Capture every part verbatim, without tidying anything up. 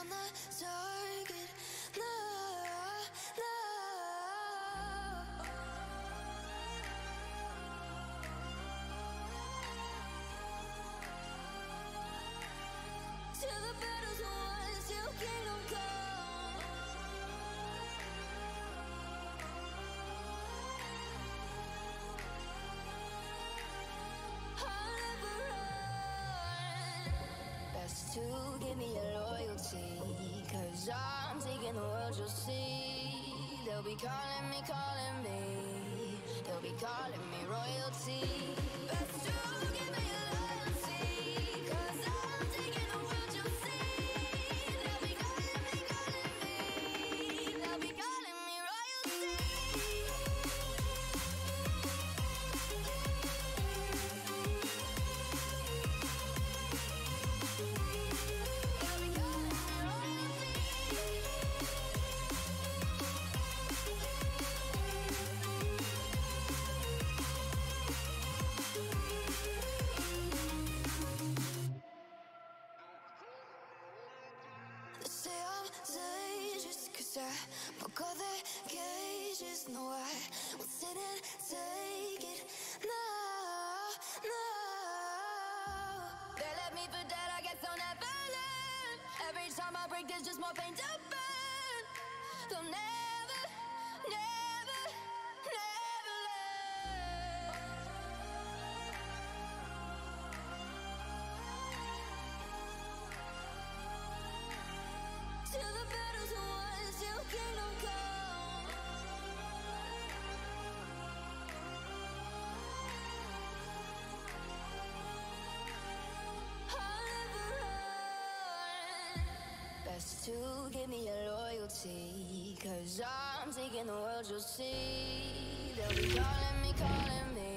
on the target. No, no. Till the battle's won, till kingdom come. I'll never run. Best to give me your loyalty, 'cause I'm taking the world, you'll see. They'll be calling me, calling me. They'll be calling me royalty. Best to give me your loyalty, 'cause I'm taking the world, you'll see. They'll be calling me, calling me. They'll be calling me royalty. To give me your loyalty, 'cause I'm taking the world, you'll see. They'll be calling me, calling me.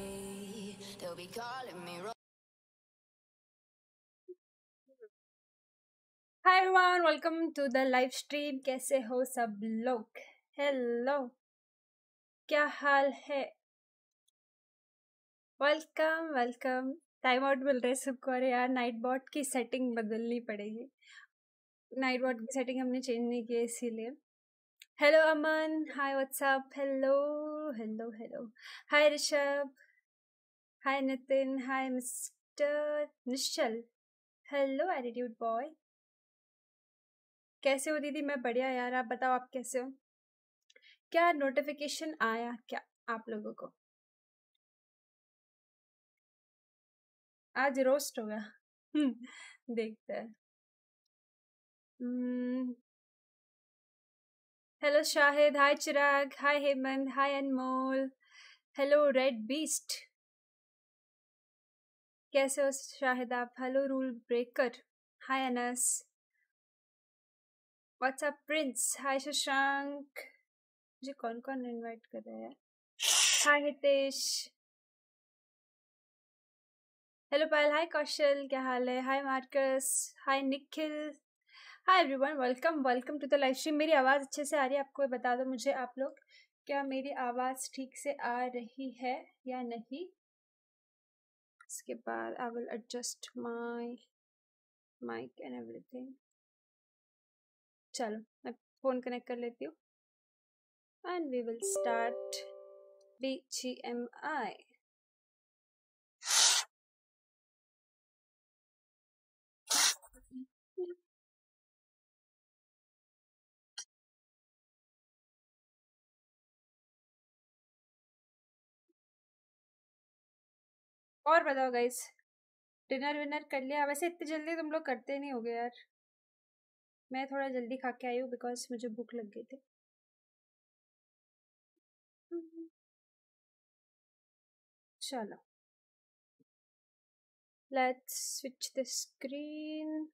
They'll be calling me. Hi everyone, welcome to the live stream. कैसे हो सब लोग? Hello, क्या हाल है? Welcome, welcome. Time out मिल रहे सबको. अरे यार, night bot की setting बदलनी पड़ेगी. नाइट बॉट की सेटिंग हमने चेंज नहीं किया इसीलिए. Hello Aman, hi what's up, hello hello hello, hi Rishabh, hi Nitin, hi mister Nishchal, hello attitude boy. कैसे हो दीदी? मैं बढ़िया यार, आप बताओ आप कैसे हो? क्या नोटिफिकेशन आया क्या आप लोगों को? आज रोस्ट होगा. देखते हैं. Hello Shahid, hi Chirag, hi Hemant, hi Anmol, hello red beast, कैसे हो शाहिद आप? Hello rule breaker, hi Anas, what's up prince, hi Shashank ji. कौन कौन इनवाइट कर रहे हैं? हाय हितेश, हेलो पायल, हाय कौशल, क्या हाल है? Hi Marcus, hi Nikhil, hi everyone, welcome welcome to the live stream. मेरी आवाज़ अच्छे से आ रही है? आपको बता दो मुझे आप लोग, क्या मेरी आवाज़ ठीक से आ रही है या नहीं? इसके बाद I will adjust my mic and everything. चलो मैं फ़ोन कनेक्ट कर लेती हूँ and we will start B G M I. और बताओ गाइस, डिनर विनर कर लिया? वैसे इतनी जल्दी तुम लोग करते नहीं होगे यार. मैं थोड़ा जल्दी खा के आई हूँ बिकॉज मुझे भूख लग गई थी. चलो लेट्स स्विच द स्क्रीन.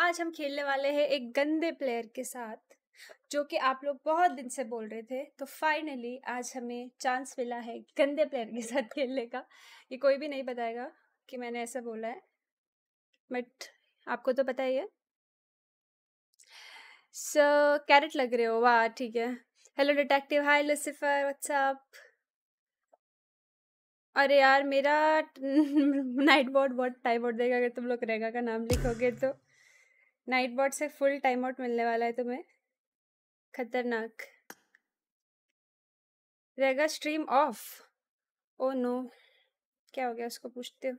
आज हम खेलने वाले हैं एक गंदे प्लेयर के साथ जो कि आप लोग बहुत दिन से बोल रहे थे, तो फाइनली आज हमें चांस मिला है गंदे प्लेयर के साथ खेलने का. ये कोई भी नहीं बताएगा कि मैंने ऐसा बोला है, बट आपको तो पता ही है सो कैरेट लग रहे हो, वाह ठीक है। Hello detective, hi Lucifer, what's up. अरे यार मेरा नाइट बॉट बहुत टाइम आउट देगा अगर तुम लोग रेगा का नाम लिखोगे तो। नाइट बॉट से फुल टाइम आउट मिलने वाला है तुम्हें, खतरनाक। रेगा स्ट्रीम ऑफ, ओ नो क्या हो गया उसको, पूछते हो।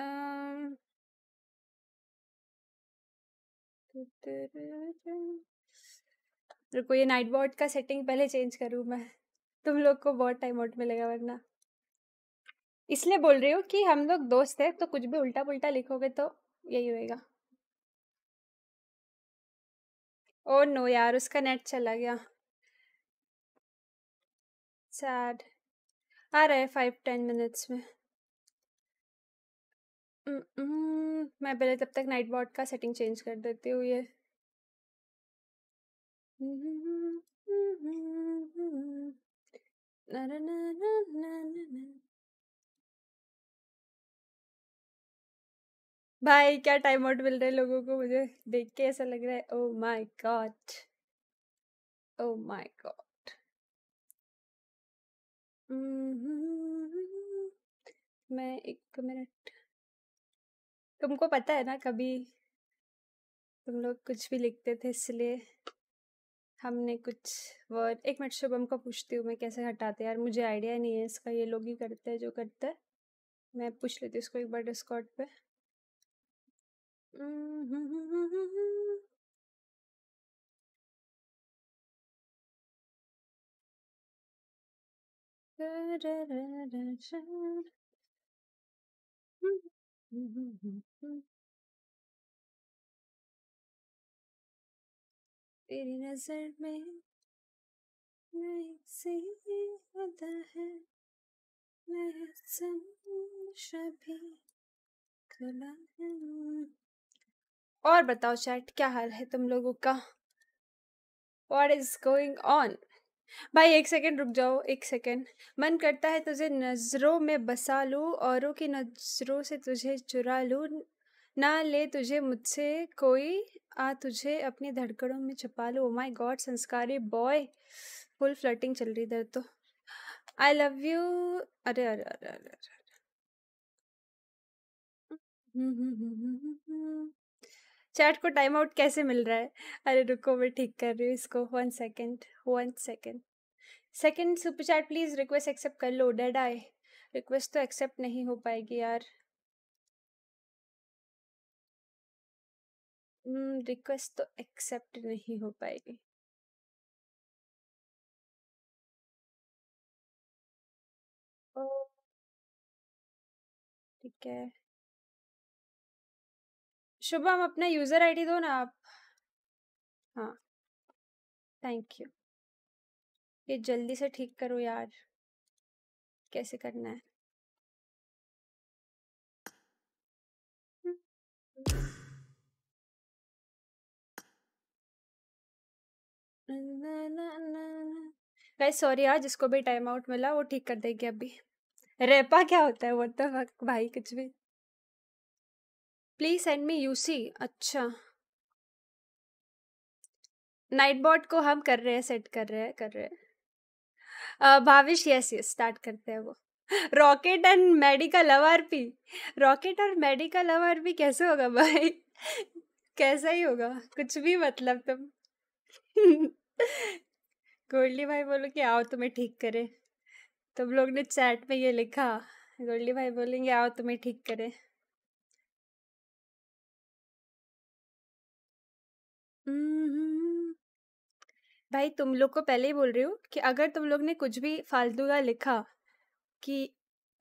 um... रुको, ये नाइट बॉट का सेटिंग पहले चेंज करूँ मैं, तुम लोग को बहुत टाइम आउट मिलेगा वरना। इसलिए बोल रही हूँ कि हम लोग दोस्त हैं तो कुछ भी उल्टा पुल्टा लिखोगे तो यही होएगा। ओ नो यार उसका नेट चला गया, सैड। आ रहा है फाइव टेन मिनट्स में। mm -mm, मैं पहले तब तक नाइट बॉट का सेटिंग चेंज कर देती हूँ ये। भाई क्या टाइम आउट मिल रहा है लोगों को, मुझे देख के ऐसा लग रहा है। Oh my god, oh my god. मैं एक मिनट, तुमको पता है ना कभी तुम लोग कुछ भी लिखते थे इसलिए हमने कुछ वर्ड। एक मिनट शुभम को पूछती हूँ मैं कैसे हटाते हैं यार, मुझे आइडिया नहीं है इसका, ये लोग ही करते हैं जो करते हैं। मैं पूछ लेती हूँ इसको एक बार डिस्कॉर्ड पे। तेरी नजर में नहीं सही होता है, मैं समझा भी खुला है। और बताओ चैट क्या हाल है तुम लोगों का, व्हाट इज गोइंग ऑन। भाई एक सेकेंड रुक जाओ, एक सेकेंड। मन करता है तुझे नजरों में बसा लूँ, औरों की नजरों से तुझे चुरा लूँ, ना ले तुझे मुझसे कोई, आ तुझे अपनी धड़कनों में छुपा लूँ। ओ माय गॉड संस्कारी बॉय, फुल फ्लर्टिंग चल रही इधर तो। I love you. अरे अरे अरे अरे, अरे। चैट को टाइम आउट कैसे मिल रहा है। अरे रुको मैं ठीक कर रही हूँ इसको, one second one second. Second super chat please, request accept कर लो। डेड आई रिक्वेस्ट तो एक्सेप्ट नहीं हो पाएगी यार, रिक्वेस्ट तो एक्सेप्ट नहीं हो पाएगी। ठीक है शुभम अपना यूजर आईडी दो ना आप। हाँ थैंक यू, ये जल्दी से ठीक करो यार, कैसे करना है। गाइस सॉरी यार, जिसको भी टाइम आउट मिला वो ठीक कर देगी अभी। रेपा क्या होता है, वो तो भाई कुछ भी। Please send me UC. अच्छा नाइट बॉट को हम कर रहे हैं, सेट कर रहे हैं कर रहे हैं। भाविश यस यस स्टार्ट करते हैं वो। Rocket and medical RP, rocket और मेडिकल आरपी कैसे होगा भाई, कैसा ही होगा कुछ भी मतलब तुम। गोल्डी भाई बोलो कि आओ तुम्हें ठीक करे, तुम लोग ने चैट में ये लिखा। गोल्डी भाई बोलेंगे आओ तुम्हें ठीक करे। भाई तुम लोग को पहले ही बोल रही हूँ कि अगर तुम लोग ने कुछ भी फालतू का लिखा कि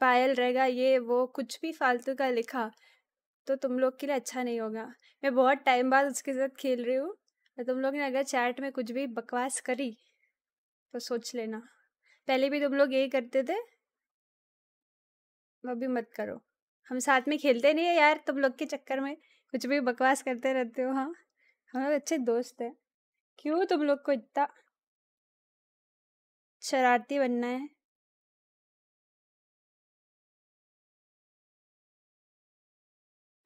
पायल रहेगा ये वो, कुछ भी फालतू का लिखा तो तुम लोग के लिए अच्छा नहीं होगा। मैं बहुत टाइम बाद उसके साथ खेल रही हूँ और तुम लोग ने अगर चैट में कुछ भी बकवास करी तो सोच लेना। पहले भी तुम लोग यही करते थे, वो भी मत करो। हम साथ में खेलते नहीं है यार, तुम लोग के चक्कर में कुछ भी बकवास करते रहते हो। हाँ हम लोग अच्छे दोस्त हैं, क्यों तुम लोग को इतना शरारती बनना है।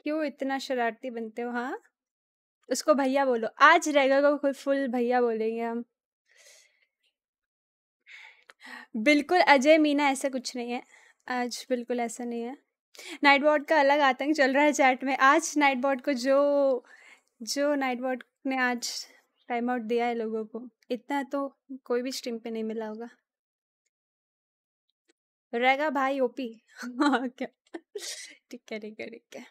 क्यों इतना शरारती बनते हो? हाँ, उसको भैया बोलो। आज रहेगा को कोई फुल भैया बोलेंगे हम। बिल्कुल अजय मीना ऐसा कुछ नहीं है, आज बिल्कुल ऐसा नहीं है। नाइट बॉट का अलग आतंक चल रहा है चैट में। आज नाइट बॉट को जो जो नाइट बॉट ने आज टाइम आउट दिया है लोगों को, इतना तो कोई भी स्ट्रीम पे नहीं मिला होगा। रहेगा भाई ओपी। क्या ठीक है, ठीक है, ठीक है।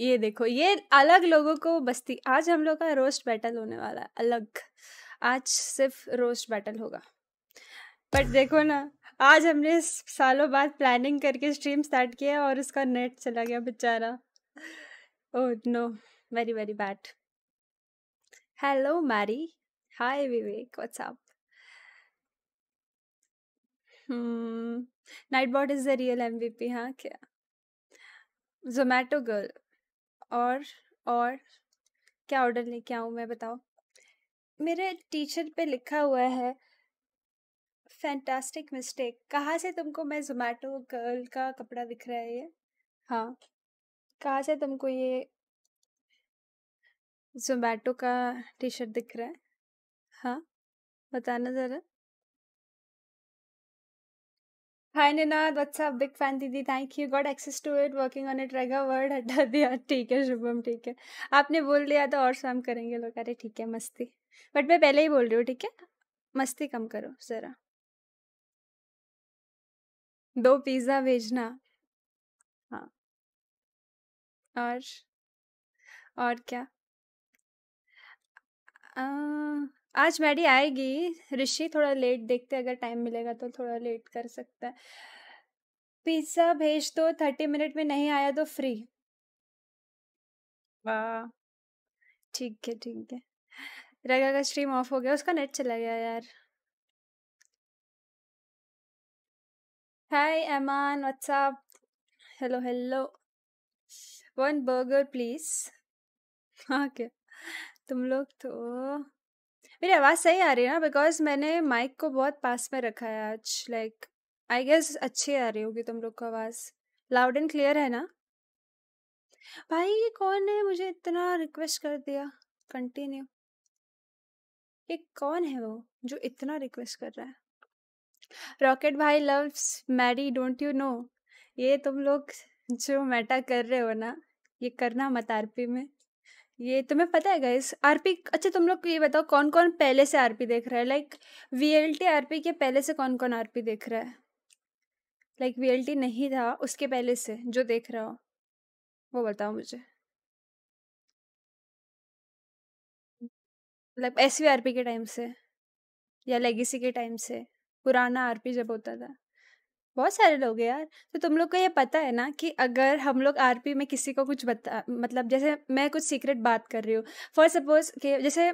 ये देखो, ये अलग लोगों को बस्ती। आज हम लोग का रोस्ट बैटल होने वाला है अलग। आज सिर्फ रोस्ट बैटल होगा। बट देखो ना, आज हमने सालों बाद प्लानिंग करके स्ट्रीम स्टार्ट किया और उसका नेट चला गया बेचारा। Oh no, very very bad. Hello Mary, hi Vivek, what's up. Hmm night bot is the real MVP. हाँ क्या, जोमेटो गर्ल। और और क्या ऑर्डर लेके आऊँ मैं, बताओ? मेरे टीचर पे लिखा हुआ है फैंटास्टिक मिस्टेक। कहाँ से तुमको मैं जोमेटो गर्ल का कपड़ा दिख रहा है ये? हाँ, कहाँ से तुमको ये जोमेटो का टी शर्ट दिख रहा है? हाँ बताना ज़रा। Hi Ninad, what's up. Big fan दीदी, thank you. Got access to it, working on it. रहेगा वर्ड हटा दिया, ठीक है शुभम, ठीक है। आपने बोल दिया तो और शाम करेंगे लोग। अरे ठीक है, मस्ती। बट मैं पहले ही बोल रही हूँ, ठीक है? मस्ती कम करो ज़रा। दो पिज़्ज़ा भेजना। हाँ, और और क्या? आ, आज मैडी आएगी। ऋषि थोड़ा लेट, देखते अगर टाइम मिलेगा तो थोड़ा लेट कर सकता है। पिज्जा भेज दो, थर्टी मिनट में नहीं आया तो फ्री। वाह, ठीक है ठीक है। रगा का स्ट्रीम ऑफ हो गया, उसका नेट चला गया यार। Hi Aman, what's up. Hello hello. One burger please. हाँ क्या, तुम लोग तो मेरी आवाज़ सही आ रही है ना? बिकॉज मैंने माइक को बहुत पास में रखा है आज। लाइक आई गेस अच्छी आ रही होगी तुम लोग को आवाज़। लाउड एंड क्लियर है ना? भाई ये कौन है, मुझे इतना रिक्वेस्ट कर दिया कंटिन्यू? ये कौन है वो जो इतना रिक्वेस्ट कर रहा है? रॉकेट भाई loves Mary, don't you know? ये तुम लोग जो मैटा कर रहे हो ना, ये करना मत आरपी में। ये तुम्हें पता है गाइस, आरपी। अच्छा तुम लोग ये बताओ, कौन कौन पहले से आरपी देख रहा है? लाइक वीएलटी आरपी के पहले से कौन कौन आरपी देख रहा है? लाइक वीएलटी नहीं था उसके पहले से जो देख रहा हो वो बताओ मुझे। लाइक एसवीआरपी के टाइम से या लेगेसी के टाइम से, पुराना आरपी जब होता था। बहुत सारे लोग हैं यार। तो तुम लोग को ये पता है ना कि अगर हम लोग आरपी में किसी को कुछ बता, मतलब जैसे मैं कुछ सीक्रेट बात कर रही हूँ, फॉर सपोज कि जैसे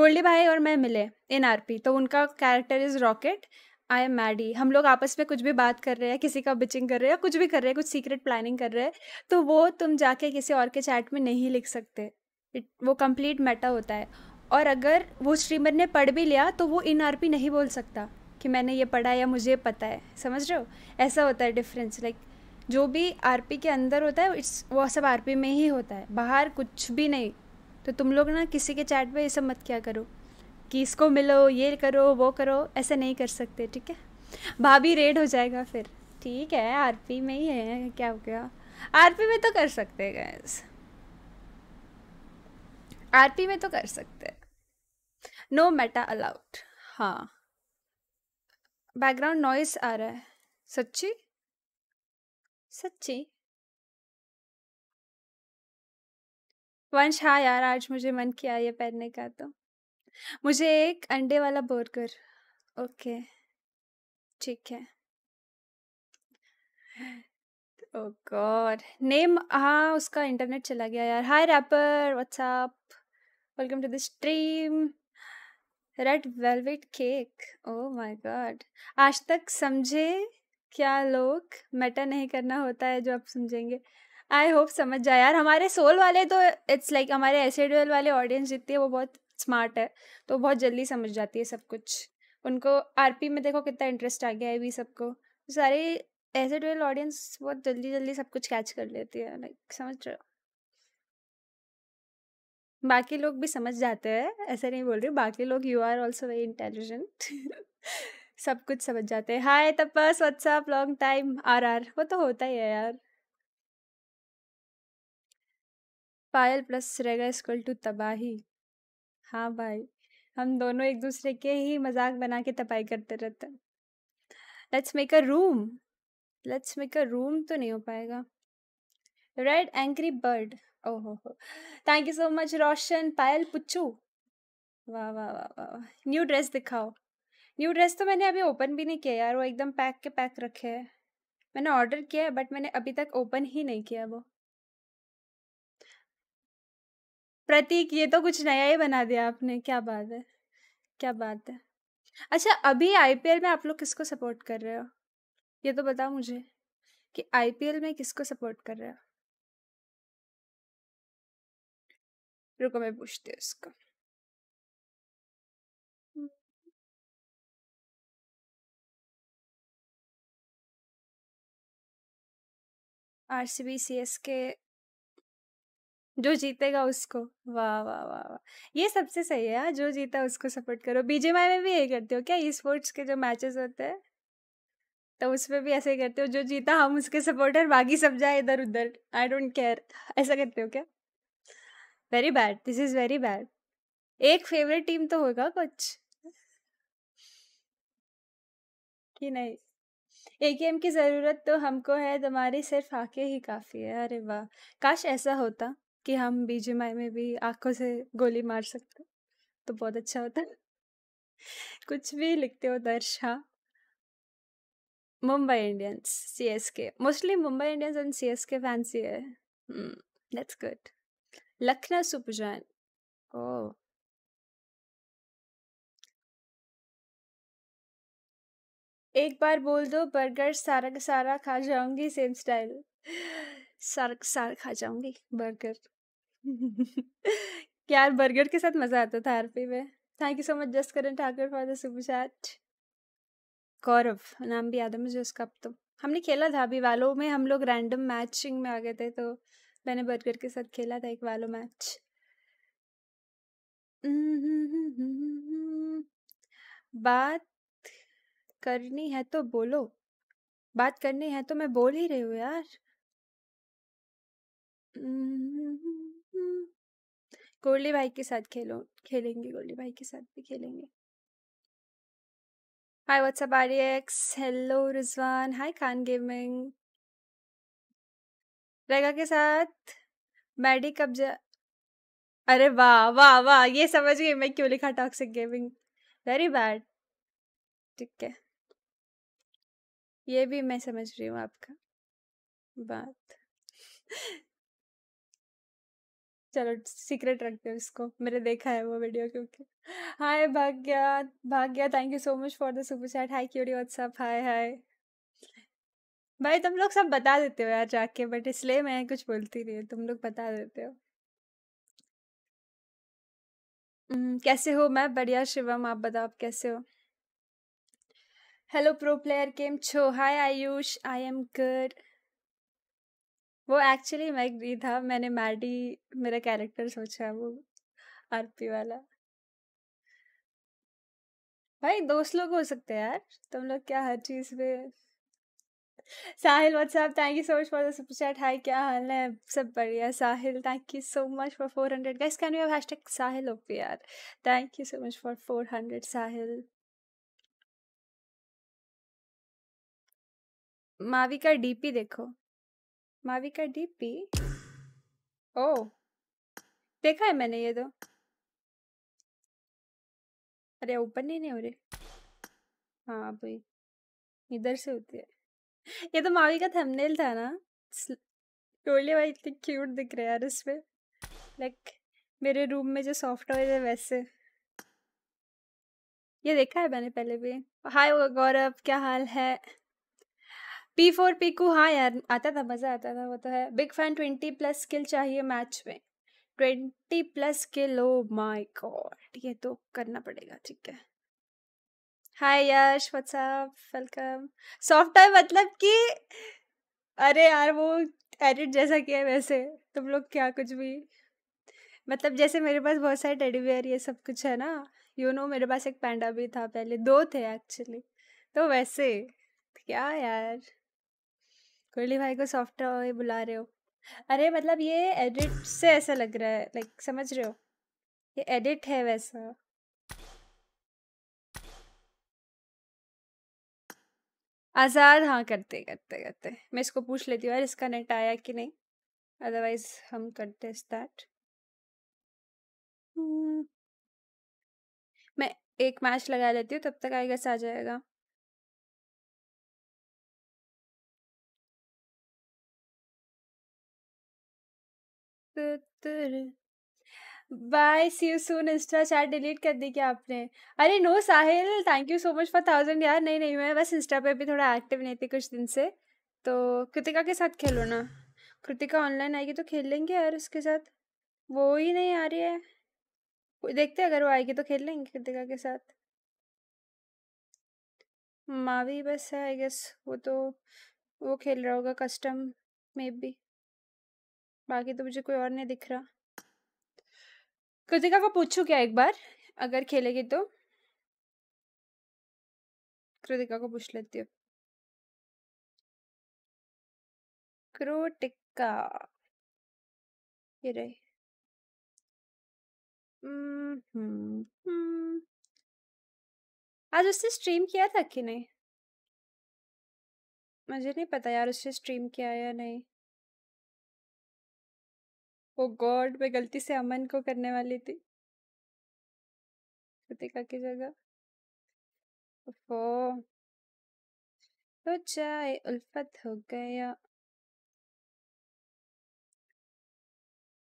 गोल्डी भाई और मैं मिले इन आरपी, तो उनका character is rocket, I am Maddy. हम लोग आपस में कुछ भी बात कर रहे हैं, किसी का बिचिंग कर रहे हैं, कुछ भी कर रहे हैं, कुछ सीक्रेट प्लानिंग कर रहे हैं, तो वो तुम जाके किसी और के चैट में नहीं लिख सकते। इट वो कंप्लीट मैटर होता है। और अगर वो स्ट्रीमर ने पढ़ भी लिया तो वो इन आरपी नहीं बोल सकता कि मैंने ये पढ़ा या मुझे पता है। समझ रहे हो? ऐसा होता है डिफरेंस। लाइक जो भी आरपी के अंदर होता है इट्स वो सब आरपी में ही होता है, बाहर कुछ भी नहीं। तो तुम लोग ना किसी के चैट पे ये सब मत क्या करो कि इसको मिलो, ये करो, वो करो, ऐसा नहीं कर सकते, ठीक है? भाभी रेड हो जाएगा फिर। ठीक है, आरपी में ही है, क्या हो गया? आरपी में तो कर सकते हैं गाइस, आरपी में तो कर सकते हैं। No meta allowed. हाँ, बैकग्राउंड नॉइस आ रहा है। सच्ची सच्ची वंश। हाँ यार, आज मुझे मन किया ये पहनने का, तो मुझे एक अंडे वाला बर्गर। ओके ठीक है। Oh god name. हाँ, उसका इंटरनेट चला गया यार। Hi rapper, what's up. Welcome to the stream. Red velvet cake, oh my god. आज तक समझे क्या लोग? मैटर नहीं करना होता है जो आप समझेंगे। आई होप समझ जाए यार। हमारे सोल वाले तो इट्स लाइक like, हमारे एसिड वेल वाले ऑडियंस जितनी है वो बहुत स्मार्ट है, तो बहुत जल्दी समझ जाती है सब कुछ। उनको आरपी में देखो कितना इंटरेस्ट आ गया है भी सबको। सारे ऐसे ट्वेल्व ऑडियंस बहुत जल्दी जल्दी सब कुछ कैच कर लेती है, लाइक समझ रहे हो। बाकी लोग भी समझ जाते हैं, ऐसे नहीं बोल रही, बाकी लोग you are also very intelligent सब कुछ समझ जाते हैं। Hi Tapas, what's up, long time. आर आर वो तो होता ही है यार। पायल प्लस रहेगा इक्वल टू तबाही। हाँ भाई, हम दोनों एक दूसरे के ही मजाक बना के तबाही करते रहते हैं। Let's make a room, let's make a room तो नहीं हो पाएगा। रेड एंग्री बर्ड, ओहो हो, thank you so much Roshan. Payal पुच्चू, वाह वाह वाह वाह। न्यू ड्रेस दिखाओ। न्यू ड्रेस तो मैंने अभी ओपन भी नहीं किया यार, वो एकदम पैक के पैक रखे हैं। मैंने ऑर्डर किया है बट मैंने अभी तक ओपन ही नहीं किया वो। प्रतीक, ये तो कुछ नया ही बना दिया आपने, क्या बात है, क्या बात है। अच्छा, अभी आईपीएल में आप लोग किसको सपोर्ट कर रहे हो, ये तो बताओ मुझे कि आईपीएल में किसको सपोर्ट कर रहे हो। रुको मैं पूछती हूँ इसको। आरसीबी, सीएसके, जो जीतेगा उसको। वाह वाह वाह वाह, ये सबसे सही है यार, जो जीता उसको सपोर्ट करो। बीजेएमआई में भी यही करते हो क्या, ई स्पोर्ट्स के जो मैचेस होते हैं तो उसमें भी ऐसे ही करते हो, जो जीता हम उसके सपोर्टर, बाकी सब जाए इधर उधर, आई डोंट केयर, ऐसा करते हो क्या। Very bad, this is very bad. एक फेवरेट टीम तो होगा कुछ कि नहीं। एकेएम की ज़रूरत तो हमको है, तुम्हारी सिर्फ आंखें ही काफ़ी है। अरे वाह, काश ऐसा होता कि हम बीजेएमआई में भी आंखों से गोली मार सकते तो बहुत अच्छा होता। कुछ भी लिखते हो Darsha. Mumbai Indians, CSK, mostly Mumbai Indians and CSK fans ही है। That's good. Lucknow super giant, ओह एक बार बोल दो बर्गर सारा का सारा खा जाऊंगी, सेम स्टाइल, सारा का सारा खा जाऊंगी बर्गर यार बर्गर के साथ मजा आता था आरपी में। Thank you so much just Karan Thakur for the super chat. Gaurav, नाम भी याद है मुझे उसका अब तो, हमने खेला था अभी वालों में, हम लोग रैंडम मैचिंग में आ गए थे तो मैंने बर्गर के साथ खेला था एक वालों मैच। बात करनी है तो बोलो, बात करनी है तो मैं बोल ही रही हूँ यार। गोली भाई के साथ खेलो, खेलेंगे, गोली भाई के साथ भी खेलेंगे। Hi what's up RX, hello Rizwan, hi Khan gaming. रेगा के साथ मैडी कब जा, अरे वाह वाह वाह, ये समझ गई मैं क्यों लिखा टॉक्सिक गेमिंग, वेरी बैड। ठीक है, ये भी मैं समझ रही हूँ आपका बात चलो सीक्रेट रखते हो इसको, मैंने देखा है वो वीडियो क्योंकि। Hi Bhagya, Bhagya thank you so much for the super chat. Hi QD what's up, hi hi. भाई तुम लोग सब बता देते हो यार जाके, बट इसलिए मैं कुछ बोलती नहीं, तुम लोग बता देते हो। हम्म, कैसे हो। मैं बढ़िया शिवम, आप बताओ आप कैसे हो। हेलो प्रो प्लेयर केम छो, hi Ayush, I am good. वो एक्चुअली मैग्री था, मैंने मैडी मेरा कैरेक्टर सोचा वो आरपी वाला। भाई दोस्त लोग हो सकते हैं यार, तुम लोग क्या हर चीज में। Sahil what's up, thank you so much for the super chat. Hi क्या हाल है, सब बढ़िया। Sahil thank you so much for four hundred. Guys can you have hashtag Sahil OP यार, thank you so much for four hundred Sahil. Mavi का डीपी देखो, मावी का DP, ओ देखा है मैंने ये तो। अरे ओपन ही नहीं हो रहे। हाँ भाई इधर से होती है। ये तो मावी का थंबनेल था ना। टोले भाई इतने क्यूट दिख रहे यार इसमें, लाइक मेरे रूम में जो सॉफ्टवेयर है वैसे। ये देखा है मैंने पहले भी। हाय गौरव क्या हाल है। पी फोर पीकू, हाँ यार आता था, मज़ा आता था वो तो है। Big fan, twenty plus skill चाहिए मैच में, twenty plus skill, oh my God ये तो करना पड़ेगा। ठीक है hi Yash, what's up, welcome. Soft toy मतलब कि अरे यार वो एडिट जैसा किया है वैसे तुम लोग क्या कुछ भी, मतलब जैसे मेरे पास बहुत सारे टेडी बियर ये सब कुछ है ना, यू नो मेरे पास एक पैंडा भी था, पहले दो थे एक्चुअली, तो वैसे क्या यार। कोहली भाई को सॉफ्ट टॉय बुला रहे हो? अरे मतलब ये एडिट से ऐसा लग रहा है, लाइक समझ रहे हो, ये एडिट है वैसा। आज़ाद, हाँ करते करते करते मैं इसको पूछ लेती हूँ यार इसका नेट आया कि नहीं, अदरवाइज हम करते स्टार्ट। हम्म, मैं एक मैच लगा लेती हूँ, तब तक आई गेस आ जाएगा। Bye, see you soon. Insta chat delete कर दी क्या आपने? अरे no Sahil, thank you so much for thousand यार। नहीं नहीं मैं बस इंस्टा पे भी थोड़ा एक्टिव नहीं थी कुछ दिन से, तो कृतिका के साथ खेलो ना, कृतिका ऑनलाइन आएगी तो खेल लेंगे यार उसके साथ। वो ही नहीं आ रही है, देखते हैं अगर वो आएगी तो खेल लेंगे कृतिका के साथ। मावी बस है आई गेस, वो तो वो खेल रहा होगा कस्टम मे बी, बाकी तो मुझे कोई और नहीं दिख रहा। कृतिका को पूछूं क्या एक बार, अगर खेलेगी तो कृतिका को पूछ लेती हूँ। कृतिका ये रही। हम्म हम्म आज उससे स्ट्रीम किया था कि नहीं मुझे नहीं पता यार, उससे स्ट्रीम किया या नहीं। ओ गॉड, मैं गलती से अमन को करने वाली थी कृतिका की जगह। ओह तो चाय उल्फत हो गया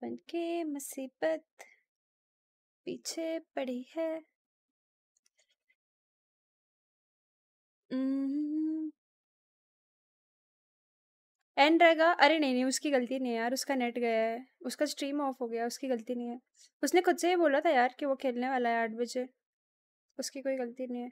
बनके मुसीबत पीछे पड़ी है। एंड रहेगा? अरे नहीं नहीं उसकी गलती नहीं है यार, उसका नेट गया है, उसका स्ट्रीम ऑफ हो गया, उसकी गलती नहीं है। उसने खुद से ही बोला था यार कि वो खेलने वाला है आठ बजे, उसकी कोई गलती नहीं है।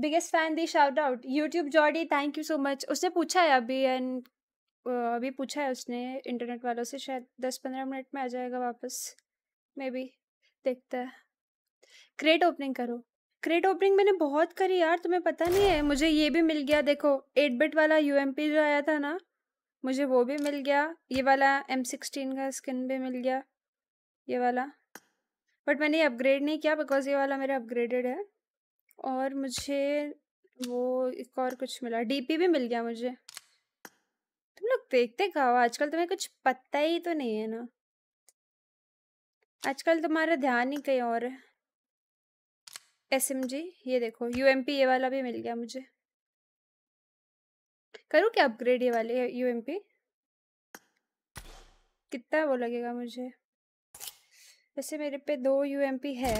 Biggest fan the shout out YouTube Jordi, thank you so much. उसने पूछा है अभी, एंड अभी पूछा है उसने इंटरनेट वालों से, शायद दस पंद्रह मिनट में आ जाएगा वापस मे बी, देखता है। क्रेट ओपनिंग करो। क्रेट ओपनिंग मैंने बहुत करी यार, तुम्हें पता नहीं है। मुझे ये भी मिल गया देखो, एट बिट वाला यूएमपी जो आया था ना, मुझे वो भी मिल गया, ये वाला एम सिक्सटीन का स्किन भी मिल गया ये वाला, बट मैंने ये अपग्रेड नहीं किया बिकॉज ये वाला मेरा अपग्रेडेड है। और मुझे वो एक और कुछ मिला, डीपी भी मिल गया मुझे। तुम लोग देखते खाओ आजकल, तुम्हें कुछ पता ही तो नहीं है ना, आजकल तुम्हारा ध्यान ही कहीं और है। एस एम जी ये देखो, यूएमपी ये वाला भी मिल गया मुझे। करूँ क्या अपग्रेड ये वाले यूएमपी? कितना वो लगेगा मुझे? वैसे मेरे पे दो यूएमपी है,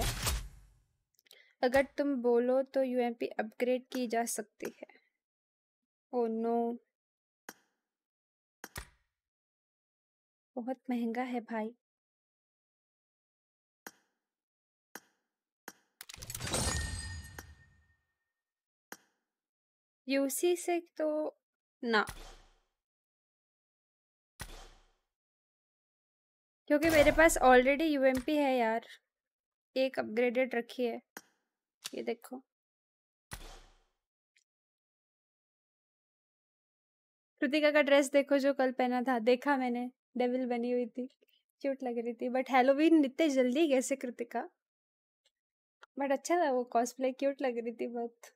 अगर तुम बोलो तो यूएमपी अपग्रेड की जा सकती है। ओ नो, बहुत महंगा है भाई। यूसी से तो ना, क्योंकि मेरे पास ऑलरेडी यूएमपी है यार, एक अपग्रेडेड रखी है ये देखो। कृतिका का ड्रेस देखो जो कल पहना था, देखा मैंने, डेविल बनी हुई थी, क्यूट लग रही थी। बट हैलोवीन इतने जल्दी कैसे कृतिका, बट अच्छा था वो कॉस्प्ले, क्यूट लग रही थी बहुत।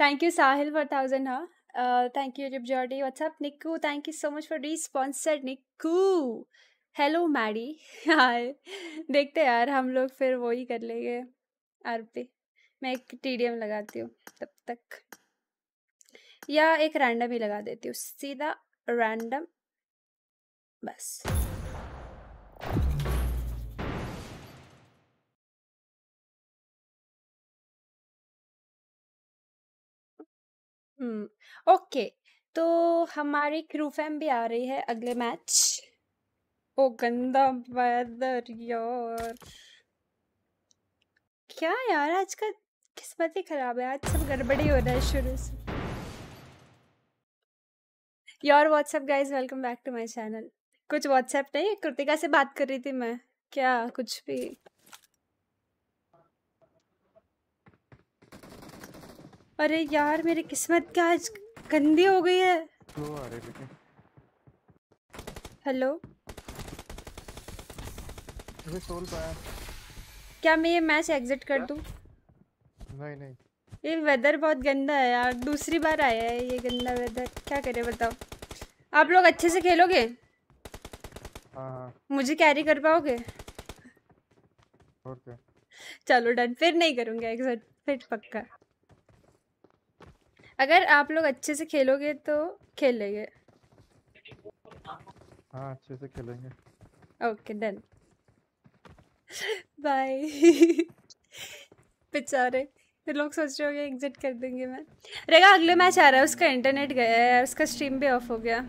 Thank you Sahil for thousand. हाँ थैंक यू रिपजॉर्डी, what's up Nikku, thank you so much for responsor Nikku. Hello Maddy, hi. देखते यार हम लोग फिर वो ही कर लेंगे आरपी, मैं एक टीडीएम लगाती हूँ तब तक, या एक रैंडम ही लगा देती हूँ सीधा रैंडम बस। हम्म ओके, तो हमारी क्रू फैम भी आ रही है अगले मैच ओ गंदा वेदर यार। क्या यार आज का किस्मत ही खराब है, आज सब गड़बड़ी हो रहा है शुरू से यार। What's up guys, welcome back to my channel. कुछ व्हाट्सएप नहीं, कृतिका से बात कर रही थी मैं। क्या कुछ भी अरे यार मेरी किस्मत क्या आज गंदी हो गई है। हेलो क्या मैं ये मैच एग्जिट कर दूं? नहीं नहीं, ये वेदर बहुत गंदा है यार, दूसरी बार आया है ये गंदा वेदर, क्या करे बताओ। आप लोग अच्छे से खेलोगे? हाँ। मुझे कैरी कर पाओगे? ओके चलो डन, फिर नहीं करूँगा एग्जिट, फिर पक्का। अगर आप लोग अच्छे से खेलोगे तो खेल लेंगे। हाँ अच्छे से खेलेंगे। Okay done bye. बेचारे लोग सोच रहे होंगे एग्जिट कर देंगे। मैं रेगा अगले मैच आ रहा है, उसका इंटरनेट गया है, उसका स्ट्रीम भी ऑफ हो गया।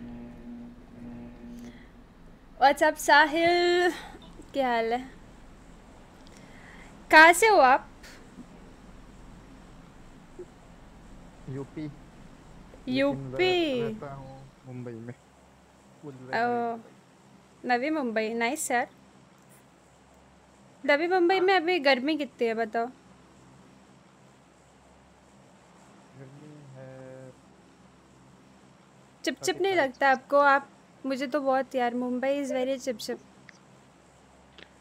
व्हाट्सअप साहिल, क्या हाल है? कहाँ से हो आप? यूपी। यूपी मुंबई में। ओ नवी मुंबई, नाइस यार। नवी मुंबई में अभी गर्मी कितनी है बताओ? चिपचिप नहीं लगता आपको? आप मुझे तो बहुत यार, मुंबई इज़ वेरी चिपचिप,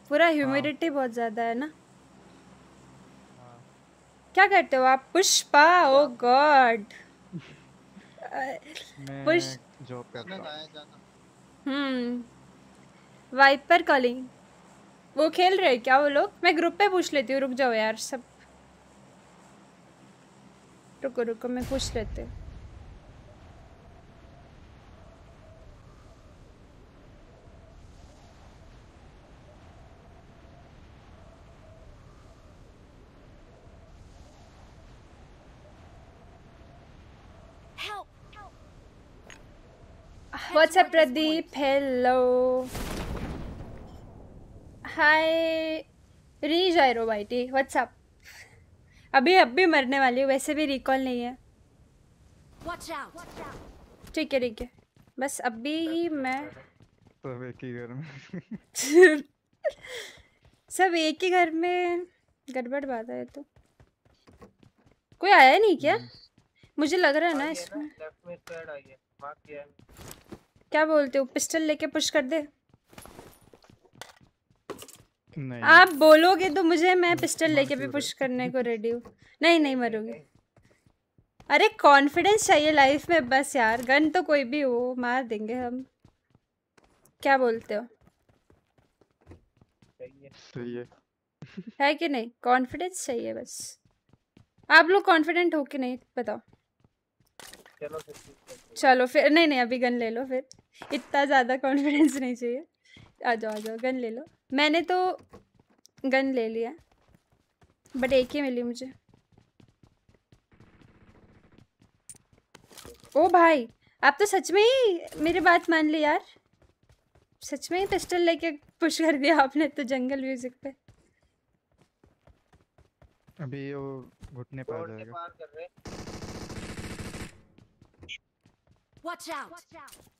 पूरा ह्यूमिडिटी बहुत ज़्यादा है ना। हाँ। क्या करते हो आप? Pushpa, oh god. पुष्प जॉब करता हूं। हम्म वाइपर कॉलिंग वो खेल रहे क्या वो लोग? मैं ग्रुप पे पूछ लेती हूँ, रुक जाओ यार सब, रुको रुको मैं पूछ लेती हूँ। व्हाट्सएप प्रदीप, हेलो हाय रीजायरो भाईटी, व्हाट्सएप। अभी अभी मरने वाली हूँ, वैसे भी रिकॉल नहीं है। ठीक है ठीक है, बस अभी ही मैं सब एक ही घर में सब एक ही घर में गड़बड़ बात है। तो कोई आया नहीं क्या? मुझे लग रहा है ना इसमें क्या बोलते हो, पिस्टल लेके पुश कर दे? नहीं आप बोलोगे तो मुझे, मैं पिस्टल लेके भी पुश करने को रेडी हूँ। नहीं नहीं मरोगे, अरे कॉन्फिडेंस चाहिए लाइफ में बस यार। गन तो कोई भी हो मार देंगे हम, क्या बोलते हो? सही है है कि नहीं? कॉन्फिडेंस चाहिए बस। आप लोग कॉन्फिडेंट हो कि नहीं बताओ? चलो फिर, चलो फिर नहीं नहीं अभी गन ले लो, फिर इतना ज़्यादा कॉन्फिडेंस नहीं चाहिए। आ जाओ आ जाओ, गन ले लो। मैंने तो गन ले लिया बट एक ही मिली मुझे। ओ भाई आप तो सच में ही मेरी बात मान ली यार, सच में ही पिस्टल लेके पुश कर दिया आपने तो जंगल म्यूजिक पे। अभी वो घुटने पार जाएगा।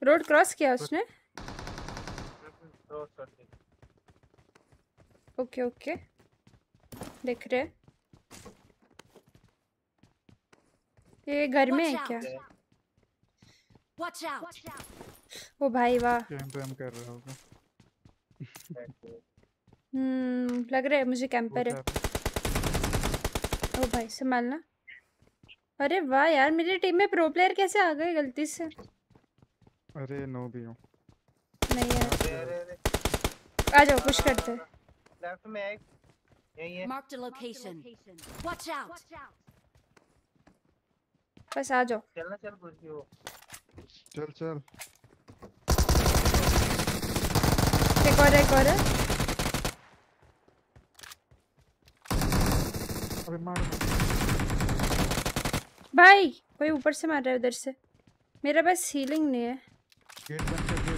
रोड क्रॉस किया उसने। ओके ओके देख रहे। ये घर में है क्या? ओ भाई वाह कर रहा होगा। हम्म लग रहा है मुझे कैंपर है। ओ भाई संभालना। अरे वाह यार मेरी टीम में प्रो प्लेयर कैसे आ गए गलती से? अरे नो भी हूं। नहीं यार आ जाओ पुश करते हैं। लेफ्ट में एक यही है। Mark the location, watch out. बस आ जाओ। चलना चल बोलती हो। चल चल। एक और एक और। अबे मार भाई, कोई ऊपर से मार रहा है उधर से। मेरा बस हीलिंग नहीं है। गेट बंद कर दो।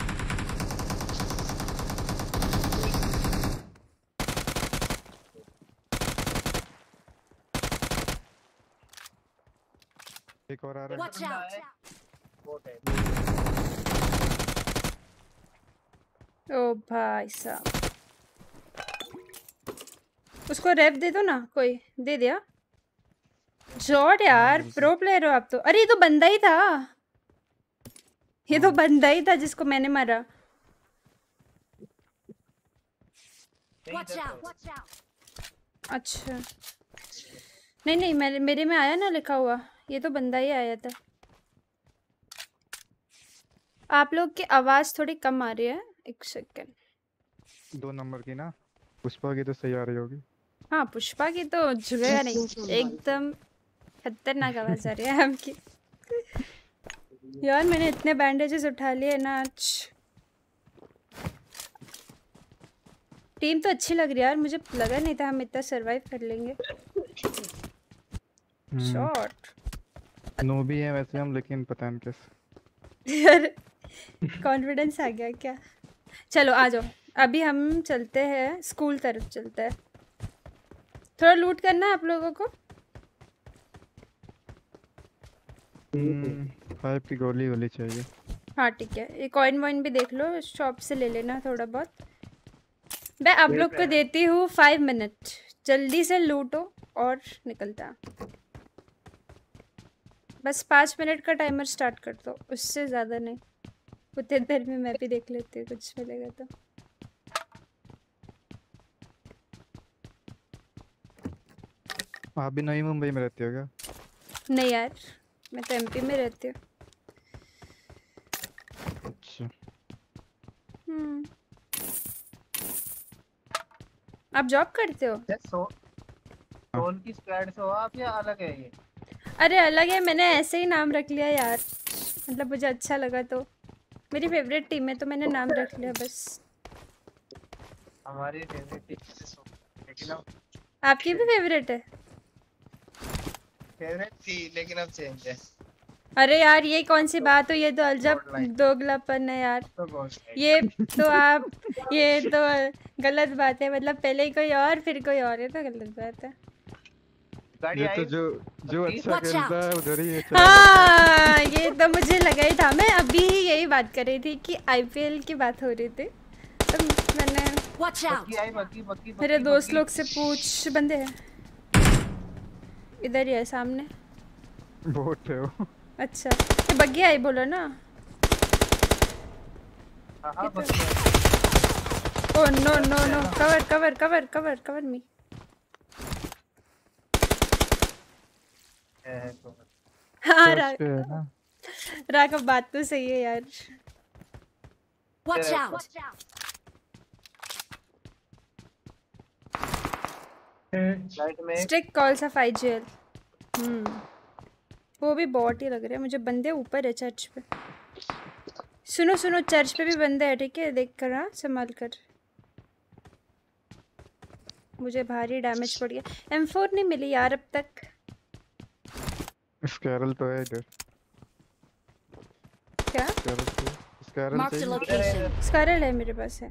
एक और आ रहा है। ओ भाई साहब, उसको रैप दे दो ना, कोई दे दिया। जॉर्ड यार प्रो प्लेयर हो आप तो। अरे ये तो बंदा ही था, ये तो बंदा ही था जिसको मैंने मारा। अच्छा नहीं नहीं, मेरे मेरे में आया ना लिखा हुआ, ये तो बंदा ही आया था। आप लोग की आवाज थोड़ी कम आ रही है, एक सेकंड। दो नंबर की ना पुष्पा की तो सही आ रही होगी। हाँ पुष्पा की तो झुकेगा नहीं, एकदम खतरनाक आवाज आ रही है आपकी। यार मैंने इतने बैंडेजेस उठा लिए ना आज। टीम तो अच्छी लग रही है यार, मुझे लगा नहीं था हम इतना सरवाइव कर लेंगे। शॉट नो भी है वैसे हम, लेकिन पता नहीं कैसे यार कॉन्फिडेंस आ गया क्या। चलो आ जाओ, अभी हम चलते हैं स्कूल तरफ चलते हैं। थोड़ा लूट करना है आप लोगों को। फाइव की गोली वाली चाहिए। हाँ ठीक है, ये कॉइन वॉइन भी देख लो, शॉप से ले लेना थोड़ा बहुत। मैं आप लोग को देती हूँ फाइव मिनट, जल्दी से लूटो और निकलता। बस पाँच मिनट का टाइमर स्टार्ट कर दो, उससे ज़्यादा नहीं। उतने देर में मैं भी देख लेती हूँ कुछ मिलेगा तो। आप भी नई मुंबई में रहती हो क्या? नहीं यार मैं तो एमपी में रहती हूँ। अच्छा हम्म, आप जॉब करते हो? सोन की स्क्वाड से हो आप या अलग है ये? अरे अलग है, मैंने ऐसे ही नाम रख लिया यार, मतलब मुझे अच्छा लगा तो। मेरी फेवरेट टीम है तो मैंने नाम रख लिया बस। हमारी फेवरेट टीम से लेकिन अब आपकी भी फेवरेट है? फेवरेट थी लेकिन अब चेंज है। अरे यार ये कौन सी बात हो, ये तो अल्जब दोगलापन है यार। तो ये तो आप ये तो गलत बात है, मतलब पहले कोई और फिर कोई और, ये तो गलत बात है। ये तो जो जो अच्छा खेलता है उधर ही अच्छा। हाँ ये तो मुझे लगा ही था, मैं अभी ही यही बात कर रही थी कि आईपीएल की बात हो रही थी तो मैंने बकी, बकी, मेरे दोस्त लोग से पूछ। बंदे हैं इधर ही है सामने, बोट है वो। अच्छा ये बग्गी आई बोलो ना। Oh no no no, cover cover cover cover cover me. हाँ राघव, राघव बात तो सही है यार। Watch out. Strict calls of IGL. हम्म वो भी बहुत ही लग रहा है मुझे। बंदे ऊपर है चर्च पे। सुनो सुनो, चर्च पे भी बंदे हैं ठीक है, देख कर हाँ संभाल कर। मुझे भारी डैमेज पड़ गया। एम फोर नहीं मिली यार अब तक। स्कैरल तो है इधर। क्या स्कैरल? स्कैरल है मेरे पास है।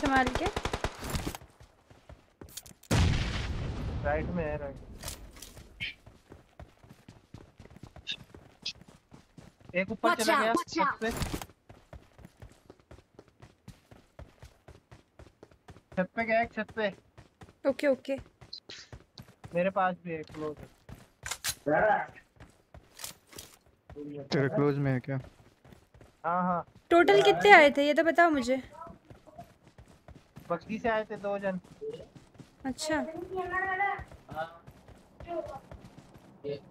संभाल के राइट में है। राइट एक ऊपर चला गया छत पे, छत पे गया एक, छत पे। ओके ओके मेरे पास भी है क्लोज है। तेरे क्लोज में है क्या? हाँ हाँ। टोटल कितने आए थे ये तो बताओ मुझे। बक्की से आए थे दो जन। अच्छा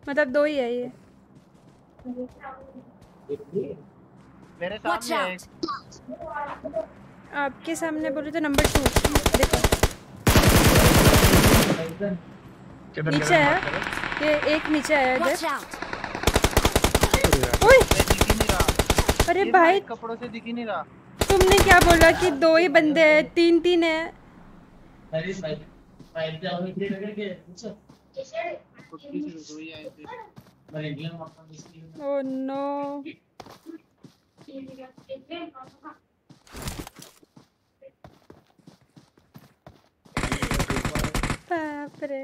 मतलब दो ही है ये। मेरे सामने एक। आपके सामने बोले तो नंबर टू देखो नीचे है ये, एक नीचे आया इधर। ओए अरे भाई कपड़ों से दिख ही नहीं रहा। तुमने क्या बोला कि दो ही बंदे हैं? तीन तीन है। Oh no! पर है।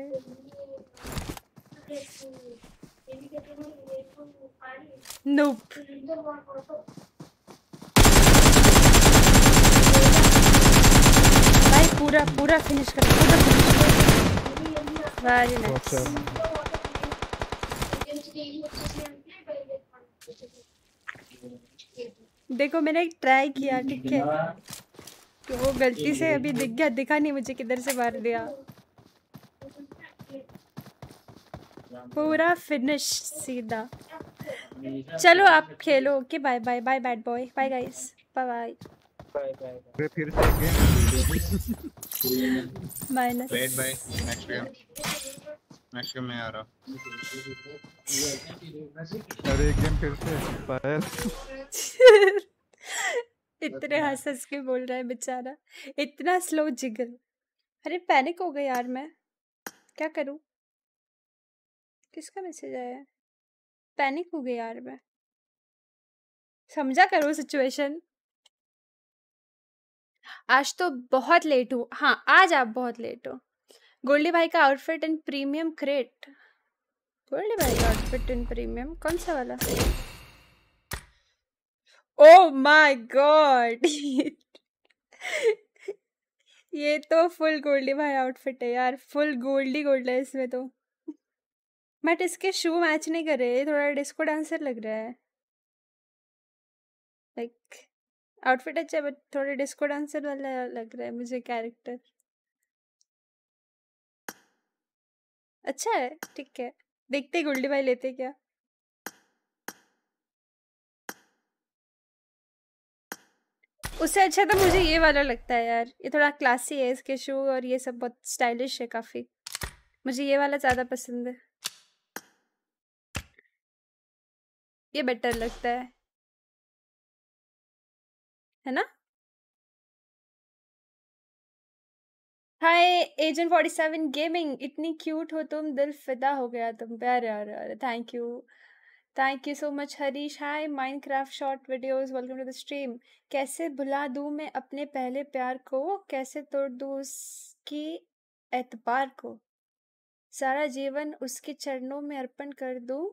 Nope. भाई पूरा पूरा फिनिश कर, पूरा फिनिश कर। Very nice. देखो मैंने ट्राई किया, ठीक है, तो वो गलती से अभी दिख गया, दिखा नहीं मुझे किधर से मार दिया। पूरा फिनिश सीधा। चलो आप खेलो, okay, bye bye bye bad boy, bye guys, bye bye bye bye. फिर से game minus red bye. Next game next game में आ रहा। अरे गेम फिर से फायर। इतने हंस हंस के बोल रहा है बेचारा, इतना स्लो जिगर। अरे पैनिक हो गया यार मैं, क्या करूं। किसका मैसेज आया है? पैनिक हो गया यार मैं, समझा करो सिचुएशन। आज तो बहुत लेट हूँ। हाँ आज आप बहुत लेट हो। गोल्डी भाई का outfit and premium crate. Goldy भाई का आउटफिट एंड प्रीमियम कौन सा वाला? Oh my God! ये तो फुल गोल्डी भाई आउटफिट है यार, फुल गोल्डी गोल्ड है इसमें तो। बट इसके शू मैच नहीं कर रहे, थोड़ा डिस्को डांसर लग रहा है। लाइक like, आउटफिट अच्छा है बट थोड़ा डिस्को डांसर वाला लग रहा है मुझे कैरेक्टर। अच्छा है, ठीक है, देखते गोल्डी भाई लेते क्या। उससे अच्छा तो मुझे ये वाला लगता है यार, ये थोड़ा क्लासी है, इसके शू और ये सब बहुत स्टाइलिश है काफी। मुझे ये वाला ज्यादा पसंद है, ये बेटर लगता है है ना। Hi agent forty seven gaming, इतनी क्यूट हो तुम, दिल फिदा हो गया तुम पे। अरे अरे अरे thank you, thank you so much Harish. Hi Minecraft short videos, welcome to the stream. कैसे भुला दूँ मैं अपने पहले प्यार को, कैसे तोड़ दूँ उसकी एतबार को, सारा जीवन उसके चरणों में अर्पण कर दूँ,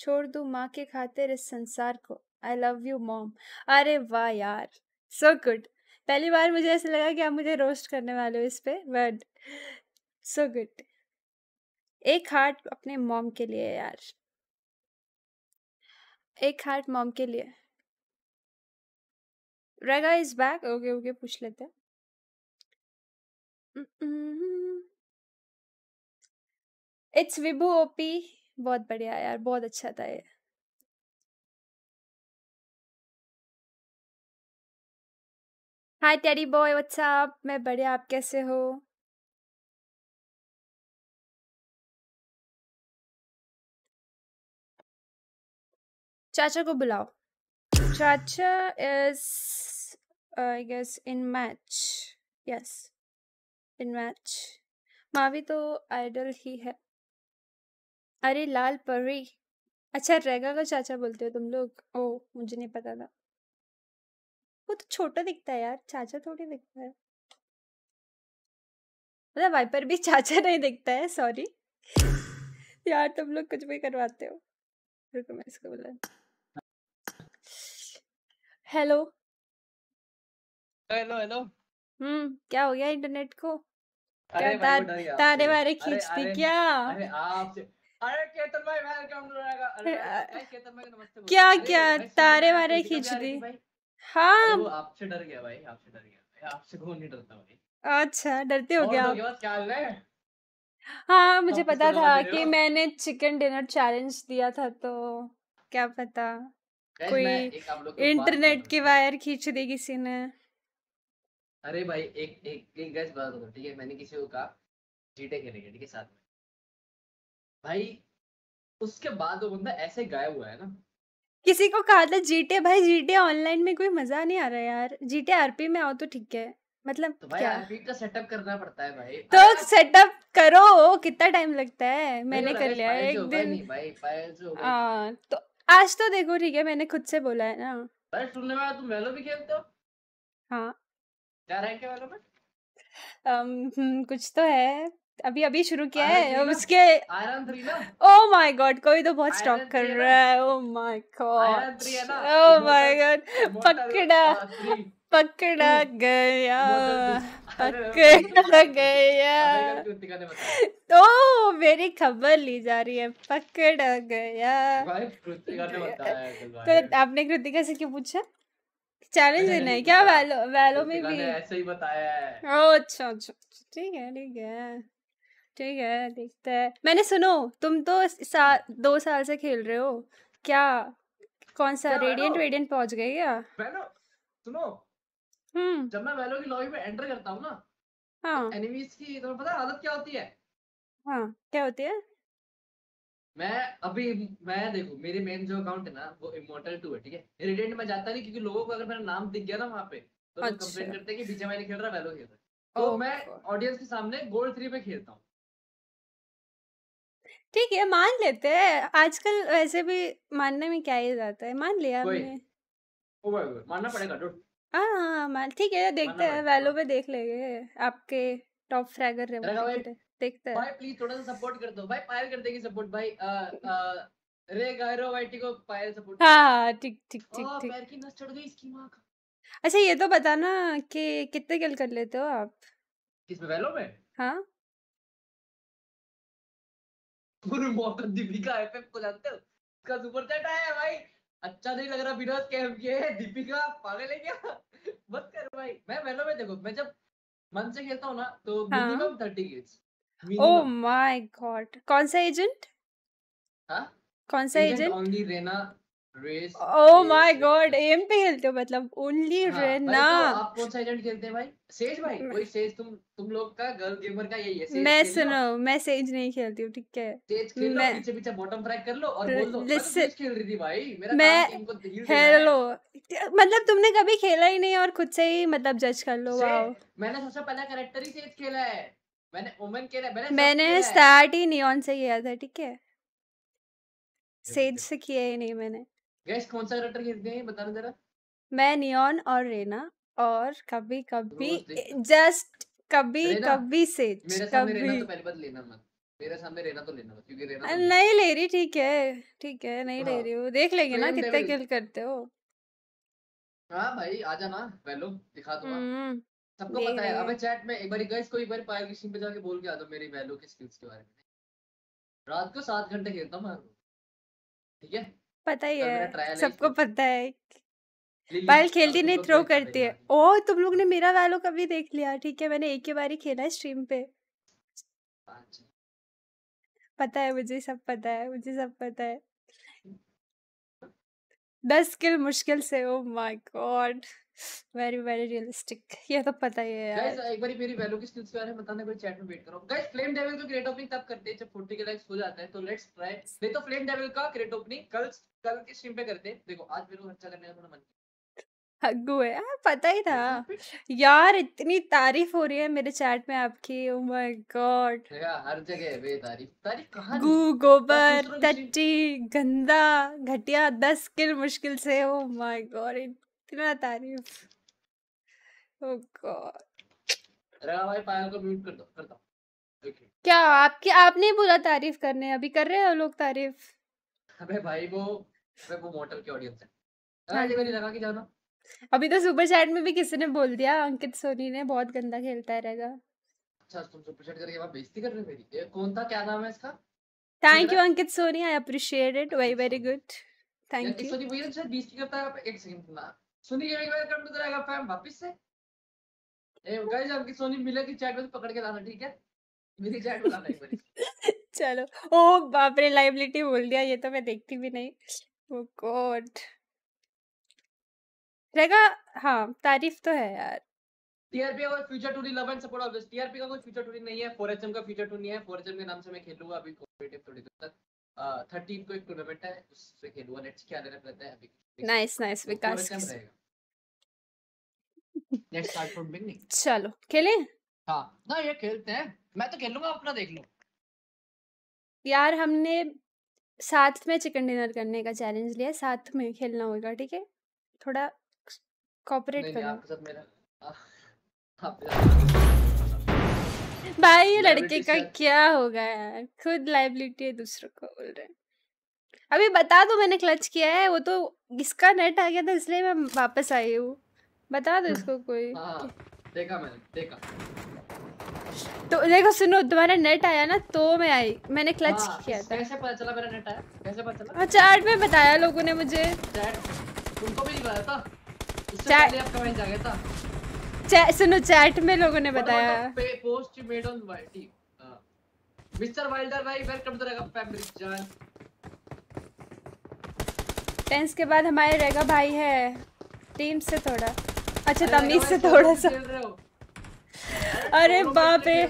छोड़ दूँ माँ के खातिर इस संसार को। I love you mom. अरे वाह यार, सो गुड। पहली बार मुझे ऐसा लगा कि आप मुझे रोस्ट करने वाले हो इस पर, बट सो गुड। एक हार्ट अपने मॉम के लिए यार, एक हार्ट मॉम के लिए। रेगा इज बैक, ओके ओके, पूछ लेते हैं। इट्स विभू ओपी, बहुत बढ़िया यार, बहुत अच्छा था ये। Hi teddy boy, what's up. मैं बढ़िया, आप कैसे हो? चाचा को बुलाओ। चाचा is I guess in match, yes in match. Mavi तो आइडल ही है। अरे लाल परी, अच्छा रेगा का चाचा बोलते हो तुम लोग? ओ मुझे नहीं पता था। वो तो छोटा दिखता है यार, चाचा थोड़ी दिखता है। मतलब वाइपर भी चाचा नहीं दिखता है, सॉरी। यार तुम लोग कुछ भी करवाते हो। रुको मैं इसको बुला। Hello hello hello. हम्म क्या हो गया इंटरनेट को? अरे तार, तारे वारे खींचती क्या? अरे आपसे, अरे केतन भाई वेलकम टू। क्या क्या तारे वारे खींचती? हाँ आपसे डर गया भाई, आपसे डर गया, आपसे कौन नहीं डरता भाई। अच्छा डरते हो क्या आप? हाँ मुझे पता था कि मैंने चिकन डिनर चैलेंज दिया था, तो क्या पता कोई इंटरनेट की वायर खींच दी किसी ने। अरे भाई एक एक एक गैस बात होती है, मैंने किसी को कहा जीटे खेलेंगे, ठीक है साथ में भाई, उसके बाद वो बंदा ऐसे गायब हुआ है ना। किसी को कहा था जीटे भाई, जीटे ऑनलाइन में कोई मजा नहीं आ रहा यार, जीटे आरपी में आओ तो ठीक है। मतलब तो भाई आरपी का सेटअप करना पड़ता है भाई, तो सेटअप करो, कितना टाइम लगता है। मैंने कर लिया एक दिन, तो आज तो देखो ठीक है, मैंने खुद से बोला है ना। अरे सुनने वाला, तुम वेलो भी खेलते हो? हाँ क्या रैंक है वेलो में? um, कुछ तो है अभी अभी शुरू किया है अब उसके ओह माय गॉड कोई तो बहुत स्टॉक कर रहा है। Oh my God oh my God पकड़ा पकड़ा गया पकड़ा गया तो मेरी खबर ली जा रही है पकड़ा गया। तो आपने कृतिका से क्यों पूछा? चैलेंज देना है क्या? वैलो वैलो में भी ऐसे ही बताया है। अच्छा अच्छा ठीक है ठीक है ठीक है देखते हैं। मैंने सुनो तुम तो सा, दो साल से खेल रहे हो क्या? कौन सा रेडिएंट रेडिएंट पहुंच गए क्या? सुनो हम्म जब मैं वैलो की लॉबी में एंटर करता हूँ ना हाँ तो एनिमीज की तुम्हें पता है आदत क्या होती है? हाँ क्या होती है? मैं अभी मैं देखो मेरे मेन जो अकाउंट है ना वो इमोर्टल टू है ठीक है। रेडिएंट में जाता नहीं क्योंकि लोगों को अगर मेरा नाम दिख गया ना वहाँ पे तो लोग कंप्लेन करते हैं कि बीजे मैंने खेल रहा वैलो खेल रहा। तो मैं ऑडियंस के सामने गोल्ड थ्री पे खेलता हूँ ठीक है मान लेते हैं। आजकल वैसे भी मानने में क्या ही जाता है मान लिया हमने। ओए ओए मानना पड़ेगा डूड। हाँ मान ठीक है देखते हैं वैलो पे देख लेंगे आपके टॉप फ्रैगर रहे देखते हैं। भाई प्लीज थोड़ा सा सपोर्ट कर दो भाई पायल कर देगी सपोर्ट भाई रे गायरो वाइटी को पायल सपोर्ट। हाँ ठीक ठीक ठीक ठीक पैर की नस चढ़ गई इसकी माँ। अच्छा ये तो बताना कि कितने किल कर लेते हो आप किस में वैलो में? हाँ पूरी मौका दीपिका एफएफ को जानते हो इसका सुपर चैट आया है भाई। अच्छा नहीं लग रहा बिना स्कैम के दीपिका पागल है क्या? मत कर भाई मैं वैलो में देखो मैं जब मन से खेलता हूँ ना तो minimum thirty kills. Oh my God कौन सा एजेंट? हाँ कौन सा agent? Only Reyna. Oh my God M पे खेलते हो मतलब ओनली रेना। आप कौन सा एजेंट खेलते हैं भाई? सेज भाई कोई सेज तुम तुम लोग का गर्ल गेमर का यही है सेज। मैं सुनो मैं सेज नहीं खेलती हूँ ठीक है। सेज खेलो पीछे पीछे बॉटम फ्रैग कर लो और बोल दो मैं सेज खेल रही थी भाई मेरा काम इनको हील हेलो मतलब तुमने कभी खेला ही नहीं और खुद से ही मतलब जज कर लो। वाओ मैंने सबसे पहला कैरेक्टर ही सेज खेला है मैंने ओमन खेला मैंने मैंने स्टार्ट ही नियॉन से किया था ठीक है सेज से किया ही नहीं मैंने। गैस कौन सा कैरेक्टर खेलते हैं बताना जरा। मैं नियॉन और रेना और कभी कभी जस्ट कभी कभी सेज। मेरे सामने रेना तो पहली बार लेना मत मेरे सामने रेना तो लेना मत क्योंकि रेना तो नहीं ले रही ठीक है ठीक है नहीं ले रही हूँ देख लेंगे ना कितने किल करते हो। हाँ भाई आजा ना पहलो दिखा दूंगा सबको पता है। अबे चैट में एक बार गैस को एक बार पायल की स्ट्रीम पे जाके बोल के आ दो मेरी वैलो की स्किल्स के बारे में। रात को सात घंटे खेलता हूँ ठीक है पता ही है सबको पता है पायल खेलती नहीं थ्रो करती है। ओह तुम लोग ने मेरा वैलो कभी देख लिया ठीक है मैंने एक ही बार ही खेला है स्ट्रीम पे। पता है मुझे सब पता है मुझे सब पता है दस किल मुश्किल से। Oh my God very very realistic ये तो पता ही है यार। एक बारी मेरी वैलो की स्किल्स के बारे में बताने कोई चैट में वेट करो। गाइस फ्लेम डेविल को क्रेट ओपनिंग तब करते हैं जब चालीस के लाइक्स हो जाता है तो लेट्स ट्राई नहीं तो फ्लेम डेविल का क्रेट ओपनिंग कल कल की स्ट्रीम पे करते हैं। देखो आज मेरे को अच्छा करने का थोड़ा मन हग्गू है आ, पता ही था यार इतनी तारीफ हो रही है मेरे चैट में आपकी। ओह माय गॉड हर जगह बे तारीफ तारीफ कहां गू गोबर टट्टी गंदा घटिया दस किल मुश्किल से। ओह माय गॉड इतना तारीफ। ओह गॉड भाई पायल को म्यूट कर दो कर दो देखिए क्या आपके आपने बोला तारीफ करने अभी कर रहे हो लोग तारीफ। अबे भाई वो अबे वो मॉडल की ऑडियंस है आज मेरी लगा के जाना। अभी तो सुपर चैट में भी किसी ने बोल दिया अंकित सोनी ने बहुत गंदा खेलता है रहेगा। अच्छा तुम सुपर चैट करके बात बेइज्जती कर रहे हो मेरी। कौन था क्या नाम है इसका? Thank you Ankit Soni I appreciate it very very good thank you. Ankit Soni भैया शायद बेइज्जती करता है एक सेकंड ना Soni gaming welcome to the रेगा फैम वापस से। ए गाइस अंकित सोनी मिला की चैट में पकड़ के लाना ठीक है मेरी चैट में लाना एक बार। चलो ओ बाप रे लाइबिलिटी बोल दिया ये तो मैं देखती भी नहीं। ओ गॉड रहेगा हाँ तारीफ तो है यार। टीआरपी का future to the love and support of TRP का कोई फ्यूचर टू दी नहीं है फोर एच एम का फ्यूचर टू नहीं है। फोर एच एम के नाम से मैं खेलूंगा अभी कॉम्पिटिटिव थोड़ी देर तक थर्टीन को एक टूर्नामेंट है उससे खेलूंगा नेट्स क्या लेना पड़ता है अभी। Nice nice Vikas nets start from beginning चलो खेलें। हां ना ये खेलते हैं मैं तो खेलूंगा अपना देख लो यार। हमने साथ में चिकन डिनर करने का चैलेंज लिया साथ में खेलना होगा ठीक है थोड़ा कोऑपरेट करना। भाई लड़के का Liability क्या होगा यार, खुद लाइबिलिटी है दूसरों को बोल रहे हैं। अभी बता दो मैंने क्लच किया है, वो तो इसका नेट आ गया था इसलिए मैं वापस आई हूँ। बता दो इसको कोई। हाँ, देखा मैंने, देखा। तो देखो सुनो, तुम्हारा नेट आया ना तो मैं आई, मैंने क्लच हाँ, किया था। कैसे पता चला मेरा नेट आया? कैसे पता चला? चैट में बताया लोगों ने मुझे। चैट तुमको भी नहीं बताया था? इससे पहले आपका मैसेज आ गया था। चैट सुनो, चैट में लोगों ने बताया। Post made on Wildy. Mister Wilder भाई वेलकम टू द फैमिली जान। टेंस के बाद हमारे रेगा भाई है टीम से थोड़ा, अच्छा तमीज से थोड़ा सा। अरे बाप रे,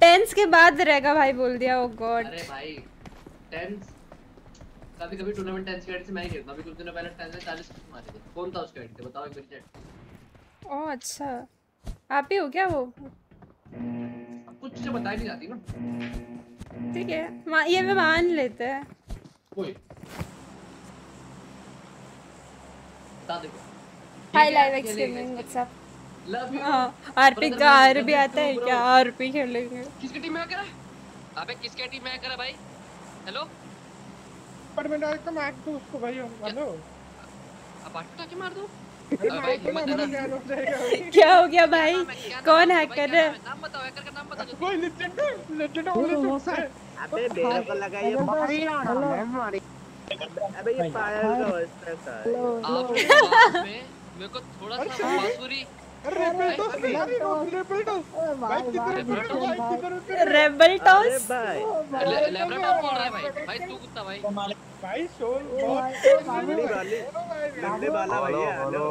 टेंस के बाद रेगा भाई बोल दिया। Oh God. अरे भाई टेंस कभी-कभी टूर्नामेंट टेंस के से मैं ही खेलता हूं। अभी कुछ दिनों पहले टेंस में चालीस मारे थे। कौन था उसका हेड? बताओ एक मिनट। ओ अच्छा, आप ही हो क्या? वो कुछ से बताई नहीं जाती ना। ठीक है, ये मैं मान लेते हैं। कोई hi live एक्सट्रीमिंग what's up love you. RP का आर भी आता है क्या? आरपी खेलेंगे। किसकी टीम में हैकर है? अबे किसकी टीम में हैकर है भाई? हेलो पर मैंने एक मैच तो उसको भाई हेलो अपार्ट का के मार दो। क्या हो गया भाई? कौन हैकर है? नाम बताओ, हैकर का नाम बताओ। कोई लिटेंट लिटेंट हो सर। अबे मेरे को लगा ये भाई, अबे ये पागल हो सकता है। आप में मेरे को थोड़ा सा बांसुरी रेबल टॉस रेबल टॉस भाई किधर रेबल टॉस भाई रेबल टॉस बोल रहा है भाई। भाई तू कुत्ता भाई भाई शोर वाली वाली गंदे वाला भैया। हेलो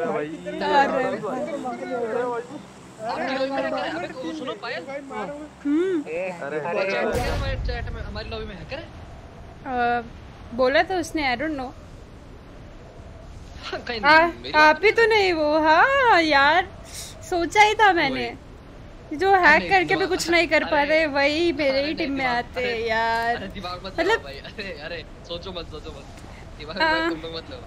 भाई अबे सुनो पायल। अरे चैट में हमारी लॉबी में हैकर है बोला था उसने। आई डोंट नो, आप ही तो नहीं वो। हाँ यार सोचा ही था मैंने, जो हैक करके भी कुछ नहीं कर पा रहे वही मेरे ही टीम में आते हैं यार। मतलब अरे अरे सोचो मत, सोचो मत, दिमाग मत लगाओ।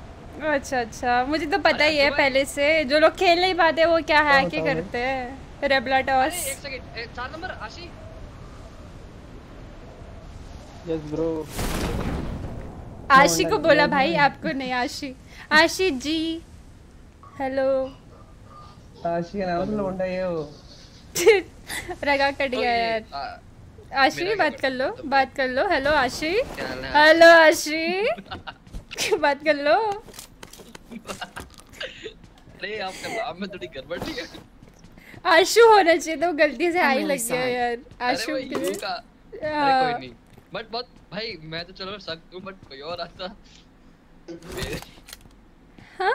अच्छा अच्छा, मुझे तो पता ही है पहले से, जो लोग खेल नहीं पाते वो क्या हैक ही करते हैं। रेबला टॉस चार नंबर आशी। Yes bro. आशी को बोला भाई, आपको नहीं। आशी आशी जी हेलो। आशी नाम लौंडा ये हो रगा कट गया यार। आशी बात कर लो, बात कर लो। हेलो आशी, हेलो आशी बात कर लो। अरे आपका नाम में थोड़ी गड़बड़ है। आशु होना चाहिए था, वो गलती से आई लग गया यार। आशु कोई नहीं, बट बहुत भाई मैं तो चलो सकता हूँ, बट कोई और आता हाँ?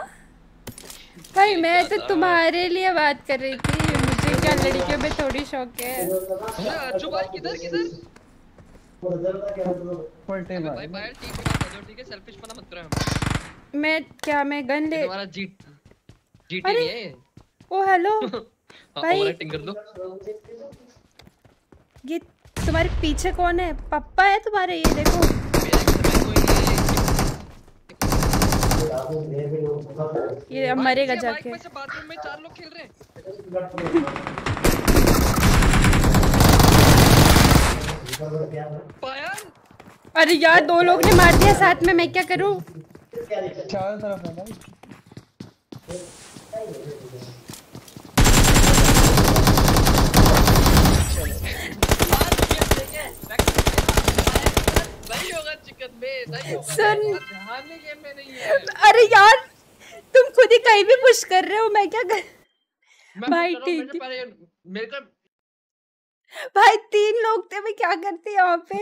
भाई मैं तो तुम्हारे लिए बात कर रही थी, मुझे क्या लड़कियों में थोड़ी शौक है। अच्छा भाई किधर किधर? भाई भाई ठीक है ठीक है, सेल्फिश पना मत करो। मैं क्या मैं गन ले तुम्हारा जीत जीत नहीं है। ओ हेलो भाई ओवरएक्टिंग कर दो। ये तुम्हारे पीछे कौन है? पप्पा है तुम्हारे? ये देखो ये मरेगा जाके। बाथरूम में चार लोग खेल रहे हैं। अरे यार दो लोग ने मार दिया साथ में, मैं क्या करूं? चारों तरफ है भाई। सुन अरे यार तुम खुद ही कहीं भी पुश कर रहे हो, मैं क्या कर भाई। ठीक भाई तीन लोग थे, मैं क्या करती यहाँ पे।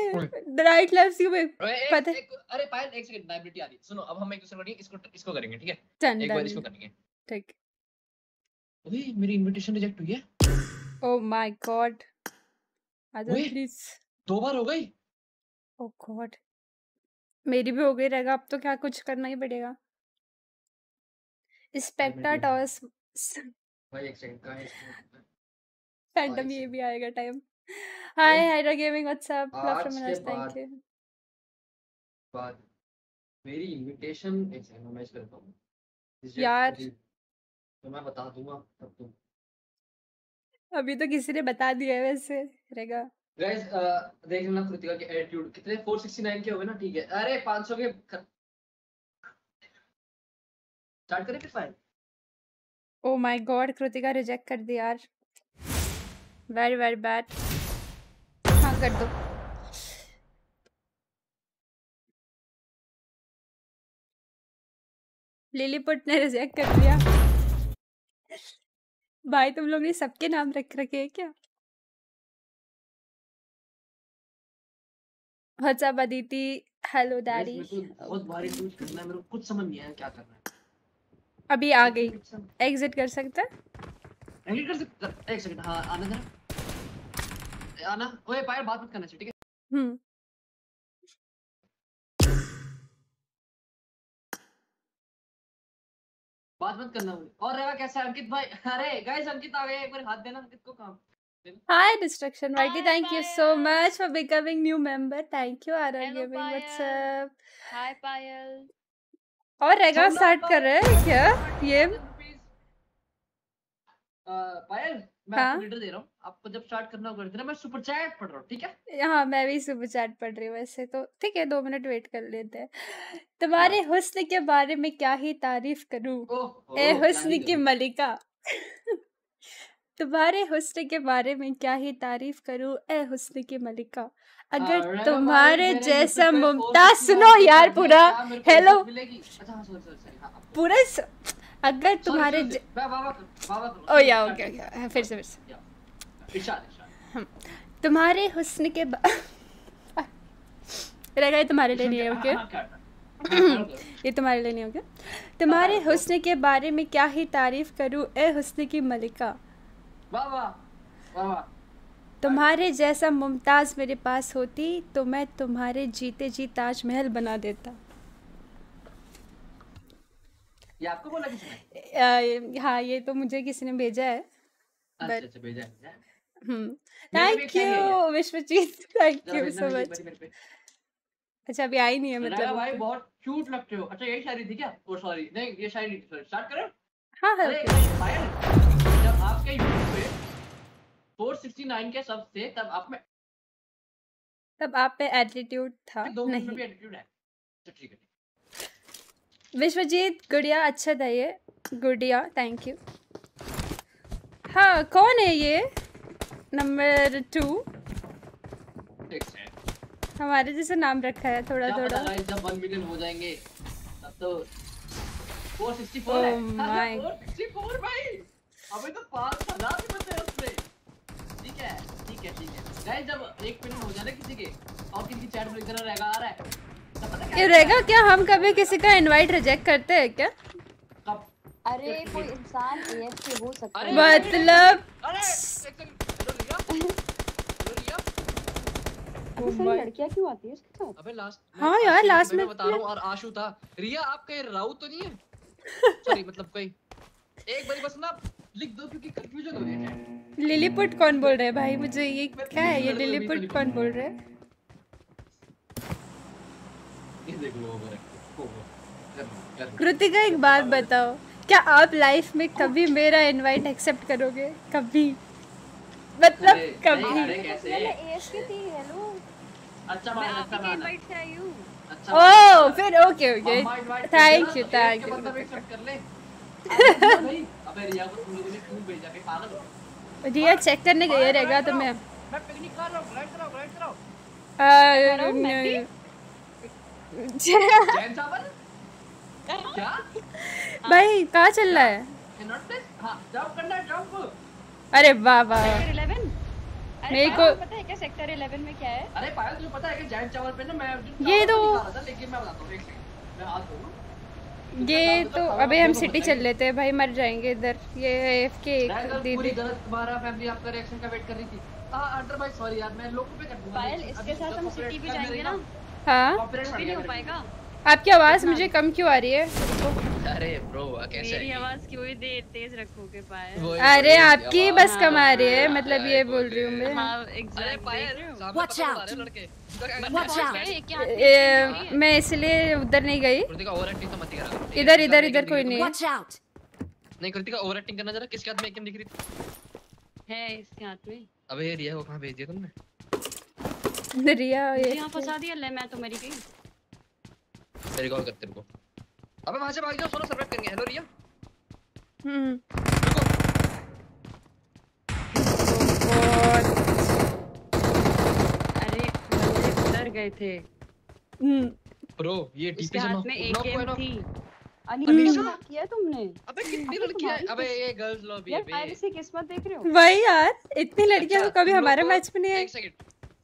राइट लव्स यू में पता। अरे पायल एक सेकंड, लाइबिलिटी आ रही। सुनो अब हम एक दूसरे को इसको इसको करेंगे ठीक है, एक बार इसको करेंगे ठीक। अरे मेरी इनविटेशन रिजेक्ट हुई है। ओह माय गॉड प्लीज, दो बार हो गई। ओ गॉड मेरी भी हो गई रहेगा। अब तो क्या कुछ करना ही पड़ेगा। स्पेक्टर टॉस भाई एक सेकंड का है फैंटम, ये भी आएगा time. Hi hydra gaming what's up love from Anas thank you. बाद मेरी इनविटेशन एक सेकंड मैं मैच करता हूं यार, तो मैं बता दूंगा तब तुम अभी तो किसी ने बता दिया है वैसे रहेगा। Guys, uh, देख लेना कृतिका के एटीट्यूड कितने चार सौ उनहत्तर के हो गए ना, ठीक है। अरे पाँच सौ के स्टार्ट करें फिर file. Oh my God, Kritika reject कर दी यार, वेरी वेरी बैड। हाँ कर दो, लिलीपुट ने रिजेक्ट कर दिया। भाई तुम लोग ने सबके नाम रख रखे हैं क्या? What's up Aditi, hello daddy. बहुत भारी कुछ करना है, मेरे को कुछ समझ नहीं आया क्या करना है। अभी आ गई, एग्जिट कर सकता है? एग्जिट कर सकता, एक सेकंड। हां आना जरा, आना। ओए भाई बात मत करना चाहिए, ठीक है? हम्म बात मत करना। और रहेगा कैसा अंकित भाई? अरे गाइस अंकित आ गए, एक बार हाथ देना अंकित को। काम Hi Destruction Mighty, thank Paya. you so much for becoming new member. Thank you Ara Gaming, what's up? Hi Payal. और रहेगा स्टार्ट कर रहे हैं क्या ये? पायल मैं आपको लीडर दे रहा हूँ, आपको जब स्टार्ट करना होगा कर देना। मैं सुपर चैट पढ़ रहा हूँ, ठीक है? हाँ मैं भी सुपर चैट पढ़ रही हूँ वैसे तो, ठीक है दो मिनट वेट कर लेते हैं। तुम्हारे हुस्न के बारे में क्या ही तारीफ करूँ, ए हुस्न की मलिका। तुम्हारे हुस्न के बारे में क्या ही तारीफ करूं, ए हुस्न की मलिका। अगर तुम्हारे जैसा मुमताज, सुनो यार पूरा, हेलो पूरा। अगर तुम्हारे ओ या ओके ओके फिर से फिर से तुम्हारे हुस्न के रहेगा। तुम्हारे लिए नहीं ओके, ये तुम्हारे लिए नहीं ओके। तुम्हारे हुस्न के बारे में क्या ही तारीफ करूं, ए हुस्न की मलिका। वाह वाह वाह वाह। तुम्हारे जैसा मुमताज मेरे पास होती तो मैं तुम्हारे जीते जी ताजमहल बना देता। ये आपको बोला किसने? हाँ ये तो मुझे किसी ने भेजा है। अच्छा अच्छा भेजा है। Hmm thank you Vishwajeet, thank you so much. अच्छा अभी आई नहीं है मतलब। भाई बहुत क्यूट लगते हो। अच्छा यही शायरी थी क्या? ओ सॉरी नहीं ये शायरी नहीं, सॉरी स्टार्ट करें। हाँ हाँ जब आपके YouTube पे चार सौ उनहत्तर के सब थे तब आप में तब आप पे एटीट्यूड था। दो नहीं में भी एटीट्यूड है तो ठीक है। विश्वजीत गुड़िया अच्छा था ये, गुड़िया थैंक यू। हाँ कौन है ये नंबर टू? हमारे जैसे नाम रखा है थोड़ा थोड़ा। जब वन मिलियन हो जाएंगे तब तो चार सौ चौंसठ है। oh my चार सौ चौंसठ भाई अभी तो पाँच हजार भी बचे उसमें। ठीक है ठीक है ठीक है गाइस, जब एक मिनट हो जाए किसी के और किसी की चैट में इधर रहेगा आ रहा है तो पता क्या रहेगा। क्या हम कभी किसी का इनवाइट रिजेक्ट करते हैं क्या? कब? अरे कोई इंसान एएफके हो सकता है मतलब। अरे लड़कियां क्यों आती है इसके साथ? अबे लास्ट हां यार लास्ट में बता रहा हूं। और आशु था, रिया आप कहीं राउत तो नहीं है? सॉरी मतलब कोई एक बारी बस ना लिख दो क्योंकि कंफ्यूजन हो रही है। लिलीपुट कौन बोल रहा है भाई? मुझे ये क्या है ये लिलीपुट कौन बोल रहा है? ये देख लो ओवर। कृतिका एक बात बताओ, क्या आप लाइफ में कभी मेरा इनवाइट एक्सेप्ट करोगे? कभी मतलब कभी? अरे कैसे एएसके थी हेलो। अच्छा मैं आपके इनवाइट से आई हूं। अच्छा ओ फिर okay okay thank you thank you. मतलब एक्सेप्ट कर ले। अबे रिया को तुम लोगों ने क्यों भेजा? कहीं पागल हो? रिया चेक करने गई है रहेगा तो मैं मैं पिकनिक कर रहा हूं। राइट कराओ राइट कराओ। अह जैन चावल क्या भाई कहां चल रहा है? Not place. हां जंप करना है जंप। अरे वाह वाह सेक्टर ग्यारह मेरे को पता है क्या सेक्टर ग्यारह में क्या है? अरे पायल तुझे पता है कि जैन चावल पे ना मैं ये तो लेकिन मैं बताता हूं एक सेकंड मैं हाथ धोऊं। ये तो अबे हम सिटी चल लेते हैं भाई, मर जाएंगे इधर। ये एएफके दीदी गलत तुम्हारा फैमिली आपका रिएक्शन का वेट कर रही थी। हां अंडर भाई सॉरी यार मैं लोगों पे कर दूंगा। पायल इसके साथ हम सिटी भी जाएंगे ना। हां कॉपरेट भी नहीं हो पाएगा। आपकी आवाज मुझे कम क्यों आ रही है? अरे ब्रो कैसे मेरी आवाज क्यों ही तेज रखोगे पायल? अरे आपकी बस कम आ रही है मतलब ये बोल रही हूं मैं। हां अरे पायल व्हाट्स अप लड़के मैं इसलिए उधर नहीं गई। इधर इधर इधर कोई नहीं। नहीं कृतिका ओवर एक्टिंग करना जरा। किसके हाथ में एकदम दिख रही है इसके हाथ में। अबे रिया को कहां भेज दिया तुमने? रिया ये यहां फंसा दिया। ले मैं तो मरी गई। तेरे कॉल करते रुको। अबे वहां से भाग जाओ, सोलो सरवाइव करेंगे। हेलो रिया। हम्म अरे बंदे उधर गए थे। हम्म ब्रो ये टीपी से हाथ में एकेएम थी। अनिशा किया तुमने? अबे कितनी लड़कियां? अबे ये गर्ल्स लॉबी है भाई। ऐसी किस्मत देख रहे हो भाई यार, इतनी लड़कियां तो कभी हमारे मैच में नहीं है। एक सेकंड,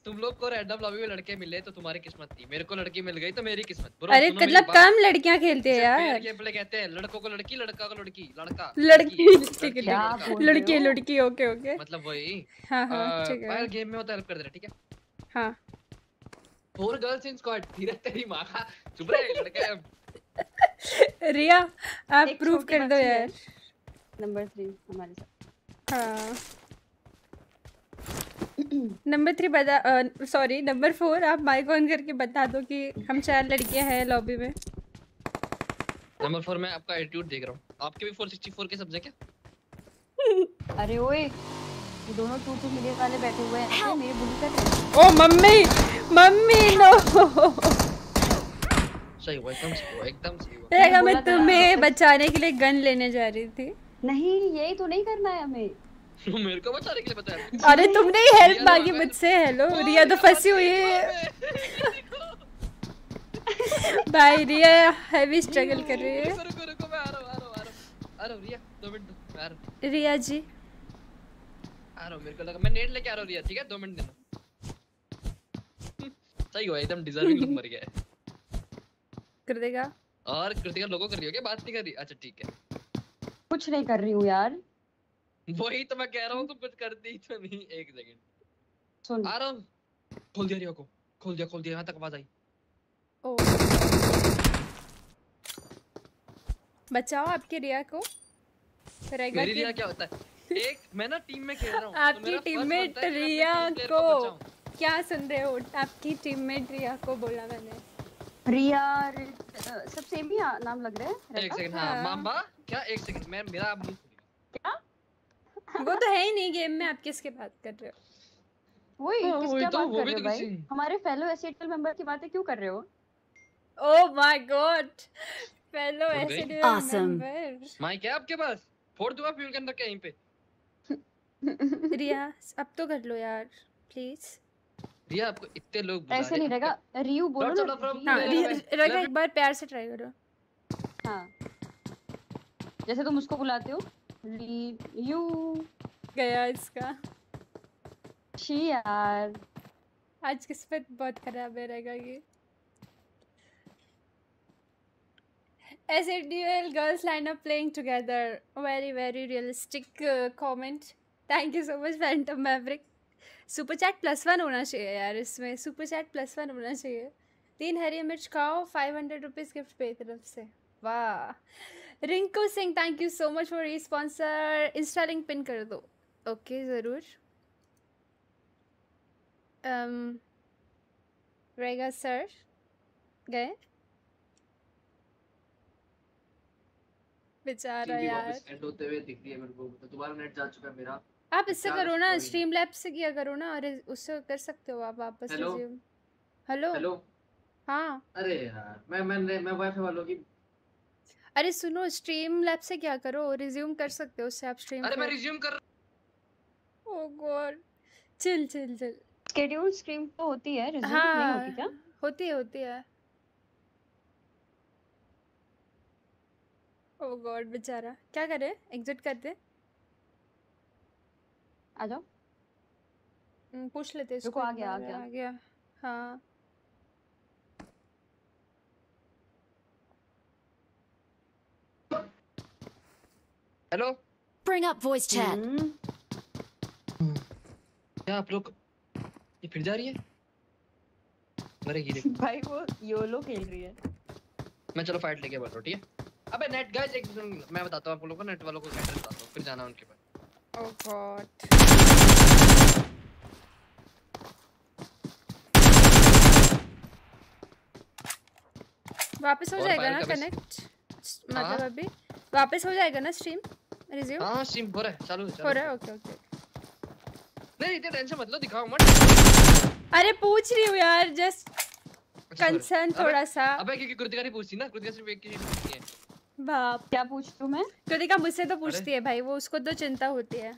तुम लोग को रैंडम लॉबी में लड़के मिले तो तुम्हारी किस्मत थी, मेरे को लड़की मिल गई तो मेरी किस्मत। अरे मतलब कम लड़कियां खेलते हैं यार। गेम प्ले कहते हैं लड़कों को लड़की, लड़का को लड़की, लड़का लड़की, लड़की लड़की। ओके ओके मतलब वही। हां हां ठीक है यार, गेम में होता है, हेल्प कर देना ठीक है। हां फोर गर्ल्स इन स्क्वाड। धीरे तेरी मां का चुप रह लड़का। रिया आप प्रूव कर दो यार। नंबर तीन हमारे साथ। हाँ नंबर तीन बता, सॉरी नंबर फोर आप माइक ऑन करके बता दो कि हम चार लड़कियां हैं लॉबी में। नंबर फोर मैं आपका एटीट्यूड देख रहा हूँ। आपके भी फोर सिक्स्टी फोर के सब्जेक्ट क्या? अरे ओए ये दोनों टू टू मिलियन वाले बैठे हुए हैं। मेरे बुली का ओ मम्मी मम्मी नो सही एकदम से एकदम से। अगर मैं तुम्हें बचाने के लिए गन लेने जा रही थी। नहीं यही तो नहीं करना है हमें। मेरे को बचाने के लिए बताया। अरे तुमने ही हेल्प मांगी मुझसे। हेलो रिया तो फंसी हुई है भाई। रिया हैवी स्ट्रगल कर रही है। रुको रुको मैं आ रहा हूं आ रहा हूं आ रहा हूं। रिया दो मिनट मैं आ रहा हूं। रिया जी आ रहा हूं। मेरे को लगा मैं नेट लेके आ रहा हूं। रिया ठीक है दो मिनट देना। सही हुआ एकदम डिजर्विंग लुक मर गया है। कर देगा और कृतिका लोगों कर रही हो क्या? बात नहीं कर रही। अच्छा ठीक है कुछ नहीं कर रही हूँ यार। वही तो मैं कह रहा हूँ तुम कुछ करती तो नहीं। एक सेकंड सुन आ रहा हूँ। खोल दिया रिया को। खोल दिया खोल दिया यहाँ तक आवाज आई। ओ बचाओ आपके रिया को। मेरी रिया क्या होता है? एक मैं ना टीम में खेल रहा हूँ। आपकी टीममेट रिया को क्या सुन रहे हो? आपकी टीममेट रिया को बोला मैंने। रिया सब सेम ही नाम लग रहा है। एक सेकंड हाँ मामा क्या? एक सेकंड मैं मेरा मुंह क्या वो तो है ही नहीं गेम में। आप किसके बात कर रहे हो? वही किसके बात कर रहे हो भाई? हमारे फेलो एसिडल मेंबर की बातें क्यों कर रहे हो? ओह माय गॉड फेलो एसिडल मेंबर। माइक है आपके पास? फोड़ दूंगा फ्यूल के अंदर के यहीं पे। रिया अब तो कर लो यार प्लीज। रिया आपको इतने लोग बुला रहे हैं ऐसे नहीं रहेगा। रियू बोलो ना। हां रहेगा एक बार प्यार से ट्राई करो। हां जैसे तुम उसको बुलाते हो। रियू गया इसका शी यार। आज किस्मत बहुत खराब है। रहेगा ये ऐसे dual girls line up playing together. Very very realistic comment. Thank you so much phantom maverick. Super chat plus one होना चाहिए यार इसमें। सुपर चैट प्लस वन होना चाहिए। तीन हरी मिर्च खाओ। फाइव हंड्रेड रुपीज़ गिफ्ट पे तरफ से। वाह Rinku Singh thank you so much for ये स्पॉन्सर। इंस्टा लिंक पिन कर दो। ओके ज़रूर। रहेगा सर गए बेचारा यार। दोबारा नेट जा चुका है मेरा। आप इससे करो ना स्ट्रीमलैब से किया करो ना। और उससे कर सकते हो आप वापस रिज्यूम। हेलो हेलो हाँ अरे यार मैं मैं मैं वाईफाई वालों की। अरे सुनो स्ट्रीमलैब से क्या करो रिज्यूम कर सकते हो उससे आप स्ट्रीम। अरे मैं रिज्यूम कर। Oh God chill chill chill. Schedule stream तो होती है रिज्यूम नहीं होती क्या? होती है होती है। ओह गॉड बेचारा क्या करे? एग्जिट कर दे। आ जाओ पूछ लेते हैं इसको। आ गया आ गया आ गया हाँ। Hello bring up voice chat. क्या आप लोग ये फिर जा रही है? अरे ये देखो भाई वो योलो खेल रही है। मैं चलो फाइट लेके बैठो ठीक है। अबे नेट गाइस एक मैं बताता हूँ आप लोगों को नेट वालों को कैसे बताता हूँ फिर जाना उनके पास। Oh God. वापस हो जाएगा ना कनेक्ट मतलब अभी वापस हो जाएगा ना स्ट्रीम रिज्यूम। हाँ स्ट्रीम हो रहा है चालू हो रहा है। ओके ओके नहीं नहीं टेंशन मत लो, दिखाओ मत। अरे पूछ रही हूँ यार, जस्ट कंसर्न थोड़ा सा। अबे क्योंकि कृतिका नहीं पूछती ना, कृतिका सिर्फ एक चीज पूछती है। बाप क्या पूछती हूँ मैं? कृतिका मुझसे तो पूछती है भाई, वो उसको तो चिंता होती है।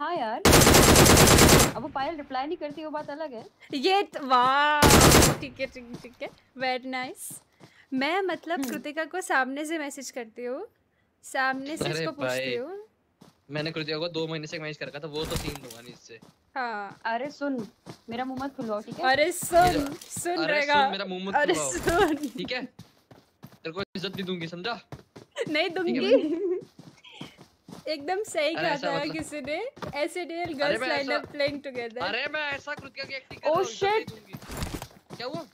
हाँ यार अब वो पायल रिप्लाई नहीं करती, वो बात अलग है। ये वाह ठीक है ठीक है वेरी नाइस। मैं मतलब कृतिका को सामने से मैसेज करती हूँ, सामने से इसको पूछती हूँ। मैंने कृतिका को दो महीने से मैसेज कर रखा था, वो तो सीन होगा नहीं इससे। हाँ अरे सुन मेरा मुंह मत खुलवाओ ठीक है? अरे सुन सुन रहेगा, अरे सुन मेरा मुंह मत खुलवाओ ठीक है? तेरे को इज्जत नहीं दूंगी समझा? नहीं दूंगी। एकदम सही कहा था किसी ने, ऐसे dual girls line up playing together. अरे मैं ऐसा कृतिका की एक्टिंग कर रहा हूं। ओह शिट क्या हुआ?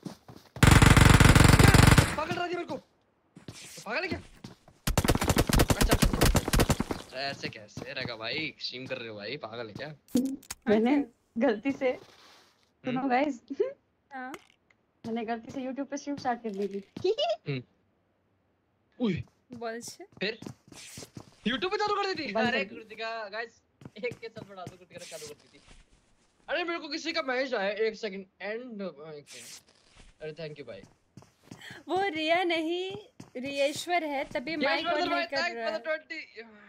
पागल रहा दिया मेरे को, पागल है क्या? ऐसे कैसे रहेगा भाई, स्ट्रीम कर रहे हो भाई, पागल है क्या? मैंने गलती से सुनो गाइस, हां मैंने गलती से YouTube पे स्ट्रीम स्टार्ट कर दी थी। ओए बस फिर YouTube पे चालू कर दी थी। अरे कृतिका गाइस एक के साथ बढ़ा दो, कृतिका चालू कर दी थी। अरे मेरे को किसी का मैसेज आया, एक सेकंड एंड एक सेकंड। अरे थैंक यू भाई। वो रिया नहीं रियेश्वर है, तभी माइक ऑन नहीं कर रहा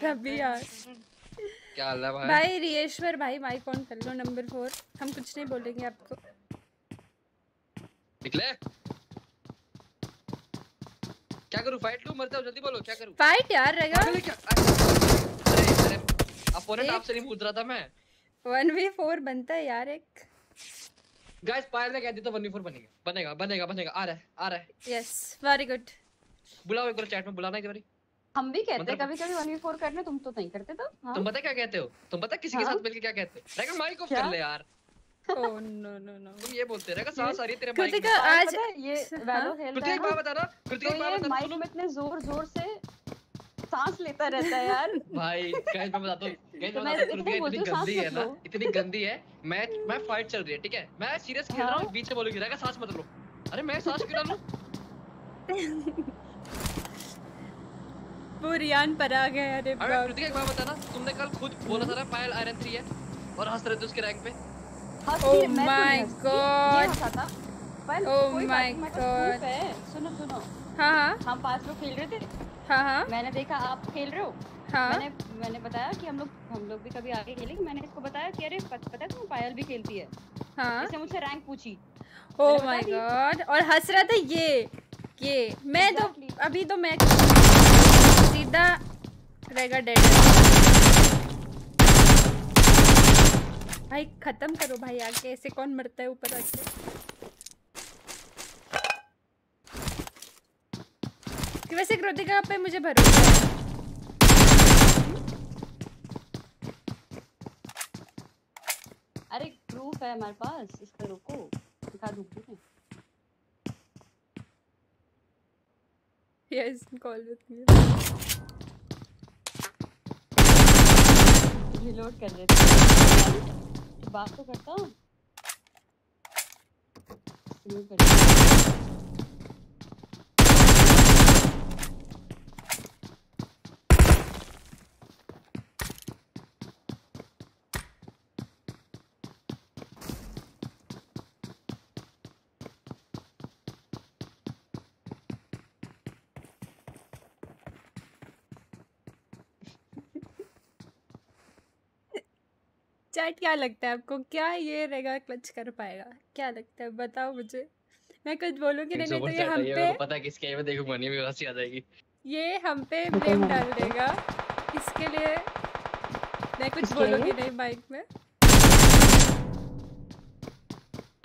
तभी यार क्या हाल है भाई? भाई रियेश्वर भाई माइक ऑन कर लो। नंबर फोर हम कुछ नहीं बोलेंगे आपको, निकले क्या करूं? फाइट लूं, मर जाऊं? जल्दी बोलो क्या करूं? फाइट यार रहेगा। अरे अरे अपोनेंट आपसे नहीं पूछ रहा था मैं। वन वी फोर बनता है यार एक। गाइस पायल ने कह दिया तो वन वी फोर बनेगा बनेगा बनेगा बनेगा। आ रहा है आ रहा है। Yes very good. बुलाओ एक बार चैट में, बुलाना एक बार। हम भी कहते हैं मतलब कभी-कभी वन वी फोर करने, तुम तो नहीं करते तो। हाँ? तुम पता क्या कहते हो? तुम पता किसी हाँ? के साथ मिलके क्या कहते हो? रेगा माइक ऑफ कर ले यार। Oh no no no. तुम ये बोलते रेगा सास आ रही तेरे माइक में। कृतिका आज ये वैलो हेल्थ। कृतिका एक बात बता ना, कृतिका एक बात बता, माइक में इतने जोर-जोर से सांस लेता रहता है यार। भाई गाइस मैं बताता हूं, गाइस मैं इतनी गंदी है ना, इतनी गंदी है। मैच मैं फाइट चल रही है ठीक है, मैं सीरियस खेल रहा हूं, बीच में बोलूंगी रेगा सांस मत लो। अरे मैं सांस क्यों लूं? वो रियान पराग है। अरे कृतिका एक बार बता ना, तुमने कल खुद बोला था ना पायल आयरन थ्री है और हंस रहे थे उसके रैंक पे। Oh my God oh my God. सुनो सुनो हाँ हाँ हम पांच लोग खेल रहे थे। हाँ हाँ मैंने देखा आप खेल रहे हो। हाँ मैंने मैंने बताया कि हम लोग हम लोग भी कभी आगे खेलेंगे। मैंने इसको बताया कि अरे पता तुम पायल भी खेलती है। हाँ इसने मुझसे रैंक पूछी। Oh my God. और हंस रहा था ये ये मैं तो अभी तो मैं सीधा रहेगा डेड। भाई खत्म करो भाई आके, ऐसे कौन मरता है ऊपर आके? कि वैसे कृतिका पे मुझे भरोसा है। अरे प्रूफ है हमारे पास, इस पर रुको दिखा दूंगी मैं। Yes, call with me. Reload कर रहे थे। बात तो करता हूँ। चैट क्या लगता है आपको, क्या ये रेगा क्लच कर पाएगा? क्या लगता है बताओ मुझे। मैं कुछ बोलूँगी नहीं तो ये हम पे पता किसके है, मैं देखूंगा नहीं, मेरी हंसी आ जाएगी। ये हम पे ब्लेम डाल देगा, इसके लिए मैं कुछ बोलूँगी नहीं माइक में।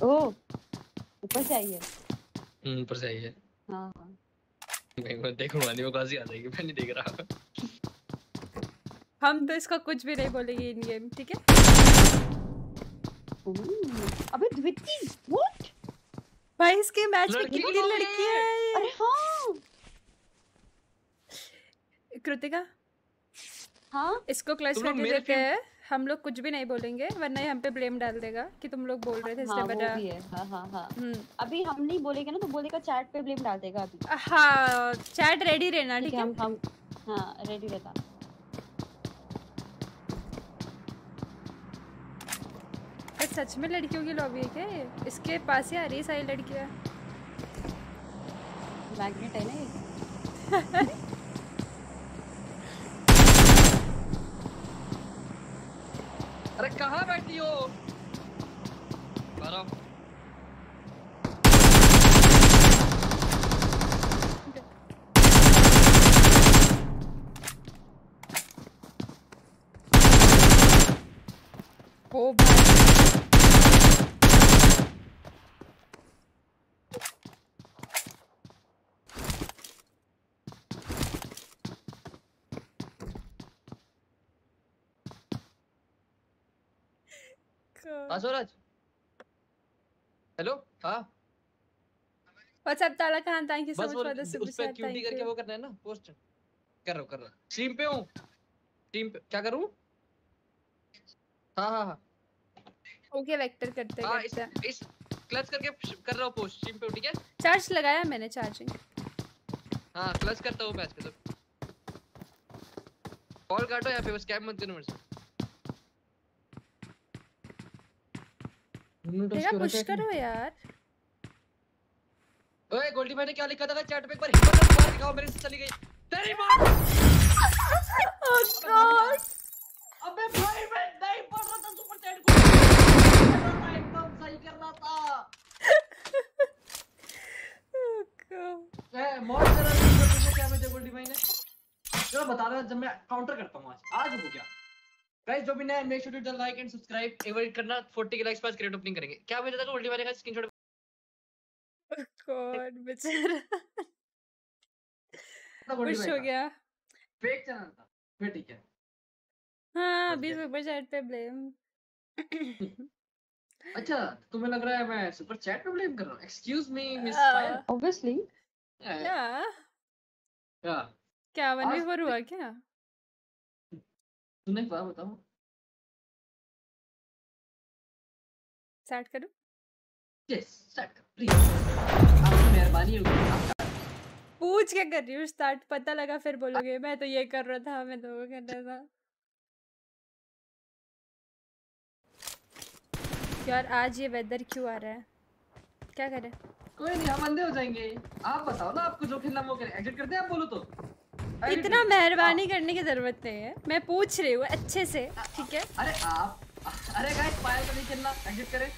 ओह ऊपर से आई है। हम्म ऊपर से आई है। हाँ हाँ मैं देखूंगा नहीं, मेरी हंसी आ जाएगी, मैं नहीं देख रहा। हम तो इसका कुछ भी नहीं बोलेंगे इन गेम ठीक है? अबे द्विती व्हाट? भाई इसके मैच में कितनी लड़कियां हैं? अरे हाँ कृतिका हाँ इसको क्लच कर देते हैं, हम लोग कुछ भी नहीं बोलेंगे वरना ये हम पे ब्लेम डाल देगा कि तुम लोग बोल रहे थे इसलिए बड़ा। हाँ वो भी है हाँ हाँ हाँ। अभी हम नहीं बोलेंगे ना तो बोलेगा चैट पे ब्लेम डाल देगा अभी। हाँ चैट रेडी रहना ठीक है? हम हम हाँ रेडी रहता। सच में लड़कियों की लॉबी है क्या ये? इसके पास ही आ रही है सारी लड़कियाँ। मैग्नेट है ना ये। अरे कहाँ बैठी हो? ओ सोराज, हेलो। हाँ what's up Tala Khan, thank you so much for the super chat. Cutie करके वो करना है ना, पोस्ट कर रहा हूं कर रहा हूं टीम पे हूं टीम पे क्या करूं। हाँ हाँ हाँ ओके वेक्टर करते हैं। इस, इस क्लच करके कर रहा हूँ पोस्ट टीम पे। ठीक है चार्ज लगाया मैंने, चार्जिंग। हाँ क्लच करता हूँ मैच पे। तो कॉल काटो यहाँ पे, बस स्कैम मत करना मेरे से। तेरा पुश करो यार। ओए गोल्डी भाई ने क्या लिखा था चैट पे, एक बार हिम्मत मार दिखाओ। मेरे से चली गई तेरी मां। ओह गॉड अबे भाई मैं नहीं पढ़ रहा था सुपर चैट को। एकदम सही कर रहा था। ए मौत करा तुमने क्या मुझे गोल्डी भाई ने। चलो बता रहा जब मैं काउंटर करता हूं आज आज वो क्या। गाइस जो भी नया make sure to like and subscribe. Average करना चालीस के लाइक्स पास क्रेट ओपनिंग करेंगे। क्या मुझे लगा गोल्डी भाई का स्क्रीनशॉट। गॉड बेचारा खुश हो गया। फेक चैनल था फिर ठीक है। हाँ अभी सुपर चैट पे ब्लेम। अच्छा तुम्हें लग रहा है मैं सुपर चैट पे ब्लेम कर रहा हूँ? Excuse me miss file. Obviously या या क्या वनवे पर हुआ क्या? तूने क्या बताऊँ स्टार्ट करूँ? यस स्टार्ट कर प्लीज। आपकी मेहरबानी होगी। पूछ क्या कर रही हूँ स्टार्ट? पता लगा फिर बोलोगे मैं तो ये कर रहा था मैं तो वो कर रहा था। यार आज ये वेदर क्यों आ रहा है? क्या करें? कोई नहीं हम अंधे हो जाएंगे। आप बताओ ना आपको जो खेलना वो करें। एग्जिट करते हैं आप बोलो तो। इतना मेहरबानी करने की जरूरत नहीं है, मैं पूछ रही हूँ अच्छे से ठीक है। अरे आप अरे गाइस फाइल तो नहीं खेलना, एग्जिट करें।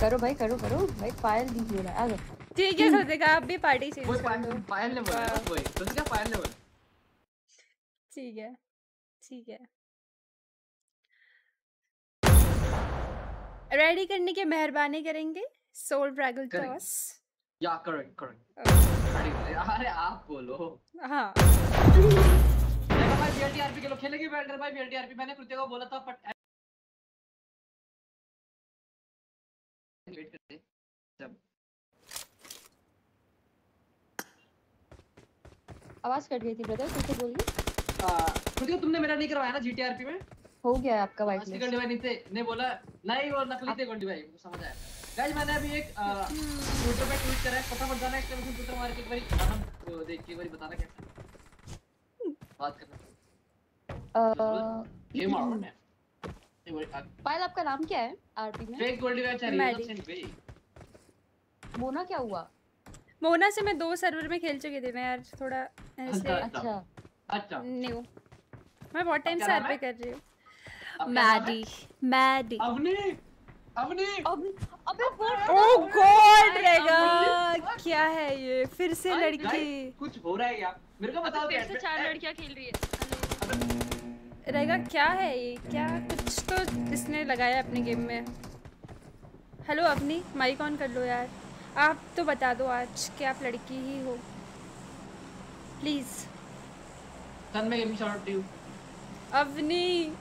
करो भाई करो करो भाई फाइल दीजिए ना आगे ठीक है। सोते का आप भी पार्टी चेंज करो। फाइल ने बोला कोई तो क्या फाइल ने बोला ठीक है ठीक है। रेडी करने के मेहरबानी करेंगे। सोल ब्रैगल टॉस या करेक्ट करेक्ट। अरे आप बोलो। हां देखो भाई बीएलटीआरपी के लोग खेलेंगे। बैटर भाई बीएलटीआरपी मैंने कृत्य को बोला था बट वेट करते जब आवाज कट गई थी ब्रदर तुमसे बोल गई। कृत्य तुमने मेरा नहीं करवाया ना जीटीआरपी में? हो गया आपका वाइट लिस्ट। गोल्डी भाई ने ने बोला नहीं वो नकली थे गोल्डी भाई को समझ आया। गाइस मैंने अभी एक ट्विटर पे ट्वीट करा है, पता मत जाना इसमें ट्विटर मार के एक बार आना देख के एक बार बताना कैसा बात करना। ये मारो ने फाइल आपका नाम क्या है आरपी में? फेक गोल्डी भाई चाहिए सेंड पे। मोना क्या हुआ? मोना से मैं दो सर्वर में खेल चुकी थी मैं यार थोड़ा ऐसे। अच्छा अच्छा न्यू मैं बहुत टाइम से आरपी कर रही हूं। मैडी मैडी अवनी अवनी अबे ओ गॉड रेगा क्या है ये फिर से लड़की? कुछ हो रहा है यार मेरे को बताओ। फिर से चार लड़कियां खेल रही है रेगा क्या है ये? क्या कुछ तो इसने लगाया अपने गेम में। हेलो अवनी माइक ऑन कर लो यार। आप तो बता दो आज कि आप लड़की ही हो प्लीज। तन में गेम शॉट टू अवनी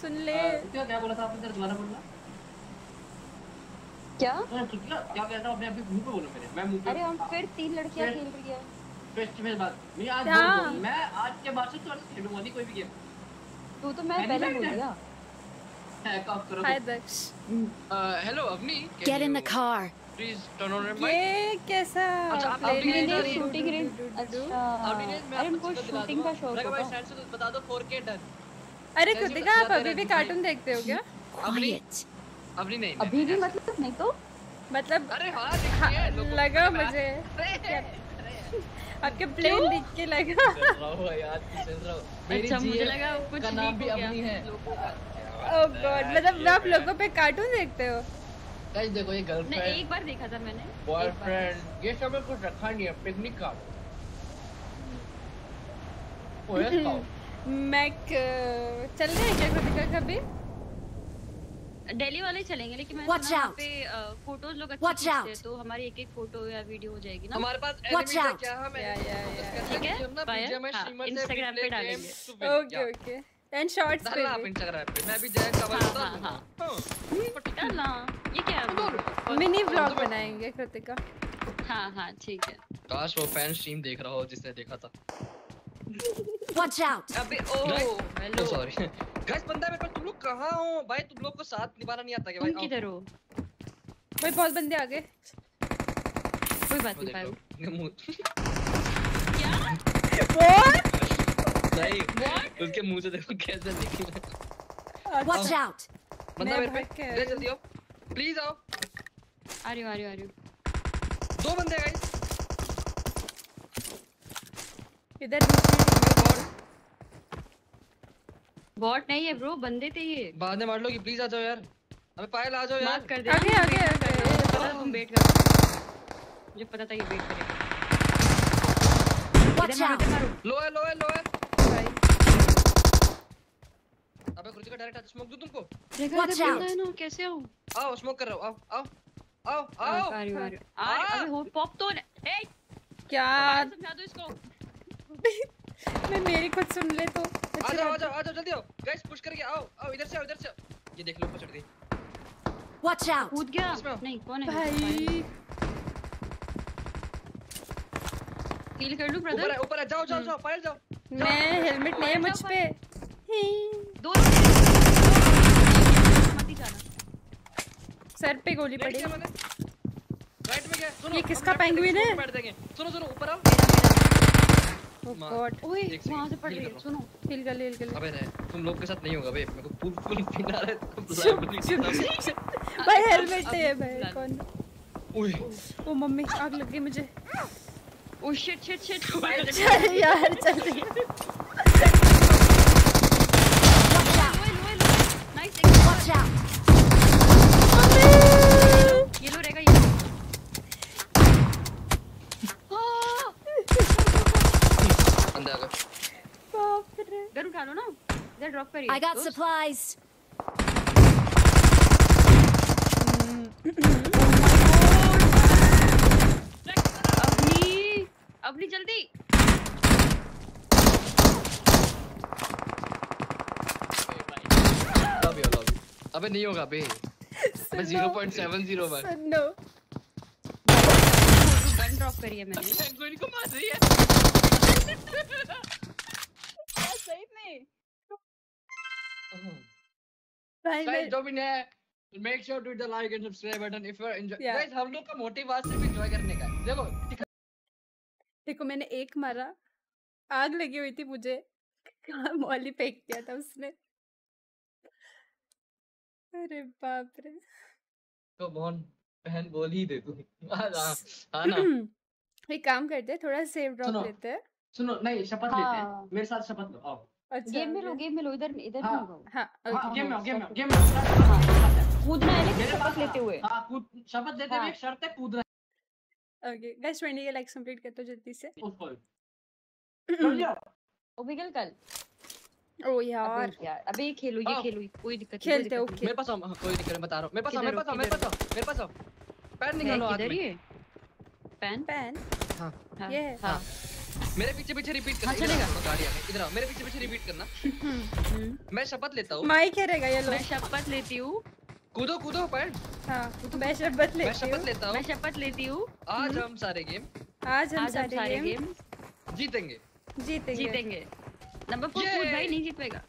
सुन ले। क्या क्या बोला था आपने? तेरा दोबारा बोलना क्या क्या कह रहा था आपने? अभी मुंह पे बोलो मेरे। मैं मुंह पे अरे हम फिर तीन लड़कियां खेल रही है फेस्ट में बात मैं आज बोल मैं आज के बाद से तुरंत खेलूंगा नहीं कोई भी गेम। तू तो मैं पहले बोल दिया है कॉल करो। Hi Daksh hello Avni get in the car please turn on mic. ये कैसा अच्छा आप अपनी शूटिंग रेंज अवनी ने मैं आपको शूटिंग का शौक है भाई शायद से बता दो फोर के डन। अरे खुद का आप अभी भी कार्टून देखते हो क्या? अभी नहीं, अभी भी मतलब नहीं तो मतलब अरे हाँ, हाँ, लगा मुझे आपके प्लेन दिख के लगा यार अच्छा मुझे लगा कुछ भी अपनी है। ओह गॉड, मतलब आप लोगों पे कार्टून देखते हो? गाइस देखो ये गर्लफ्रेंड, एक बार देखा था मैंने, बॉयफ्रेंड ये सब कुछ रखा नहीं है। पिकनिक का ओए खाओ मैक चल रहे हैं क्या कोई कभी? दिल्ली वाले चलेंगे लेकिन मैंने वहाँ पे फोटोज लोग अच्छे हैं तो हमारी एक एक फोटो या वीडियो हो जाएगी ना हमारे पास। क्या ठीक है, इंस्टाग्राम पे डालेंगे। ओके ओके एंड शॉर्ट्स पे आप इंस्टाग्राम पे मैं भी जय कवर करता हूं। हां पता ना ये क्या है, मिनी व्लॉग बनाएंगे कृतिका। हां हां ठीक है। काश वो फैन स्ट्रीम देख रहा हो जिसने देखा था। Watch out! अबे ओ हेलो सॉरी गाइस बंदा मेरे पास। तुम लोग कहां हो भाई? तुम लोग को साथ निभाना नहीं आता क्या भाई? तुम किधर हो भाई? बहुत बंदे आ गए, कोई बात नहीं भाई। क्या व्हाट नहीं व्हाट उसके मुंह से देखो कैसे निकला। Watch out! बंदा मेरे पे, ले जल्दी आओ प्लीज आओ। आ रही हूं आ रही हूं आ रही हूं। दो बंदे गाइस इधर। बॉट नहीं है ब्रो, बंदे थे ये। बाद में मार लोगी, प्लीज आ जाओ यार। अबे पायल आ जाओ यार, माफ कर दे। आगे आगे पता तुम वेट कर, मुझे पता था ये वेट करेगा। इधर मारो मारो। लो है लो है लो है भाई। अबे कुर्सी का डायरेक्ट टच स्मोक दूं तुमको। देखो देखो ना कैसे हो। आओ स्मोक कर रहा हूं, आओ आओ आओ आओ। अरे अरे अबे हो पॉप तो ए क्या समझा दो इसको। मैं मेरी कुछ सुन ले तो। आ जाओ आ जाओ आ जाओ जल्दी आओ गाइस, पुश करके आओ आओ इधर से आओ इधर से आओ। ये देख लो ऊपर चढ़ गई। Watch out. कूद गया नहीं, कौन है भाई? हील कर लूं ब्रदर। ऊपर ऊपर जाओ जाओ जाओ पायल जाओ। मैं हेलमेट नहीं है मुझ पे। दो मत ही जाना, सर पे गोली पड़ी। राइट में गया। सुनो ये किसका पेंगुइन है? सुनो सुनो ऊपर आओ। Oh God. ओए वहां से पड़ रही। सुनो हिल गल हिल गल। अबे नहीं तुम लोग के साथ नहीं होगा बे, मेरे को पूल पूल फिनाल है भाई। हेलमेट है भाई कौन? ओए ओ मम्मी आग लग गई मुझे। ओ शिट शिट शिट यार चल रही। नाइस एक वॉच आउट। ये लो रहेगा ये। इधर उठा लो ना, इधर ड्रॉप करिए। I got supplies. अपनी अपनी जल्दी। Love you love you. अबे नहीं होगा बे। मैं ज़ीरो पॉइंट सेवन ज़ीरो पर। नो। गन ड्रॉप करिए मैंने। पेंगुइन को मार रही है। सही नहीं भाई भाई। जो भी नया make sure to hit the like and subscribe button if you are enjoy. Guys हम लोग का मोटिव आज सिर्फ एंजॉय करने का है। देखो देखो मैंने एक मारा, आग लगी हुई थी मुझे, कहां मौली फेंक दिया था उसने। अरे बाप रे। तो बहन बहन बोल ही दे तू। हां ना एक काम करते हैं, थोड़ा सेव ड्रॉप लेते हैं। सुनो नहीं शपथ लेते हैं, मेरे साथ शपथ लो। आओ अच्छा गेम में लो, गेम में लो, इधर इधर में लो। हां गेम में गेम में गेम में कूदना है लेकिन शपथ लेते हुए। हां कूद शपथ लेते हुए, एक शर्त है कूदना। ओके गाइस ट्वेंटी के लाइक कंप्लीट कर दो जल्दी से। ओबिगल कल। ओ यार यार अबे ये खेलो ये खेलो कोई दिक्कत नहीं। खेलते ओके मेरे पास कोई दिक्कत नहीं, बता रहा हूं मेरे पास मेरे पास मेरे पास मेरे पास पैन निकालो। इधर ये पैन पैन हां ये हां मेरे पीछे पीछे रिपीट करना। चलेगा गाड़ियां इधर आओ मेरे पीछे पीछे रिपीट करना। मैं शपथ लेता हूं माइक करेगा ये लो। मैं शपथ लेती हूं। कूदो कूदो पैर। हां मैं शपथ लेती हूं मैं शपथ लेता हूं मैं शपथ लेती हूं आज हम सारे गेम आज हम सारे गेम जीतेंगे जीतेंगे जीतेंगे। नंबर फोर कूद भाई, नहीं जीत पाएगा।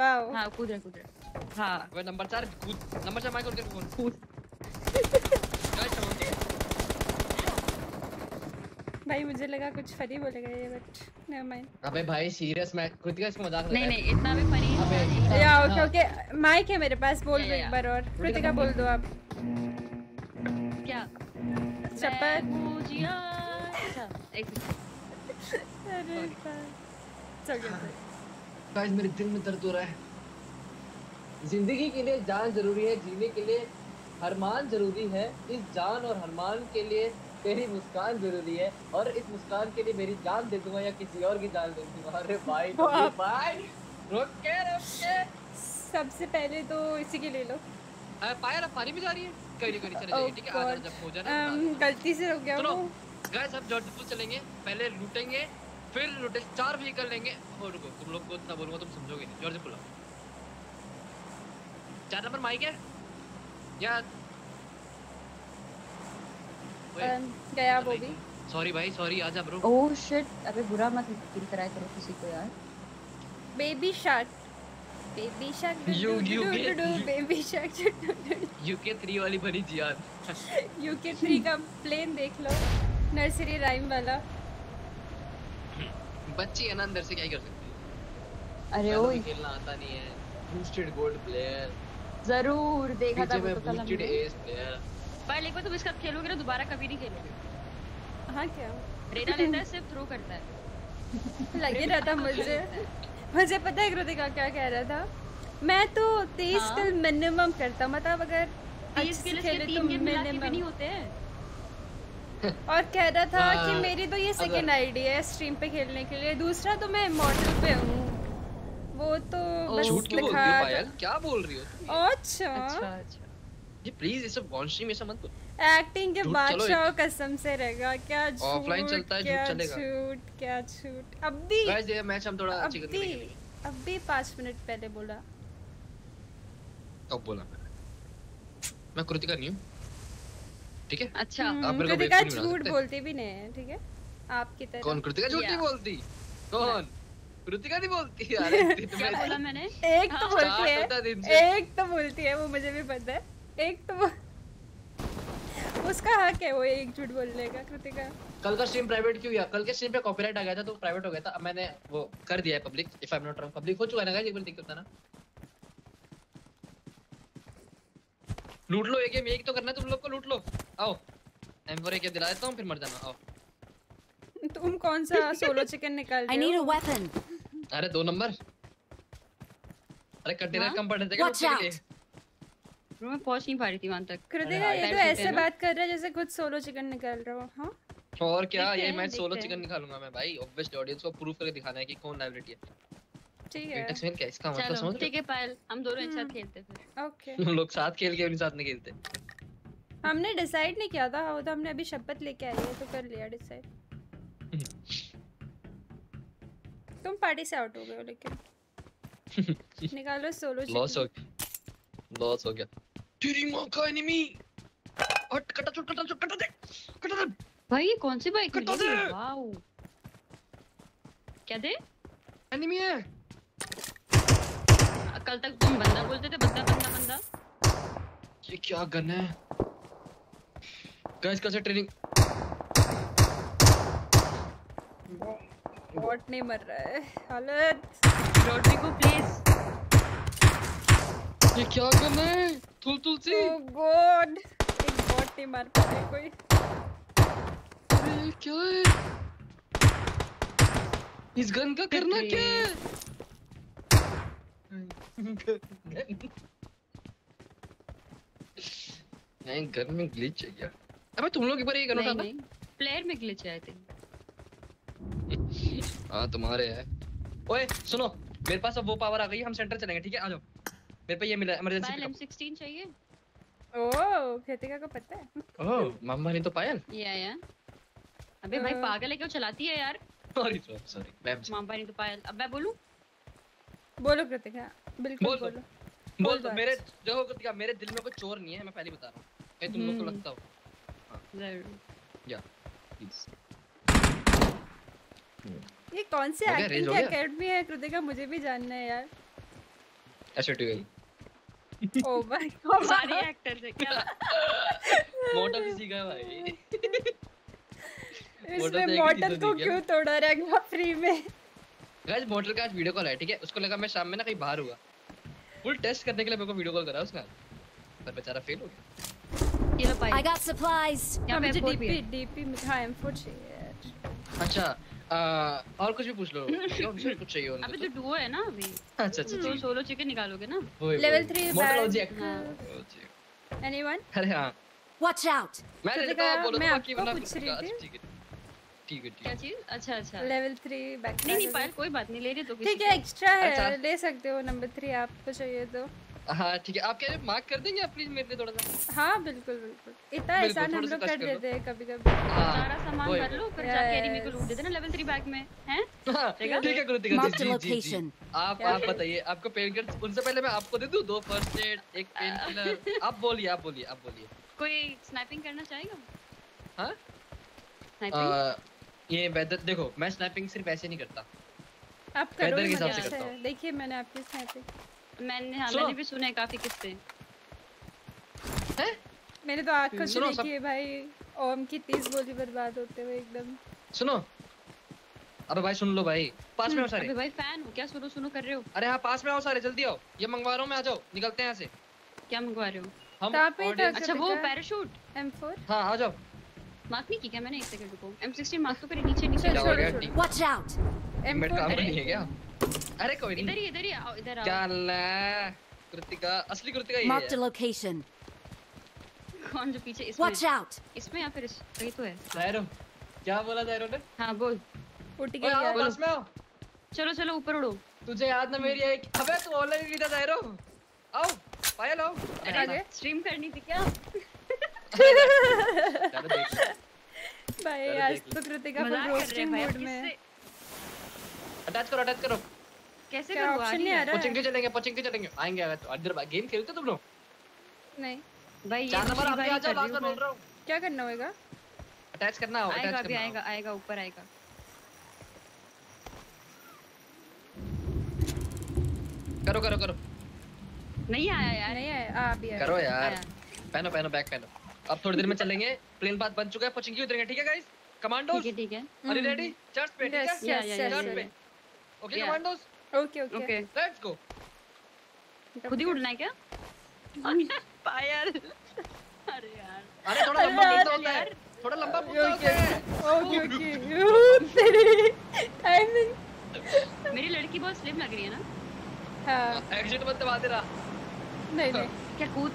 वाओ हां कूद रहा कूद रहा। हां वो नंबर चार कूद, नंबर चार माइक करके कूद। गाइस समझते भाई मुझे लगा कुछ फनी बोलेगा ये, बट नेवर माइंड। अबे भाई सीरियस मैं खुद का मजाक नहीं नहीं इतना भी फनी नहीं। या ओके ओके माइक है मेरे पास, बोल दो एक बार और कृतिका बोल दो आप क्या चप्पल मुझिया। अच्छा एक सेकंड चल गया। गाइस मेरे दिल में दर्द हो रहा है। जिंदगी के लिए जान जरूरी है, जीने के लिए हरमान जरूरी है, इस जान और हरमान के लिए तेरी मुस्कान जरूरी है, और इस मुस्कान के लिए मेरी जान दे दूंगा या किसी और की जान दे दूंगा। अरे भाई भाई रुक के रुक के सबसे पहले तो इसी के ले लो। अरे पायल अब पानी में जा रही है, करी करी चले जाइए ठीक है। आधा जब हो जाए गलती से हो गया वो। गाइस अब जोधपुर चलेंगे, पहले लूटेंगे फिर लूटे चार व्हीकल लेंगे। और रुको तुम लोग को इतना बोलूंगा तुम समझोगे नहीं। जोधपुर चार नंबर माइक है या गया वो भी। सॉरी भाई सॉरी आजा ब्रो। ओह शिट अबे बुरा मत फील कराया करो किसी को यार। Baby shark baby shark UK baby shark UK three वाली बनी जी यार। यूके थ्री का प्लेन देख लो नर्सरी राइम वाला। बच्ची है ना अंदर से क्या कर सकती। अरे ओ खेलना आता नहीं है। बूस्टेड गोल्ड प्लेयर जरूर देखा था वो तो कल हमने। भाई लेकिन तुम इसका खेलोगे ना दोबारा कभी नहीं खेलोगे। हाँ क्या रेना लेता है सिर्फ थ्रो करता है। लगे रहा था मुझे मुझे पता है कृतिका क्या कह रहा था। मैं तो तेईस हाँ? किल मिनिमम करता मतलब अगर तेईस किल खेले तो मिनिमम नहीं होते हैं। और कह रहा था कि मेरी तो ये सेकेंड आईडी है स्ट्रीम पे खेलने के लिए, दूसरा तो मैं मॉडल पे हूँ। वो तो बस दिखा क्या बोल रही हो। अच्छा अच्छा ये प्लीज ये सब ऑन स्ट्रीम ऐसा मत बोल। एक्टिंग के बादशाह कसम से रहेगा। क्या झूठ ऑफलाइन चलता है झूठ चलेगा। झूठ क्या झूठ। अब भी गाइस ये मैच हम थोड़ा अच्छी करने के लिए अब भी पाँच मिनट पहले बोला अब बोला मैं कृतिका नहीं हूं ठीक है। अच्छा कृतिका झूठ बोलती भी नहीं है ठीक है आपकी तरह। कौन कृतिका झूठ नहीं बोलती कौन कृतिका नहीं बोलती यार। क्या बोला मैंने एक हाँ। तो बोलती है एक तो बोलती है वो मुझे भी पता है एक तो वो... उसका हक है वो एक झूठ बोलने का। कृतिका कल का स्ट्रीम प्राइवेट क्यों किया। कल के स्ट्रीम पे कॉपीराइट आ गया था तो प्राइवेट हो गया था। अब मैंने वो कर दिया है public. If I am not wrong public हो चुका है ना गाइस। एक बार देखिए होता ना लूट लो एक गेम। एक तो करना है तुम लोग को लूट लो। आओ एम फोर एक दिला देता हूं फिर मर जाना। आओ तुम कौन सा सोलो चिकन निकाल रहे हो। I need a weapon. अरे दो नंबर अरे कंटेनर कम पड़ने देगा उसके लिए। ब्रो मैं पहुंच नहीं पा रही थी वहां तक। कृतिका ये तो ऐसे बात कर रहा है जैसे खुद सोलो चिकन निकाल रहा हो। हां और क्या ये मैं सोलो चिकन निकालूंगा मैं भाई। ऑब्वियसली ऑडियंस को प्रूव करके दिखाना है कि कौन लाइबिलिटी है ठीक है। टेक्समेल क्या इसका मतलब समझ ठीक है। पायल हम दोनों एक साथ खेलते फिर ओके। हम लोग साथ खेल के उनके साथ नहीं खेलते। हमने डिसाइड नहीं किया था वो तो हमने अभी शपथ लेके आई है तो कर लिया डिसाइड। तुम पार्टी से आउट हो गए हो लेकिन। निकालो सोलो लॉस हो गया लॉस हो गया। तेरी मां का एनिमी हट कटा चुट कटा चुट कटा दे कटा दे भाई। ये कौन सी बाइक है। वाओ क्या दे एनिमी है। कल तक तुम बंदा बोलते थे बंदा बंदा बंदा। ये क्या गन है गाइस। कैसे ट्रेनिंग बॉट नहीं मर रहा है हालत। रोड्रिगो प्लीज ये क्या करना है। तुल तुल सी ओ गॉड एक बॉट नहीं मार पा रहा कोई। अरे क्या है इस गन का करना क्या है। नहीं गन में ग्लिच है क्या। अबे तुम लोग एक बार ये गन उठाना प्लेयर में ग्लिच है आई थिंक। हाँ तुम्हारे है। ओए सुनो मेरे पास अब वो पावर आ गई हम सेंटर चलेंगे ठीक है। आ जाओ मेरे पे ये मिला इमरजेंसी पायल एम सिक्सटीन चाहिए। ओह कृतिका को पता है। ओह मम्मा ने तो पायल या या अबे भाई पागल है क्यों चलाती है यार। सॉरी सॉरी मैम मम्मा ने तो पायल। अब मैं बोलूं बोलो कृतिका बिल्कुल बोलो बोल दो। मेरे देखो कृतिका मेरे दिल में कोई चोर नहीं है मैं पहले बता रहा हूं। कहीं तुम लोग को लगता हो जरूर या प्लीज। ये कौन से एक्टिंग एकेडमी है कृतिका मुझे भी जानना है यार। अच्छा ठीक है। ओ भाई सारे एक्टर्स है क्या। मॉडल भी सीखा भाई। इसमें मॉडल को क्यों तोड़ा रहेगा फ्री में? गाइस मॉडल का आज वीडियो कॉल है, ठीक है? उसको लगा मैं शाम में ना कहीं बाहर हुआ, फुल टेस्ट करने के लिए मेरे को वीडियो कॉल करा उसने, पर बेचारा फेल हो गया। ये लो भाई, आई गॉट सप्लाइज। यहां पे डीपी डीपी मिठाई एम फोर चाहिए। अच्छा और कुछ भी पूछ लो, कुछ चाहिए उनको? अभी तो डुओ है ना अभी। अच्छा अच्छा, तो सोलो चिकन निकालोगे ना लेवल थ्री मॉडल। एनीवन? अरे हां, वॉच आउट। मैं देखा बोलो बाकी बना। ठीक है ठीक है, क्या चीज? अच्छा अच्छा, लेवल थ्री बैक। नहीं नहीं पायल, कोई बात नहीं, ले रहे तो ठीक है, एक्स्ट्रा है, ले सकते हो। नंबर थ्री आपको चाहिए तो? हां ठीक है, आप कह रहे मार्क कर देंगे आप प्लीज मेरे लिए थोड़ा सा? हां बिल्कुल बिल्कुल, इतना एहसान हम लोग कर देते हैं कभी-कभी। सारा सामान भर लो फिर जाके मेरे को लूट देते ना लेवल थ्री बैग में, हैं? ठीक है ठीक है। आप आप बताइए, आपको पेन कर उनसे पहले मैं आपको दे दूं दो फर्स्ट एड, एक पेन किलर। आप बोलिए आप बोलिए आप बोलिए, कोई स्नाइपिंग करना चाहेगा? हां स्नाइपिंग, ये वेदर देखो, मैं स्नैपिंग सिर्फ ऐसे नहीं करता, आप करो वेदर के हिसाब से करता हूं। देखिए मैंने आपकी स्नैपिंग, मैंने हां so, मैंने भी सुना है काफी किस्से हैं। मैंने तो आंखों से देखी है भाई, ओम की तीस गोली बर्बाद होते हुए एकदम। सुनो अरे भाई सुन लो भाई, पास में आओ सारे। अबे भाई फैन हो क्या? सुनो सुनो कर रहे हो? अरे हां पास में आओ सारे, जल्दी आओ, ये मंगवा रहा हूं मैं, आ जाओ, निकलते हैं यहां से। क्या मंगवा रहे हो हम? अच्छा वो पैराशूट एम फोर। हां आ जाओ। मार्क नहीं की क्या मैंने? एक सेकंड रुको, एम सिक्सटीन मार्क तो करे नीचे नीचे। Watch out. एम फोर काम नहीं है क्या? अरे कोई नहीं, इधर ही इधर ही आओ, इधर आओ। क्या ले कृतिका, असली कृतिका ये है। Mark the location. कौन जो पीछे? इसमें वॉच आउट, इसमें या फिर कहीं तो है। जायरो क्या बोला जायरो ने? हां बोल, उठ गया यार। बोलो बस में आओ, चलो चलो ऊपर उड़ो। तुझे याद ना मेरी एक, अबे तू ऑनलाइन नहीं था जायरो। आओ पायल आओ। अरे स्ट्रीम करनी थी क्या? भाई आज तो कृतिका फुल रोस्टिंग मोड में। अटैच करो अटैच करो। कैसे करूं? ऑप्शन नहीं आ रहा। पोचिंग के चलेंगे, पोचिंग के चलेंगे, आएंगे अगर तो अंदर। गेम खेलते तुम लोग? नहीं भाई, ये चार नंबर आप आ जाओ, बात बोल रहा हूं। क्या करना होगा? अटैच करना हो, अटैच करना आएगा आएगा ऊपर आएगा। करो करो करो। नहीं आया यार, नहीं आया। आ भी आया, करो यार। पहनो पहनो बैक पहनो, अब थोड़ी देर में चलेंगे। प्लेन पाथ बन चुका है, पहुंचेंगे की उतरेंगे, ठीक है गाइस? कमांडोस ठीक है ठीक है। Are you ready? चर्च पे यस यस चर्च पे। Okay commandos, okay okay let's go. खुद ही उड़ना है क्या? पायल अरे यार, अरे थोड़ा लंबा कूदना होता है, थोड़ा लंबा कूदना होता है। Okay okay timing. मेरी लड़की बहुत स्लिम लग रही है ना? हां एग्जिट मत दबा दे रहा। नहीं नहीं क्या कूद,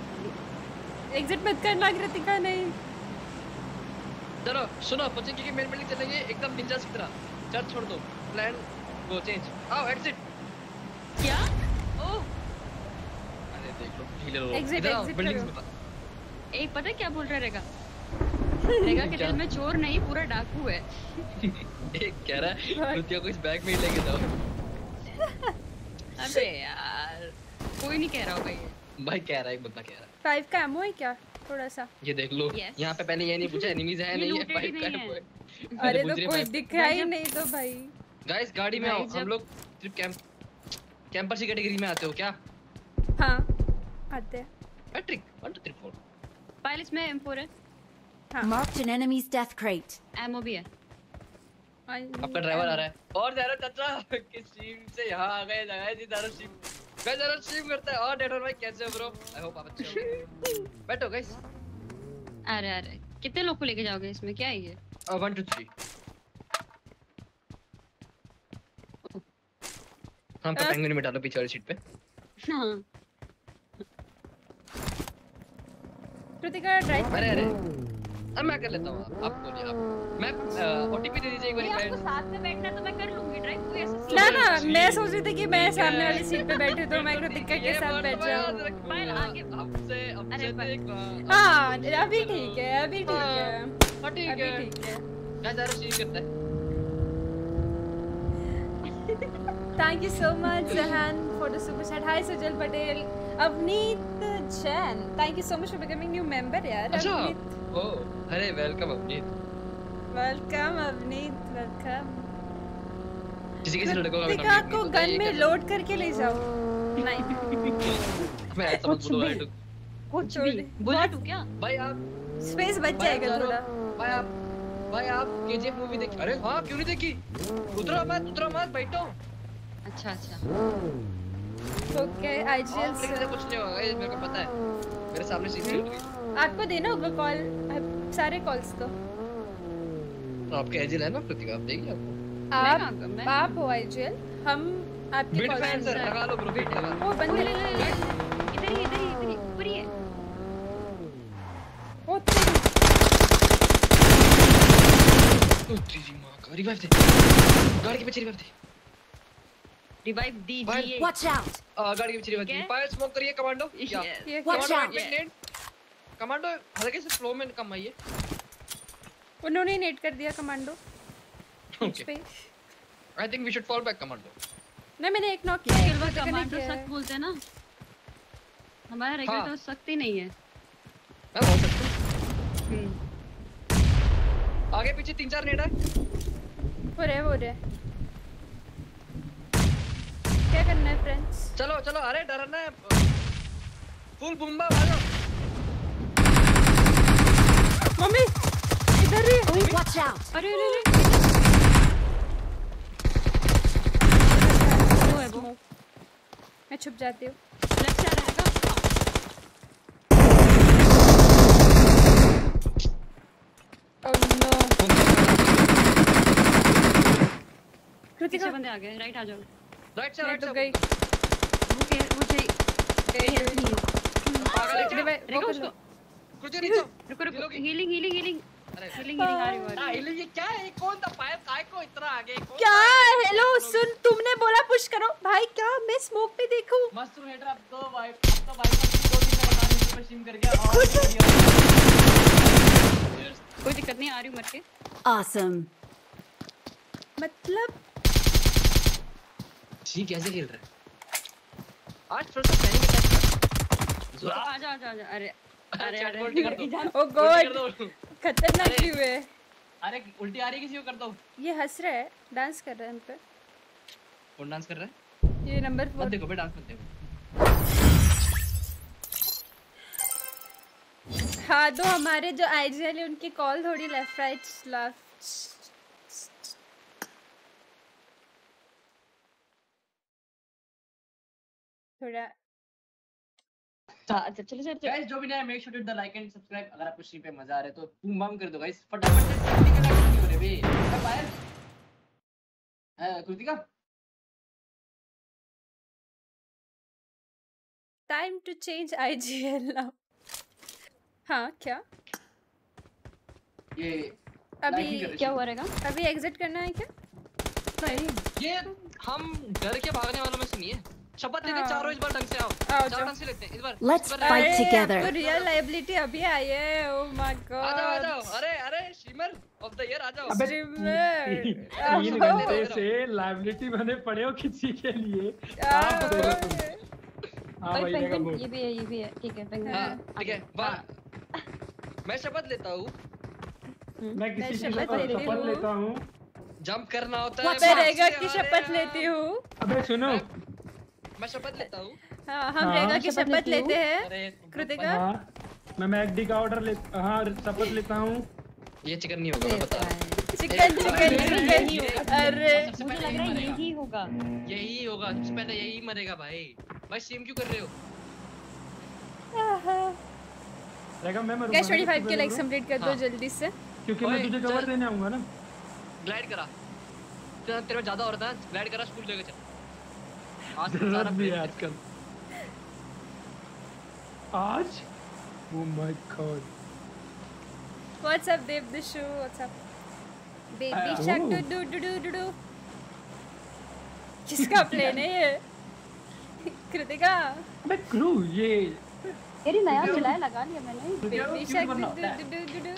एग्जिट मत करना कृतिका। नहीं चलो सुनो, पहुंचेंगे कि मेन बिल्डिंग चलेंगे एकदम निंजास की तरह। चर्च छोड़ दो, प्लान गो चेंज। आओ एग्जिट। क्या? ओ अरे देख लो ढीले लोग एग्जिट एग्जिट बिल्डिंग में। एक पता क्या बोल रहा रहेगा? रहेगा कि दिल में चोर नहीं पूरा डाकू है। एक कह रहा है कृतिका को इस बैग में ही लेके जाओ। अबे यार कोई नहीं कह रहा हो भाई, भाई कह रहा है एक बंदा कह रहा है। फाइव का एमो है क्या थोड़ा सा? ये देख लो yes. यहाँ पे पहले ये नहीं पूछा एनिमीज है नहीं है, फाइव का एमो है। अरे तो कोई दिखा ही नहीं तो भाई। गाइस गाड़ी में आओ, हम लोग trip camp camper C category में आते हो क्या? हां आते हैं। Patrick one two three four. Pilot में एम फोर है। हां mark an enemies death crate, ammo भी है। आपका ड्राइवर आ रहा है और जरा चचा किस टीम से यहां आ गए लगाए जी। दारू टीम मैं जरा स्ट्रीम करता है। और डेटोर भाई कैसे हो ब्रो? आई होप आप अच्छे हो। बैठो गाइस। अरे अरे कितने लोग को लेके जाओगे इसमें? क्या है ये वन टू थ्री? हम तो पेंगुइन में डालो पीछे वाली सीट पे। हां कृतिका ड्राइव। अरे अरे अब मैं कर लेता हूं, आप बोलिए आप। मैं ओटीपी दे दीजिए एक बार। आपको साथ में बैठना है तो मैं कर लूंगी ड्राइव, कोई ऐसा ना ना। मैं सोच रही थी कि मैं सामने वाली सीट पे बैठी तो मैं कृतिका के साथ बैठ जाऊं। पायल आगे आपसे आपसे देख। हां अभी ठीक है अभी ठीक है अभी ठीक है। मैं जरा सीट करता है। Thank you so much Jahan for the super chat. Hi Sujal Patel, Avneet Jain thank you so much for becoming new member यार। अवनीत ओ अरे welcome Avneet, welcome Avneet welcome. किसी किसी लड़कों का कृतिका को गन में लोड करके ले जाओ। नहीं मैं ऐसा मत बोलो। राइट कुछ भी बुलेट हो क्या भाई? आप स्पेस बच जाएगा थोड़ा भाई। आप भाई आप केजीएफ मूवी देखी? अरे हाँ, क्यों नहीं देखी। उतरो मत, उतरो मत, बैठो। अच्छा अच्छा ओके। आईजीएल से कुछ नहीं होगा, ये मेरे को पता है, मेरे सामने सीक्रेट। आपको देना होगा कॉल, सारे कॉल्स तो आपके आईजीएल है ना प्रतिका, आप देगी आपको। आप आप हो आईजीएल, हम आपके कॉल से लगा लो ब्रो, वेट लगा। ओ बंदे इधर ही, इधर ही, इधर ऊपर ही है। ओ जी जी मां का रिवाइव दे, गाड़ी के पीछे रिवाइव दे, रिवाइव दीजिए। वॉच आउट, गाड़ी के पीछे रिवाइव दे। फायर स्मोक करिए कमांडो, वॉच आउट। कमांडो हल्के से स्लो में कम आइए। उन्होंने नेट कर दिया commando. Okay I think we should fall back commando. नहीं मैंने एक नॉक किया। कमांडो सख्त बोलते हैं ना, हमारा रेगुलर तो सख्त ही नहीं है। मैं बहुत सख्त हूं। आगे पीछे तीन चार नेट है। हो रहे हो रहे क्या करना है फ्रेंड्स? चलो चलो, अरे डरना है। फुल बुम्बा वालो। मम्मी इधर ही। Watch out. अरे अरे वो है वो, मैं छुप जाती हूँ। लेफ्ट आ रहा है। कृतिका बंदे आ गए। राइट आ जाओ, राइट से राइट से गई। ओके मुझे पागल है देखो उसको। कृति नीचे रुको रुको, healing healing healing healing healing आ रही है। हां हीलिंग। ये क्या है, कौन था पाइप काय को इतना आगे? क्या हेलो सुन, तुमने बोला पुश करो भाई, क्या मैं स्मोक पे देखूं? मस्त हेडर आप दो भाई, तो भाई दो दिन में बता दूं मैं सिम कर गया। कोई दिक्कत नहीं, आ रही हूं मर के। ऑसम मतलब जी कैसे खेल रहा है आज, थोड़ा सा पहले के टाइम। जोरा आजा आजा आजा। अरे अरे ओ गॉड खतरनाक ही हुए। अरे उल्टी आ रही है, किसी को कर दो। ये हंस रहा है, डांस कर रहा है हम पे। कौन डांस कर रहा है? ये नंबर फोर। मत देखो बे, डांस मत देखो। हां दो हमारे जो आईजीएल है उनकी कॉल थोड़ी लेफ्ट राइट लेफ्ट। थोड़ा अच्छा चलो सर। गाइस जो भी नया, make sure to the like and subscribe. अगर आपको स्ट्रीम पे मजा आ रहा है तो बूम बम कर दो गाइस, फटाफट से। कृतिका लाइक नहीं हो रहे बे, बाहर है Kritika. Time to change IGL now. हां क्या ये अभी क्या हुआ रहेगा? अभी एग्जिट करना है क्या? नहीं ये हम डर के भागने वालों में से नहीं है। शपथ लेते चारों इस बार ढंग से आओ, चारों ढंग से लेते हैं इस बार। Let's fight together. Real liability अभी आई है। ओ माय गॉड आ जाओ आ जाओ। अरे अरे स्ट्रीमर ऑफ द ईयर आ जाओ। अबे स्ट्रीमर से लायबिलिटी बने पड़े हो किसी के लिए। आप भाई ये भी है, ये भी है, ठीक है पेंगुइन ठीक है। वाह मैं शपथ लेता हूं, मैं किसी की शपथ लेता हूं, जंप करना होता है मैं रहेगा की शपथ लेती हूं। अबे सुनो मैं शपथ लेता हूँ। हाँ, हम हाँ, रेगा की शपथ लेते हैं कृतिका। हाँ, मैं मैकडी का ऑर्डर ले हाँ शपथ लेता हूँ। ये चिकन नहीं होगा बता। Chicken chicken chicken. अरे मुझे लग रहा है यही होगा, यही होगा सबसे पहले, यही मरेगा भाई। भाई स्ट्रीम क्यों कर रहे हो? रेगा मैं मरूंगा। कैश पच्चीस के लाइक कंप्लीट कर दो जल्दी से, क्योंकि मैं तुझे कवर देने आऊंगा ना। ग्लाइड करा, तेरे में ज्यादा हो रहा था। ग्लाइड करा, स्कूल लेके चल। आज भी आजकल आज oh my God. What's up Dev the show, what's up baby shark doo doo do do doo. किसका प्लेन है ये? कृतिका मैं क्रू ये तेरी नया चलाया लगा लिया मैंने। Baby shark doo do do doo.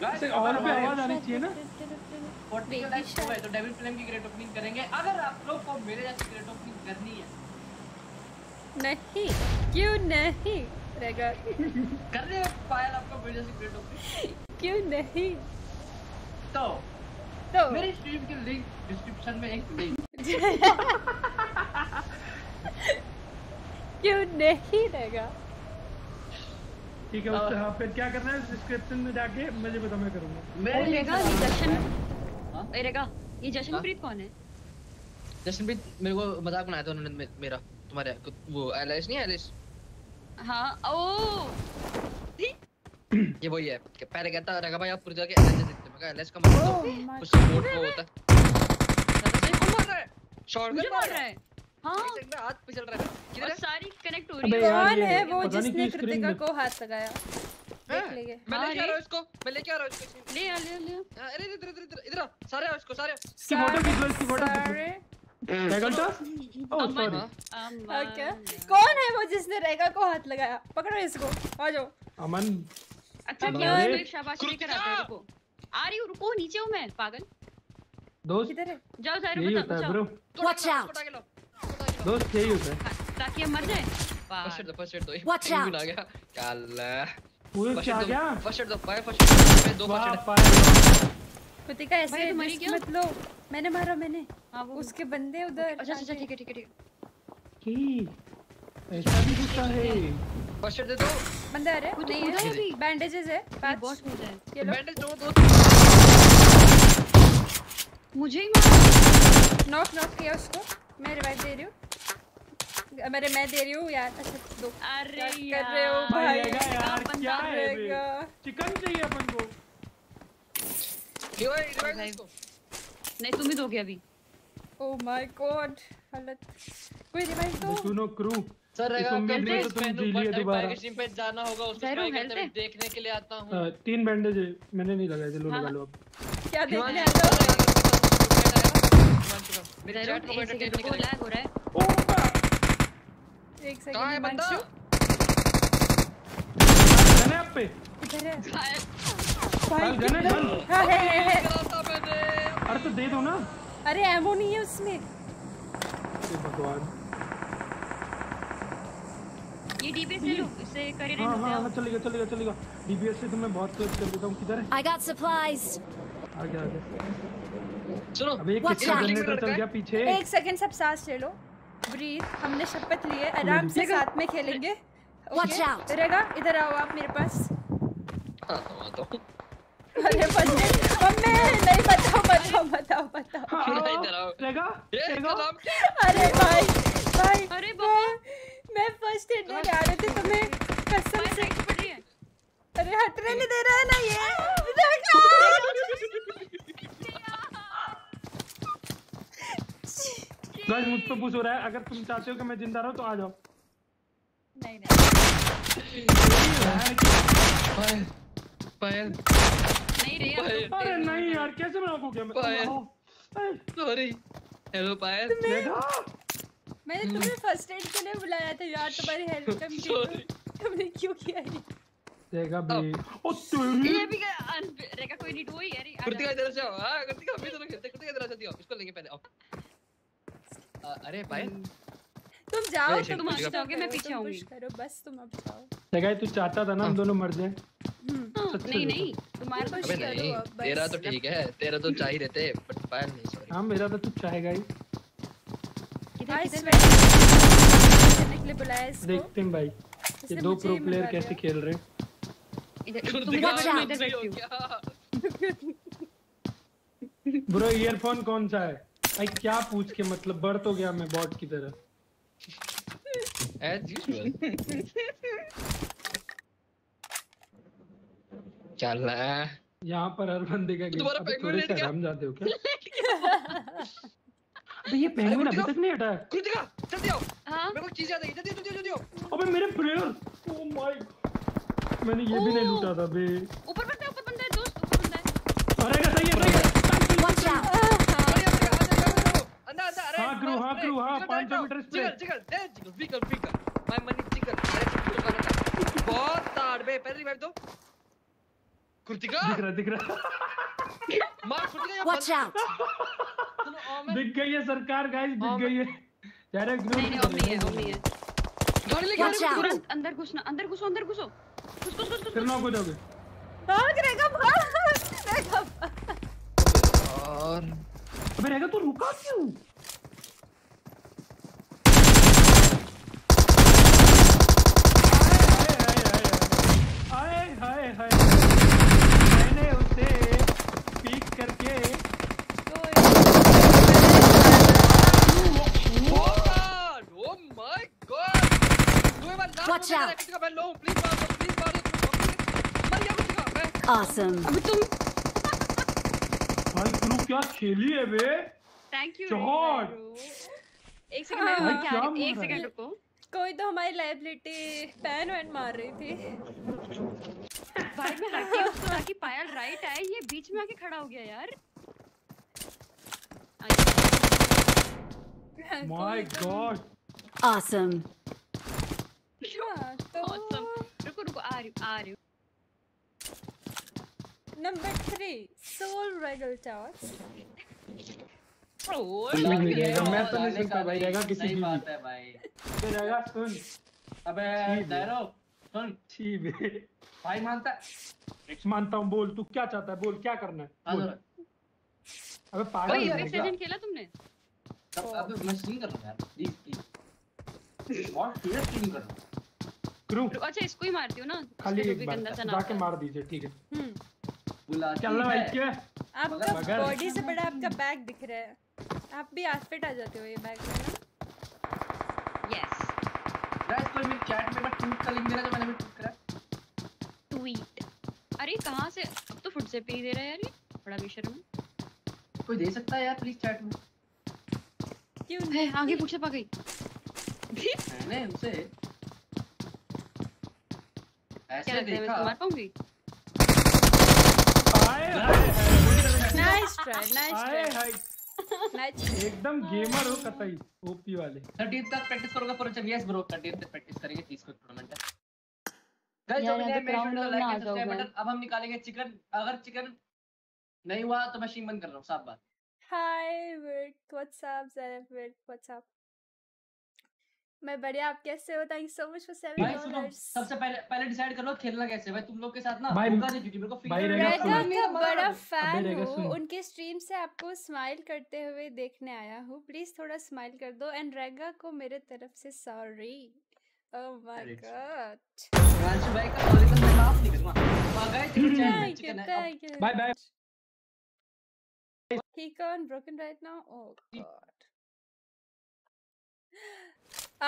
Guys और पे आवाज आनी चाहिए ना। फोर्टी लाइक्स हुए तो डेविल फिल्म की ग्रेट ओपनिंग करेंगे। अगर आप लोग को मेरे जैसी ग्रेट ओपनिंग करनी है। नहीं क्यों नहीं रेगा कर रहे फाइल आपको मेरे जैसी ग्रेट ओपनिंग क्यों नहीं? तो तो मेरी स्ट्रीम की लिंक डिस्क्रिप्शन में एक लिंक क्यों नहीं रहेगा? ठीक है उससे। हाँ फिर क्या करना है, डिस्क्रिप्शन में जाके मुझे बता, मैं करूंगा। मेरेगा ये जशन, मेरेगा ये जशनप्रीत कौन है? जशनप्रीत मेरे को मजाक बनाया था उन्होंने मेरा, तुम्हारे वो एलिस नहीं, एलिस हां ओ ये वही है कि पहले कहता रगा भाई आप पूरी जगह एलिस देखते हो, मैं कहा एलिस का मतलब कुछ सपोर्ट वो होता है। कौन मार रहा है? शॉटगन मार रहा है। हां एकदम हाथ पिसल रहा है, किधर सारी कनेक्ट हो रही है। कौन है वो जिसने कृतिका को हाथ लगाया? देख लेंगे। मैं लेके आ रहा हूं इसको, मैं लेके आ रहा हूं इसको। ले ले ले, अरे इधर इधर इधर इधर सारे आओ इसको, सारे इसकी फोटो खींच लो, इसकी फोटो खींच। रेगा तो ओ सॉरी ओके, कौन है वो जिसने रेगा को हाथ लगाया? पकड़ो इसको, आ जाओ। अमन अच्छा क्या है, शाबाश लेकर आ रहा हूं। आ रही हूं, रुको नीचे हूं मैं पागल। दोस्त किधर है? जाओ जाहिर बता बचाओ। वॉच आउट दोस्त, यही होता है ताकि मर जाए। फर्स्ट दो फर्स्ट दो वॉच आउट आ गया काला पूरा क्या आ गया। फर्स्ट दो भाई, फर्स्ट दो फर्स्ट कृतिका ऐसे मत लो। मैंने मारा, मैंने उसके बंदे उधर। अच्छा अच्छा ठीक है ठीक है ठीक है, ऐसा भी होता है। फर्स्ट दे दो बंदा, अरे नहीं है अभी बैंडेजेस है, बहुत हो जाए ये लो बैंडेज दो दो। मुझे ही मार, नॉक नॉक किया उसको। मैं रिवाइव दे रही हूं, मेरे मैं दे रही हूं यार। अच्छा दो, अरे कर रहे हो भाई यार क्या है? चिकन चाहिए अपन को। क्यों रिवाइव इसको? नहीं तुम ही दोगे अभी। ओ माय गॉड हालत, कोई रिवाइव दो। सुनो क्रू सर, अगर तुम मेरे तो तुम जी लिए दोबारा बाकी टीम पे जाना होगा, उसको देखने के लिए आता हूं। तीन बैंडेज मैंने नहीं लगाए थे, लो लगा लो अब। क्या देखने आता हो मेरा चैट को बैठे को लैग हो रहा है। ओ एक सेकंड, कहां है बंदा? मैंने आप पे इधर है भाई, गन है है रास्ता पे दे। अरे तो दे दो ना, अरे एमो नहीं है उसमें। हे भगवान ये डीपीएस ले लो, इससे करियर हो जाएगा। हां चलेगा चलेगा चलेगा, डीपीएस से तुम्हें बहुत क्लियर कर देता हूं। किधर है? आई गॉट सप्लाइज। आ गया आ गया, चलो अभी किसका जनरेटर चल गया पीछे। एक सेकंड सब सांस ले लो, ब्रीथ। हमने शपथ ली है आराम से साथ में खेलेंगे। वॉच आउट रेगा इधर आओ आप मेरे पास। हां तो अरे बच्चे मम्मी नहीं बताओ बताओ बताओ बताओ इधर आओ रेगा रेगा। अरे भाई भाई अरे बाबा मैं फर्स्ट एड में आ रहे थे तुम्हें कसम से। अरे हटने नहीं दे रहा है ना ये। गाइस मुझ पे पूछ हो रहा है, अगर तुम चाहते हो कि मैं जिंदा रहूं तो आ जाओ। नहीं नहीं पायल नहीं रे, अरे नहीं यार कैसे मैं आपको क्या पायल। सॉरी हेलो पायल, मैंने तुम्हें फर्स्ट एड के लिए बुलाया था यार, तुम्हारी हेल्प कम तुमने क्यों किया? रेगा भी ओ तेरी ये भी रेगा कोई नीड हुई यार। कृतिका इधर से आओ, हां कृतिका अभी तो खेलते। कृतिका इधर से दियो, इसको लेंगे पहले आओ। अरे भाई तुम जाओ, तुम आगे जाओगे मैं पीछे आऊंगी। करो बस तुम अब जाओ। गाइस तू चाहता था ना हम दोनों मर जाएं। नहीं नहीं तुम्हारे पास करो अब। तेरा तो ठीक है, तेरा तो चाह ही रहते बट पायल नहीं। सॉरी हां मेरा तो तू चाहेगा ही। किधर किधर करने के लिए बुलाया इसको? देखते हैं भाई ये दो प्रो प्लेयर कैसे खेल रहे हैं। इधर तुम इधर बैठो ब्रो। ईयरफोन कौन सा है भाई? क्या पूछ के मतलब बढ़ तो गया मैं बॉट की तरह एज यूजुअल। चल यहाँ पर हर बंदे का हम जाते हो क्या? अबे ये पेंगुइन अभी तक नहीं हटा। कृतिका जल्दी आओ, मेरे को चीज याद आई। जल्दी जल्दी जल्दी आओ। अबे मेरे प्लेयर ओ माय, मैंने ये भी नहीं लूटा था बे। ऊपर बंदा ऊपर बंदा है दोस्त, ऊपर बंदा है। अरे का सही है। वॉच आउट ग्रू। हां ग्रू हां पाँच सौ मीटर स्प्रे। चिकल चिकल चिकल चिकल माय मनी चिकल। बहुत ताड़ बे। पहले रिवाइव दो कृतिका। दिख रहा दिख रहा मार कृतिका। वॉच आउट दिख गई है सरकार। गाइस दिख गई है यार। ग्रू नहीं ओमनी है ओमनी है। गोली ले गोली अंदर घुसना, अंदर घुसो अंदर घुसो घुस घुस घुस। फिर नॉक हो जाओगे। भाग रेगा भाग रेगा और अबे रेगा तू रुका क्यों? out. Awesome. अबे तुम भाई तू क्या खेली है बे? Thank you. एक सेकंड मैं क्या एक सेकंड रुको। कोई तो हमारी लाइबिलिटी पैन वैन मार रही थी। भाई मैं लकी हूँ ताकि पायल राइट आए, ये बीच में आके खड़ा हो गया यार। My God. Awesome. Awesome. रुको रुको आ रही आ रही। Number three, soul regal toss. Oh, मैं तो नहीं सुनता भाई, रहेगा किसी की बात है भाई। रहेगा सुन। अबे दायरो सुन ची बे। भाई मानता मानता हूँ बोल, तू क्या चाहता है बोल, क्या करना है? अबे पागल है। एक्सटेंशन खेला तुमने? अब मैं स्ट्रीम कर रहा हूं यार, और फिर स्ट्रीम कर रहा हूं। अच्छा इसको ही मारती हो ना, खाली एक बार जाके मार दीजिए। ठीक है बुला चल भाई, क्या आपका बॉडी से बड़ा आपका बैग दिख रहा है, आप भी आउटफिट आ जाते हो ये बैग में ना। यस गाइस, कोई मेरे चैट में बट ट्वीट का लिंक दे रहा है जो मैंने भी ट्वीट करा ट्वीट। अरे कहां से, अब तो फुट से पे ही दे रहा है यार, ये बड़ा बेशर्म है। कोई दे सकता है यार प्लीज चैट में? है आगे पूछे पा गई मैंने उनसे, ऐसे देखा मार पाऊंगी। नाइस ट्राई नाइस ट्राई, एकदम गेमर हो कतई, ओपी वाले। थर्टीन तक प्रैक्टिस करोगे पर चल? यस ब्रो, थर्टीन तक प्रैक्टिस करेंगे, तीस को टूर्नामेंट है। गाइस जो मैंने मेंशन किया लाइक एंड सब्सक्राइब बटन। अब हम निकालेंगे चिकन, अगर चिकन नहीं हुआ तो मैं स्ट्रीम बंद कर रहा हूं, साफ बात। Hi wait what's up Zainab, wait what's up. मैं बढ़िया, आप कैसे हो? Thank you so much for seven dollar. सबसे पहले पहले डिसाइड कर लो खेलना कैसे है भाई, तुम लोग के साथ ना होगा नहीं क्योंकि मेरे को फील है। मैं बड़ा फैन हूं उनके स्ट्रीम से, आपको स्माइल करते हुए देखने आया हूं, प्लीज थोड़ा स्माइल कर दो। एंड रेगा को मेरे तरफ से sorry. Oh my God Raju भाई का सॉरी तो मैं माफ नहीं करूंगा। Guys bye bye. He can't broken right now. Oh God.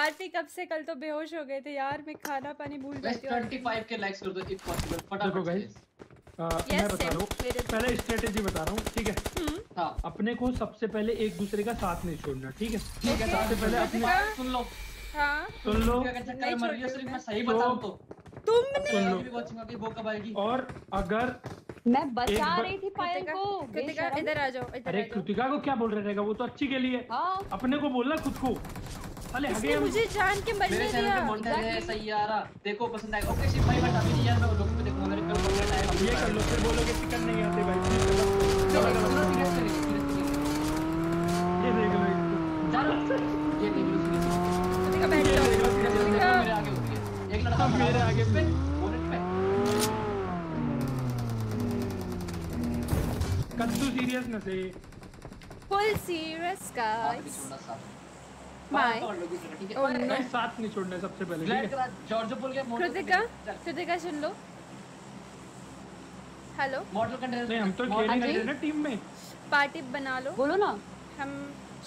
Aarti कब से, कल तो बेहोश हो गए थे यार, मैं खाना पानी भूल जाती हूँ। पैंतीस के लाइक्स कर दो if possible। देखो guys, मैं बता रहा हूँ, पहले स्ट्रेटेजी बता रहा हूँ, ठीक है? हाँ। अपने को सबसे पहले एक दूसरे का साथ नहीं छोड़ना, ठीक है? ठीक है, सबसे पहले अपने सुन लो। हाँ। सुन लो। नहीं छोड़ना। मैं सही बताऊँ तो। तुमने। और अगर मैं बचा रही थी पायल को। कृतिका इधर आ जाओ। अरे कृतिका को क्या बोल रहे रहेगा, वो तो अच्छी के लिए। अपने को बोलना खुद को। इसने मुझे जान के मरने दिया। सही आ रहा, देखो पसंद आएगा। ओके शिव भाई बट अभी नहीं यार, मैं लोगों को देखूंगा, मेरे को बोलना टाइम ये कर लो, फिर बोलोगे चिकन नहीं आते भाई। ये देख लो जाओ, ये देख लो कृतिका बैठ जाओ मेरे आगे होती है, एक लड़का मेरे आगे पे बोनेट पे। कत्तू सीरियसनेस है, फुल सीरियस गाइस। माय और नो साथ नहीं छोड़ना सबसे पहले, ठीक है? जॉर्जो बोल गया। कृतिका कृतिका सुन लो, हेलो मॉडल कंटेनर नहीं, हम तो खेलेंगे ना टीम में, पार्टी बना लो। बोलो ना हम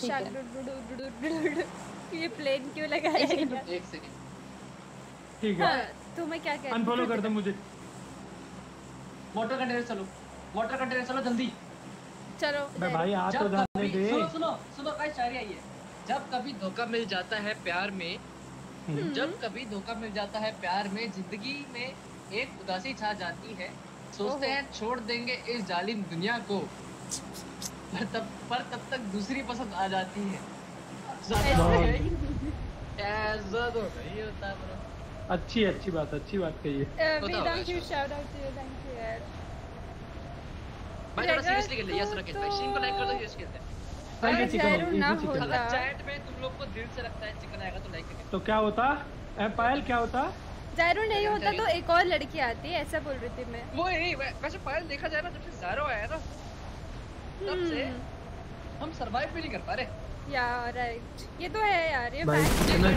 शाक ये प्लेन क्यों लगा है? एक सेकंड ठीक है, तो मैं क्या कह रही हूं, अनफॉलो कर दो मुझे। मॉडल कंटेनर चलो, वाटर कंटेनर चलो जल्दी चलो। मैं भाई हाथ तो डालने दे। सुनो सुनो सुनो गाइस, शायरी आई है। जब कभी धोखा मिल जाता है प्यार में, जब कभी धोखा मिल जाता है प्यार में, जिंदगी में एक उदासी छा जाती है, सोचते हैं छोड़ देंगे इस जालिम दुनिया को, पर तब पर तब तक दूसरी पसंद आ जाती है। ऐसा तो नहीं होता। अच्छी अच्छी बात, अच्छी बात कही है। Thank you, shout out to you, thank you यार। भाई थोड़ा सीरियसली खेल ले, यस रखें भाई, स्ट्रीम को लाइक कर दो, यस खेलते हैं। भाई चिकन ना होता, चैट में तुम लोग को दिल से लगता है चिकन आएगा तो लाइक करें, तो क्या होता ए पायल, क्या होता? ज़ैरो नहीं होता तो एक और लड़की आती, ऐसा बोल रही थी मैं। वो नहीं वैसे पायल देखा जाए ना, जब से ज़ैरो आया ना तब से हम सरवाइव भी नहीं कर पा रहे यार। राइट ये तो है यार, ये फैक्ट।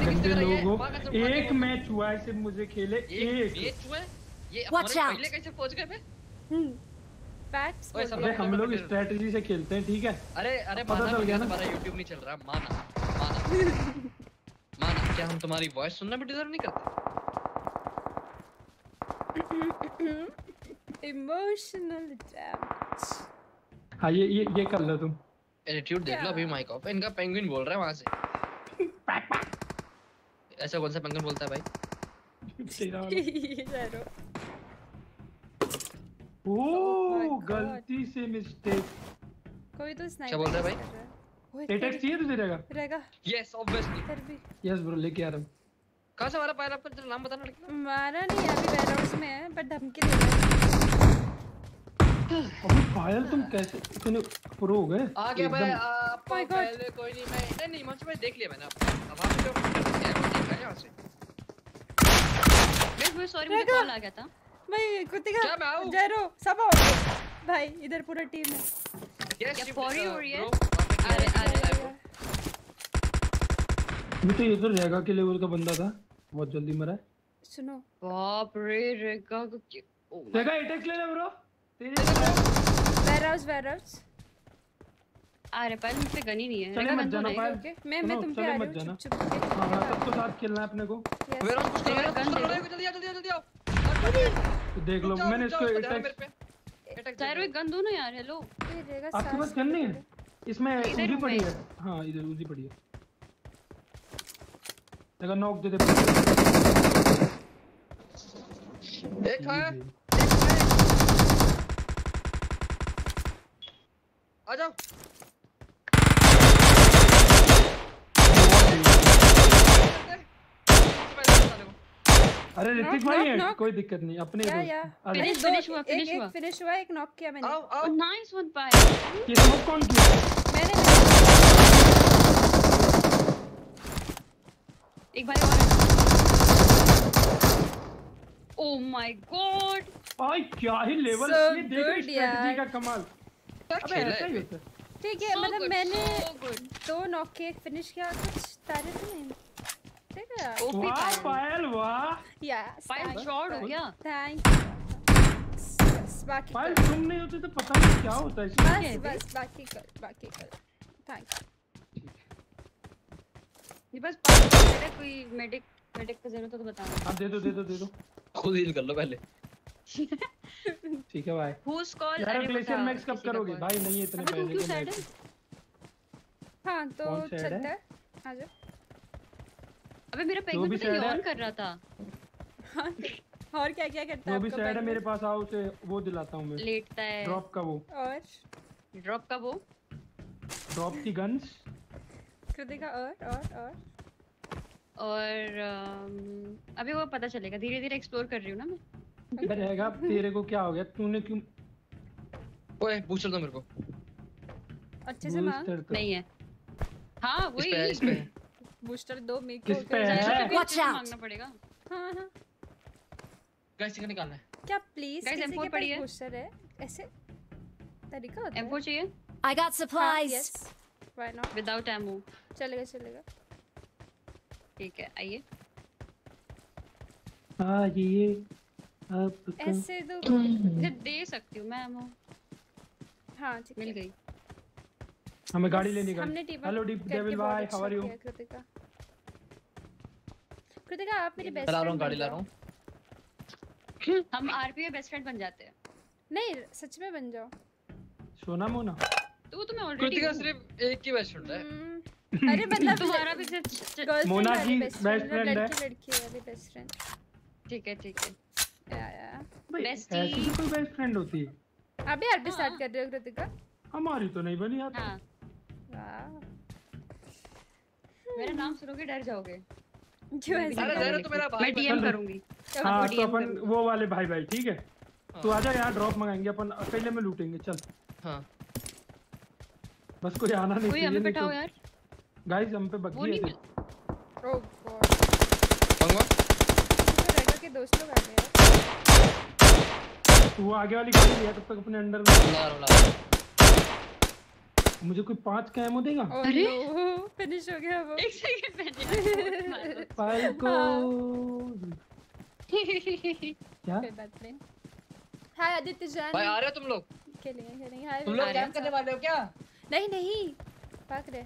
एक मैच हुआ है सिर्फ मुझे खेले, एक मैच हुआ ये पहले कैसे पहुंच गए मैं? अरे हम लोग स्ट्रेटजी से खेलते हैं, ठीक है? अरे अरे पता चल गया ना, हमारा YouTube नहीं चल रहा। माना माना माना क्या हम तुम्हारी वॉइस सुनना भी डिजर्व नहीं करते? Emotional damage. हाँ ये ये ये कर लो तुम। एटीट्यूड देख लो अभी माइक ऑफ। इनका पेंगुइन बोल रहा है वहाँ से। ऐसा कौन सा पेंगुइन बोलता है भाई? ओह गलती से मिस्टेक। कोई तो स्नाइपर बोल रहा है भाई। एटैक चाहिए तुझे? रहेगा रहेगा यस ऑब्वियसली। फिर भी यस ब्रो लेके आ रहा हूँ। कहाँ से मारा पायरा? पर तेरा नाम बताना लड़का। मारा नहीं अभी बैरल्स में है पर धमकी दे रहा है। अबे पायल तुम कैसे इतने प्रो हो गए? आ गया भाई आप पहले। कोई नहीं मैं इधर नहीं मच में देख लिया मैंने आपको। अब आप जो क्या यहाँ से मैं बहुत सॉरी मुझे कॉल आ गया था। भाई कुत्ते का जयरो सब आओ भाई इधर पूरा टीम है। ये पॉरी हो रही है। अरे अरे मैं तो इधर रहेगा के लेवल का बंदा था बहुत जल्दी मरा है। सुनो बाप रे रेगा को रेगा अटैक ले ले ब्रो। वेयरहाउस वेयरहाउस आ रे पर मुझसे गन ही नहीं है। रेगा मत जाना पायल। मैं मैं तुम पे आ रही हूं चुप चुप के। हां सबको साथ खेलना है अपने को। वेयरहाउस कुछ करो जल्दी आओ जल्दी जल्दी आओ। देख लो मैंने इसको अटैक चारों एक गन दो ना यार। हेलो रेगा आपके पास गन नहीं है? इसमें उजी पड़ी है। हां इधर उजी पड़ी है। रेगा नॉक दे दे। एक है आ जाओ। अरे ऋतिक भाई है कोई दिक्कत नहीं अपने को। फिनिश फिनिश हुआ फिनिश हुआ फिनिश हुआ। एक नॉक किया मैंने। नाइस वन पाए। ये स्मोक कौन किया? मैंने। एक भाई और। ओह माय गॉड भाई क्या ही लेवल। ये देखो स्ट्रेटजी का कमाल। अबे ऐसा ही होता है। ठीक है मतलब मैंने दो नॉक किए एक फिनिश किया। कुछ तारीफ नहीं वाह पायल वाह। या पायल शॉट हो गया। थैंक्स। बाकी पायल तुम नहीं होते तो पता नहीं क्या होता है। बस बस बाकी कर बाकी कर। थैंक्स। ये बस मेडिक कोई मेडिक मेडिक का जरूरत हो तो बताना। आप दे दो दे दो दे दो। खुद हील कर लो पहले। ठीक है भाई। हुज कॉल यार ग्लेशियर मैक्स कब करोगे भाई? नहीं है इतने पैसे के। हां तो चलते हैं आ जाओ। अबे मेरा पेंगुइन तो यॉन कर रहा था। और क्या क्या करता है? वो भी साइड है मेरे पास। आओ उसे वो दिलाता हूं मैं। लेटता है ड्रॉप का वो। और ड्रॉप का वो ड्रॉप की गन्स कृतिका। और और और और अभी वो पता चलेगा। धीरे-धीरे एक्सप्लोर कर रही हूं ना मैं। इधर रहेगा तेरे को क्या हो गया? तूने क्यों? ओए पूछ रहा था मेरे को अच्छे से मांग। नहीं है हां वही इस पे बूस्टर दो मेक को मांगना पड़ेगा। हां हां गाइस इसको निकालना है क्या प्लीज? गाइस एम फोर पड़ी है। बूस्टर है ऐसे तरीका होता है। एम फोर चाहिए। I got supplies. Why not without ammo? चलेगा चलेगा ठीक है। आइए हां ये अब ऐसे तो जब दे सकती हूं मैं एमो। हां ठीक मिल गई हमें। गाड़ी लेने का। हेलो डीप डेविल भाई how are you? Kritika Kritika आप मेरी बेस्ट फ्रेंड। गाड़ी ला रहा हूं। हम आरपी में बेस्ट फ्रेंड बन जाते हैं। नहीं सच में बन जाओ। सोना मोना तू तो मैं ऑलरेडी। कृतिका सिर्फ एक की बेस्ट फ्रेंड है। अरे मतलब तुम्हारा भी सिर्फ मोना की बेस्ट फ्रेंड है। लड़की वाली बेस्ट फ्रेंड ठीक है ठीक है। या बेस्ट ऐसी कोई बेस्ट फ्रेंड होती है? अबे आरपी स्टार्ट कर रहे हो कृतिका? हमारी तो नहीं बनी यार। हां वाह मेरा नाम सुनोगे डर जाओगे। क्यों ऐसा? अरे जरा तो मेरा भाई मैं डीएम करूंगी। हां तो अपन वो वाले भाई भाई ठीक है। तू आजा यहां ड्रॉप मंगाएंगे अपन अकेले में लूटेंगे चल। हां बस कोई आना नहीं। कोई हमें बैठाओ यार। गाइस हम पे बकरी है। ओ गॉड मंगवा रेगा के दोस्तों आ गए यार। वो आगे वाली गाड़ी लिया तब तक अपने अंडर में ला ला। मुझे कोई पांच का एमो देगा? अरे फिनिश हो गया वो। एक सेकंड पहले पायल को क्या बात नहीं। हाय आदित्य जान भाई आ रहे हो तुम लोग? खेलेंगे खेलेंगे। हाय तुम लोग कैंप करने वाले हो क्या? नहीं नहीं पाक रहे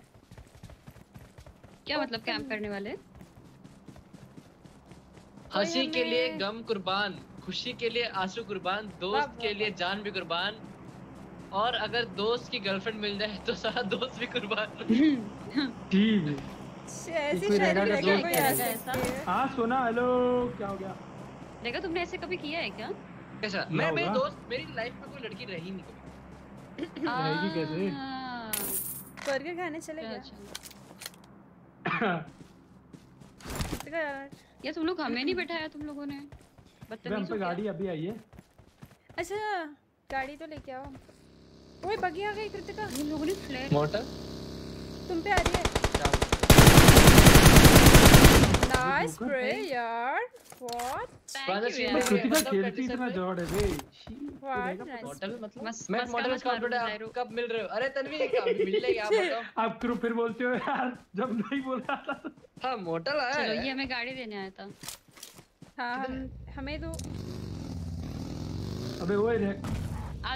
क्या? मतलब कैंप करने वाले हंसी के लिए गम कुर्बान खुशी के लिए आंसू कुर्बान, दोस्त के लिए जान भी कुर्बान, और अगर दोस्त की गर्लफ्रेंड मिल जाए तो सारा दोस्त भी कुर्बान। ठीक हाँ सुना। हेलो क्या हो गया? देखा तुमने ऐसे कभी किया है क्या? कैसा? मैं मेरी दोस्त मेरी लाइफ में कोई लड़की रही नहीं कभी। रहेगी कैसे? बर्गर खाने चले गए यार। तुम लोग हमें नहीं बैठाया तुम लोगों ने। बदतमीज पे गाड़ी अभी आई है। अच्छा गाड़ी तो लेके आओ। ओए बगी आ गई कृतिका। इन लोगों ने फ्लेयर मोटर तुम पे आ रही है। नाइस प्ले यार। व्हाट कृतिका खेलती इतना जोड़ है बे। होटल मतलब मैं मॉडल कॉर्पोरेट कब मिल रहे हो? अरे तन्वी कब मिले आप बताओ? आप क्रू फिर बोलते हो यार जब नहीं बोल रहा था। हां मोटर आया। चलो ये हमें गाड़ी देने आया था। हाँ हम हमें दो। अबे वो आ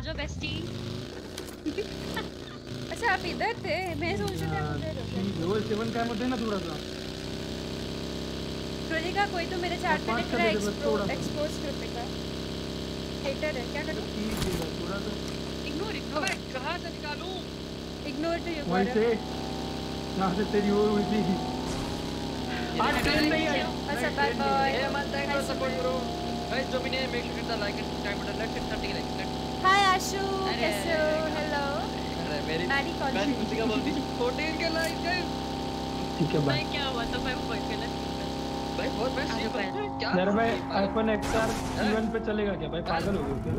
जाओ बेस्टी। अच्छा आप इधर थे, मैं सोच रहा था उधर हो। वो सेवन का मत देना थोड़ा सा। कृतिका कोई तो मेरे चार्ट पे लिख रहा है एक्सपोज एक्सपोज कृतिका। हेटर है क्या करूं? थोड़ा सा इग्नोर इग्नोर कहां से निकालूं? इग्नोर तो ये कर रहा है। ना से तेरी वो हुई थी। आज कल नहीं है। अच्छा बाय बाय। ए मत थैंक सपोर्ट करो। Guys, जो भी नहीं make sure that like and subscribe button let's hit thirty like. Hi Ashu कैसे हो? हेलो अरे मेरी मैं किसी का बोलती चौदह के लाइक गाइस। ठीक है भाई क्या हुआ तो भाई वो गलत भाई बहुत बेस्ट है क्या यार? भाई आईफोन एक्स आर इवन पे चलेगा क्या भाई? पागल हो गए क्या?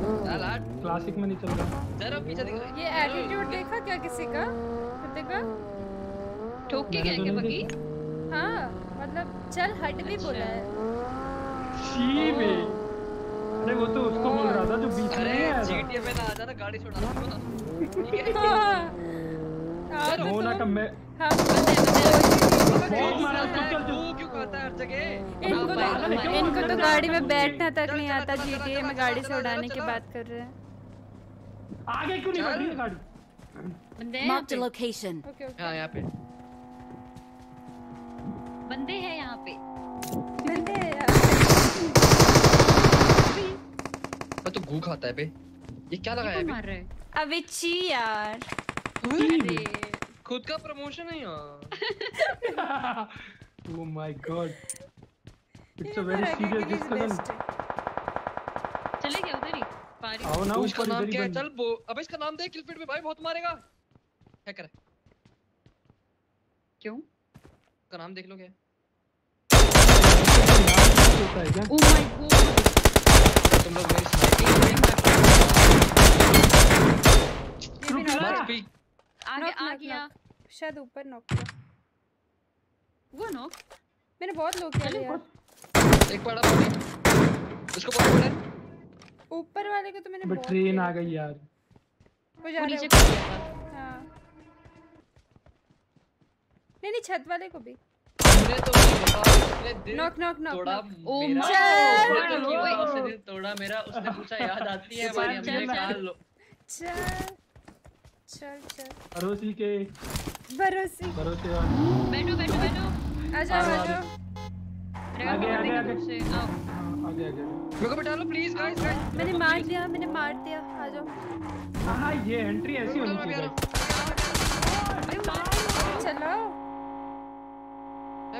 यार क्लासिक में नहीं चल रहा। जरा पीछे देखो ये एटीट्यूड देखा क्या किसी का? देखा ठोक के गया के बगी। हां मतलब चल हट भी बोला है सी में। अरे वो तो उसको बोल रहा था जो बीच में है। जीटीए पे ना आ जाना गाड़ी छोड़ देना बता। हां होना कम में हां बहुत मारा तू। चल तू क्यों कहता है हर जगह? इनको इनको तो गाड़ी में बैठना तक नहीं आता। जीटीए में गाड़ी से उड़ाने की बात कर रहे हैं। आगे क्यों नहीं बढ़ रही गाड़ी? Mark the location. हां यहां पे बंदे हैं। यहां पे बंदे हैं। तो गू खाता है बे। ये क्या लगाया है? मार रहा है अबे छी यार। अरे खुद का प्रमोशन है यार। Oh my God it's a very serious discussion. चले गए उधर ही पारी। आओ ना उसका नाम क्या है? चल अबे इसका नाम दे किलफिट में भाई बहुत मारेगा। हैकर है क्यों? का नाम देख लो क्या है? ओह माय गॉड तुम लोग मेरी स्नाइपिंग गेम कर रहे हो। मत पी आगे आ गया शायद ऊपर नॉक किया। वो नॉक मैंने बहुत लो किया यार। एक पड़ा पड़ी उसको बहुत पड़ा। ऊपर वाले को तो मैंने बहुत ट्रेन आ गई यार। वो जा नीचे कर दिया था। हां नहीं नहीं छत वाले को भी तो नॉक नॉक नॉक थोड़ा थोड़ा मेरा उसने पूछा याद आती है हमारी हमने कहा लो। चल चल चल भरोसी के भरोसी भरोसे बैठो बैठो बैठो। आ जाओ आ जाओ आगे आगे आगे आगे आगे मेरे को बैठा लो प्लीज गाइस। मैंने मार दिया मैंने मार दिया। आ जाओ। हां ये एंट्री ऐसी होनी चाहिए। चलो मैं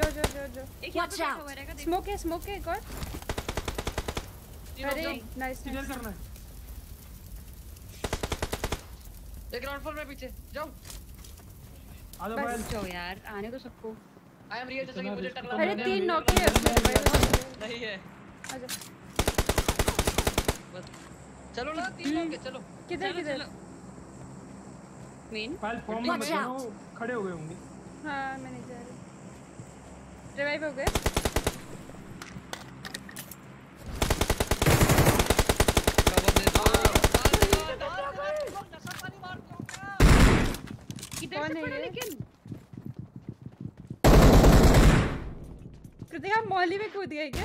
जो जो जो जो वॉच आउट। स्मोक है स्मोक है। गॉड अरे नाइस क्लियर करना है। एक ग्राउंड फ्लोर में पीछे जाओ। आ जाओ भाई जाओ यार आने दो सबको। आई एम रियल जैसा कि मुझे टकला। अरे तीन नॉक है नहीं है। आ जाओ चलो ना तीन नॉक है। चलो किधर किधर मेन प्लेटफार्म में खड़े हो गए होंगे। हां मैंने जा रहे रिवाइव हो गए। कवर दे दो कृतिका आप मोहल्ले में कूद गई क्या?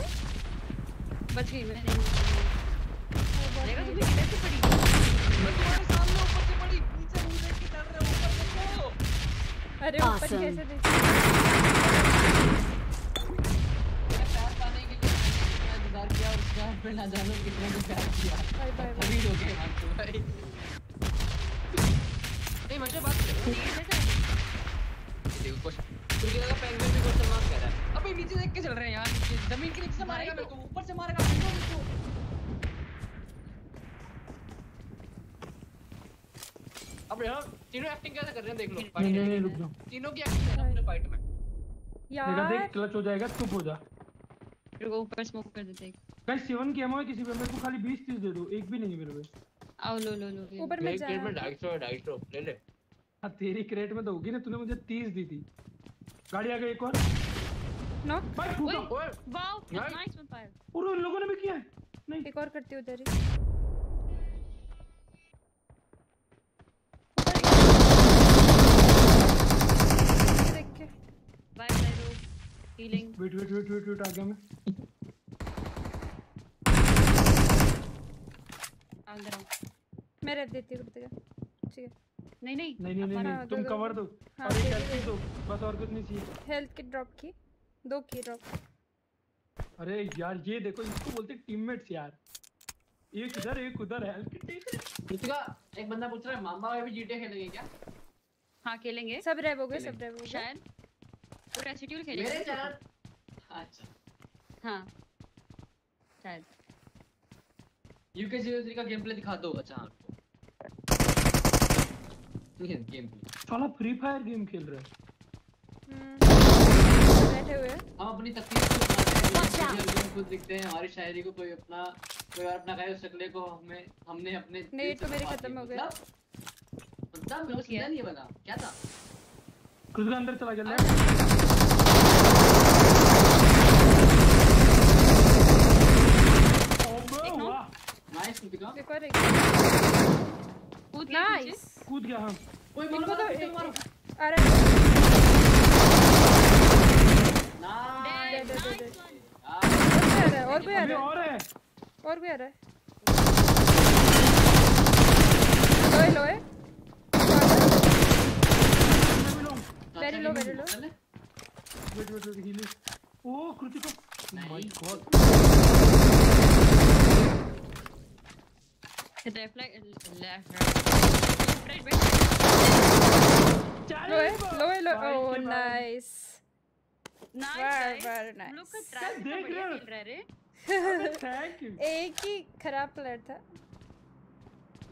बच गई मैं। देखा तुम्हें किधर से पड़ी? तुम्हारे सामने ऊपर से पड़ी। नीचे नीचे की तरफ रहे ऊपर देखो। अरे ऊपर कैसे देखो? मैं पैर पाने के लिए कितना इंतजार किया और उसका आप ना जानो कितना इंतजार किया। Bye bye bye. अभी लोगे मार्चो भाई। नहीं मार्चो बात नहीं है ना? क्योंकि लगा पैंगुइन भी गोल मार कर रहा है। अबे नीचे देख के चल रहे हैं यार। नीचे जमीन के नीचे से मारेगा मेरे को, ऊपर से मारेगा मेरे को। अब यार तीनों एक्टिंग कैसे कर रहे हैं देख लो। नहीं नहीं रुक जाओ, तीनों की एक्टिंग है ना पूरे फाइट में यार। मेरा देख क्लच हो जाएगा, चुप हो जा। मेरे को ऊपर स्मोक कर देते हैं गाइस। सेवन की एमो है किसी पे, मेरे को खाली बीस तीस दे दो, एक भी नहीं है मेरे पे। आओ लो लो लो ऊपर में जा। क्रेट में दो सौ दो सौ ले ले। हां तेरी क्रेट में तो होगी ना, तूने मुझे तीस दी थी। गाड़ी आ गई एक और नॉक। भाई फूटा। ओए वाओ नाइस वन फायर। और उन लोगों ने भी किया है। नहीं एक और करते उधर ही। देख के बाय बाय रो healing. Wait wait wait wait wait आ गया मैं। आ गया मैं रख देती हूं तेरे को। ठीक है। नहीं नहीं नहीं नहीं, नहीं तुम कवर दो और एक हेल्थ की दो बस, और कुछ नहीं चाहिए। हेल्थ की ड्रॉप की दो की ड्रॉप। अरे यार ये देखो, इसको बोलते हैं टीममेट्स यार। एक इधर एक उधर हेल्थ की टेक रहे। किसका एक बंदा पूछ रहा है मामा भाई भी जीटे खेलेंगे क्या? हां खेलेंगे, सब रैब हो गए, सब रैब हो गए शायद। पूरा शेड्यूल खेलेंगे मेरे चैनल। अच्छा हां शायद यूके ज़ीरो थ्री का गेम प्ले दिखा दो। अच्छा आपको ये गेम साला फ्री फायर गेम खेल रहा है। हम्म बैठे हुए हम अपनी तकलीफ खुद लिखते हैं। हमारी शायरी को कोई अपना कोई और अपना गाय उस अगले को हमें हमने अपने नेट तो मेरे खत्म हो गया। पता मैं उस किया नहीं बना क्या था। खुद का अंदर चला गया ले। ओ वाह नाइस निकला। एक और एक कूद गया, कूद गया। हम कोई मारो तो मारो। अरे नाइस नाइस। और भी आ रहा है, और है, और भी आ रहा है। Low low very low very low. Wait wait wait heal. Oh Kritika my God. Left right low low. Oh nice nice look at. Try देख रहे हो। Thank you. एक ही खराब प्लेयर था।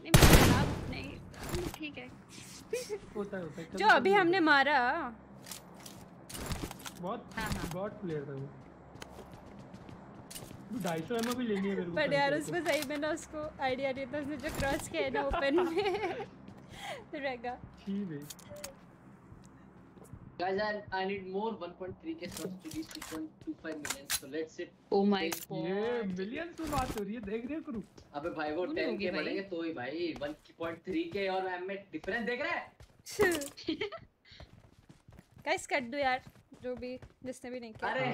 नहीं खराब नहीं ठीक है, होता है जो अभी हमने मारा। बहुत बहुत प्लेयर था वो। दो सौ पचास एमो भी लेनी है मेरे को। पर यार उसमें सही में ना उसको आईडिया नहीं था, उसने जो क्रॉस किया है ना ओपन में रहेगा। ठीक है गाइस यार I need more one point three K cross to reach two point two five million. So let's it. Oh my God ये मिलियंस में बात हो रही है, देख रहे हो गुरु। अबे भाई वो टेन के बढ़ेंगे तो ही भाई। वन पॉइंट थ्री के और एम में डिफरेंस देख रहे हैं गाइस। कट दो यार जो भी जिसने भी नहीं किया। अरे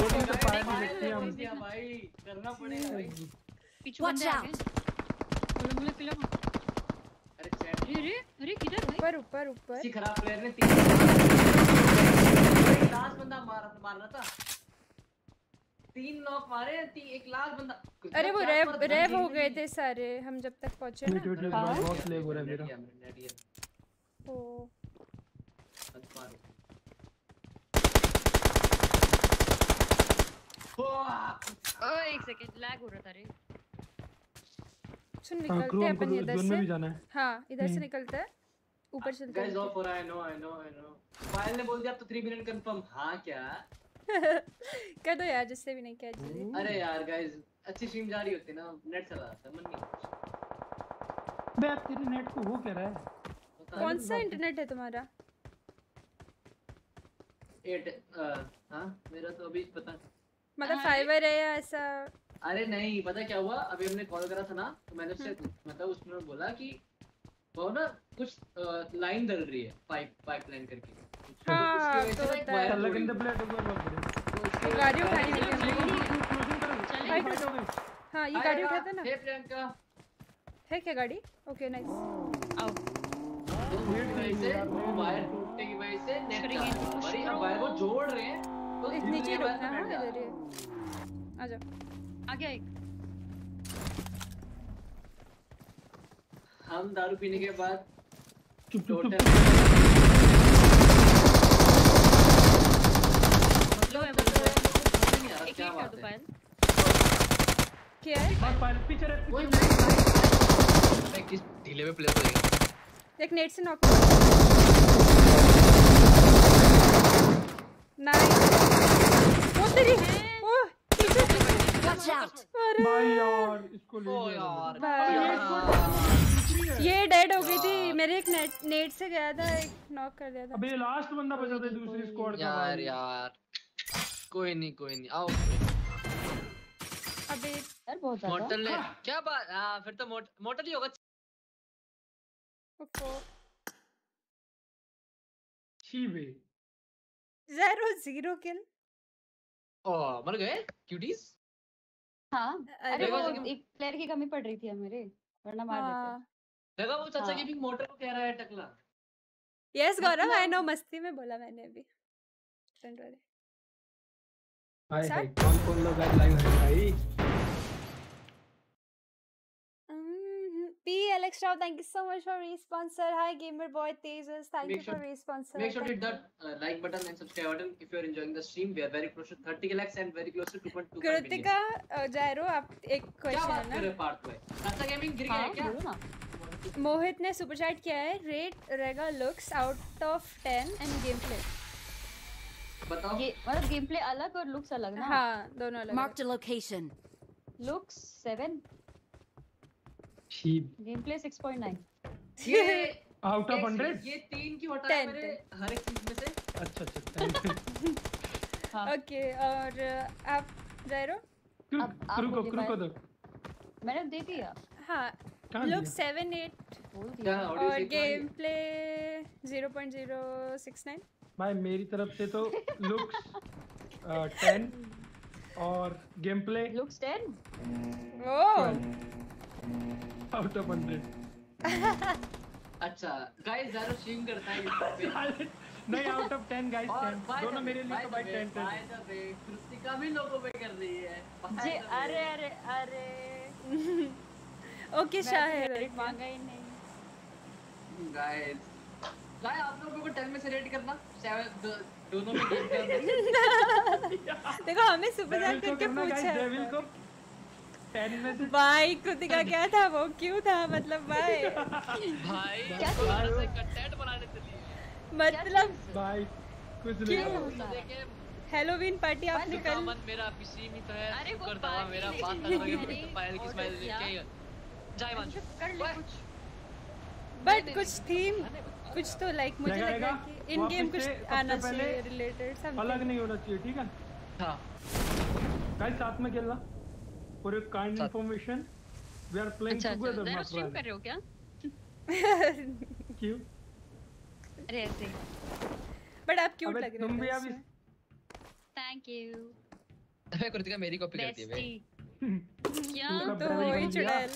वोटिंग का पार्ट देखते हैं हम भाई, करना पड़ेगा भाई। पीछे बंदे आ गए बोलो बोलो किलो। अरे चैट अरे अरे किधर भाई? ऊपर ऊपर ऊपर सी खराब प्लेयर ने तीन एक लास्ट बंदा मारा मारना था। तीन नॉक मारे एक लास्ट बंदा। अरे वो रैप रैप हो गए थे सारे हम जब तक पहुंचे ना। बहुत लैग हो रहा है मेरा। ओ मत मारो। ओए एक सेकंड लैग हो रहा था रे। सुन निकलते हैं अपन इधर से। हां इधर से निकलते हैं ऊपर चलते हैं। गाइस ऑफ हो रहा है। No I know I know. File ने बोल दिया अब तो थ्री मिलियन कंफर्म। हां क्या कह दो यार जिससे भी नहीं किया जल्दी। अरे यार गाइस अच्छी स्ट्रीम जा रही होती ना, नेट चला था मन नहीं। बे तेरे नेट को हो क्या रहा है? कौन सा इंटरनेट है तुम्हारा? एट हां मेरा तो अभी पता मतलब फाइबर है या ऐसा। अरे नहीं पता क्या हुआ, अभी हमने कॉल करा था ना तो मैंने उससे मतलब उसने बोला कि और ना कुछ लाइन चल रही है पाइप पाइपलाइन करके, हाँ, तो उसके गाड़ी उठानी है हां ये गाड़ी उठाते ना। हे प्रियंका है क्या गाड़ी? Okay nice. आओ से वायर टूटने की वजह से नेट बड़ी अब वायर को जोड़ रहे हैं तो इस नीचे रुकना है। इधर ही आ जा, आ गया एक। हम दारू पीने के बाद टोटल लो है बोलो है एक क्या बात है क्या है पर पीछे रख कोई नहीं। मैं किस ढीले में प्लेयर करेगा एक नेट से नॉक नाइस। वो तेरी ओ पीछे वॉच आउट। भाई यार इसको ले यार ये डेड हो गई थी। मेरे एक नेट नेट से गया था, एक नॉक कर दिया था। अबे लास्ट बंदा बचा था दूसरी स्क्वाड का यार। यार कोई नहीं कोई नहीं आओ। अबे यार बहुत ज्यादा मोटर ले क्या बात। हां फिर तो मोटर ही होगा। ओके शीबे ज़ीरो ज़ीरो किल। ओ मर गए क्यूटीज। हां अरे वो एक प्लेयर की कमी पड़ रही थी हमारे वरना मार देते। देखा वो चाचा की भी मोटर को कह रहा है टकला। यस गौरव आई नो मस्ती में बोला मैंने अभी। Don't worry. हाय हाय कौन कौन लोग आज लाइव है भाई? P Alex Rao thank you so much for रिस्पॉन्सर। Hi gamer boy Tejas thank you for रिस्पॉन्सर। Make sure to hit that like button and subscribe button if you are enjoying the stream. We are very close to thirty likes and very close to two point two. Kritika जायरो आप एक question है ना क्या बात कर part में चाचा gaming गिर गया क्या? बोलो ना। मोहित ने सुपर चैट किया है। रेट रेगा looks out of ten and game play बताओ। ये मतलब गेम प्ले अलग और लुक्स अलग ना? हां दोनों अलग। Mark the location looks seven game play six point nine. ये आउट ऑफ हंड्रेड ये तीन क्यों हटाया मेरे हर एक चीज में से? अच्छा अच्छा हां ओके। और आप जायरो रुको रुको दो मैंने दे दिया। हां लुक सेवन एट और game play zero point zero six nine. भाई मेरी तरफ से तो लुक्स uh, टेन और game play looks ten oh out of hundred. अच्छा गाइस ज़रा स्ट्रीम करता है नहीं out of ten guys ten दोनों मेरे लिए तो भाई टेन टेन कृतिका भी लोगों पे कर रही है जी। अरे अरे अरे ओके शाहिर मांगा ही नहीं। गाइस गाइस आप लोगों को टेन में से रेट करना सेवन दोनों में गेम करना। देखो हमें सुपर चैट करके पूछा डेविल को टेन में से। भाई कृतिका क्या था वो क्यों था मतलब भाई भाई बाहर से कंटेंट बनाने चली मतलब भाई कुछ नहीं। हेलोवीन पार्टी आपने कल मेरा पीसी में तो है अरे वो मेरा बात कर रही है फाइल की स्माइल लेके कर ले कुछ बट कुछ थीम कुछ तो लाइक like, मुझे लगा कि इन गेम कुछ आना चाहिए रिलेटेड समथिंग अलग नहीं होना चाहिए ठीक है। हां गाइस साथ में खेलना for your kind information we are playing together. मैं स्ट्रीम कर रहे हो क्या? क्यों अरे ऐसे बट आप क्यूट लग रहे हो। तुम भी अभी थैंक यू। अबे कृतिका मेरी कॉपी करती है भाई क्या तो वही चुड़ैल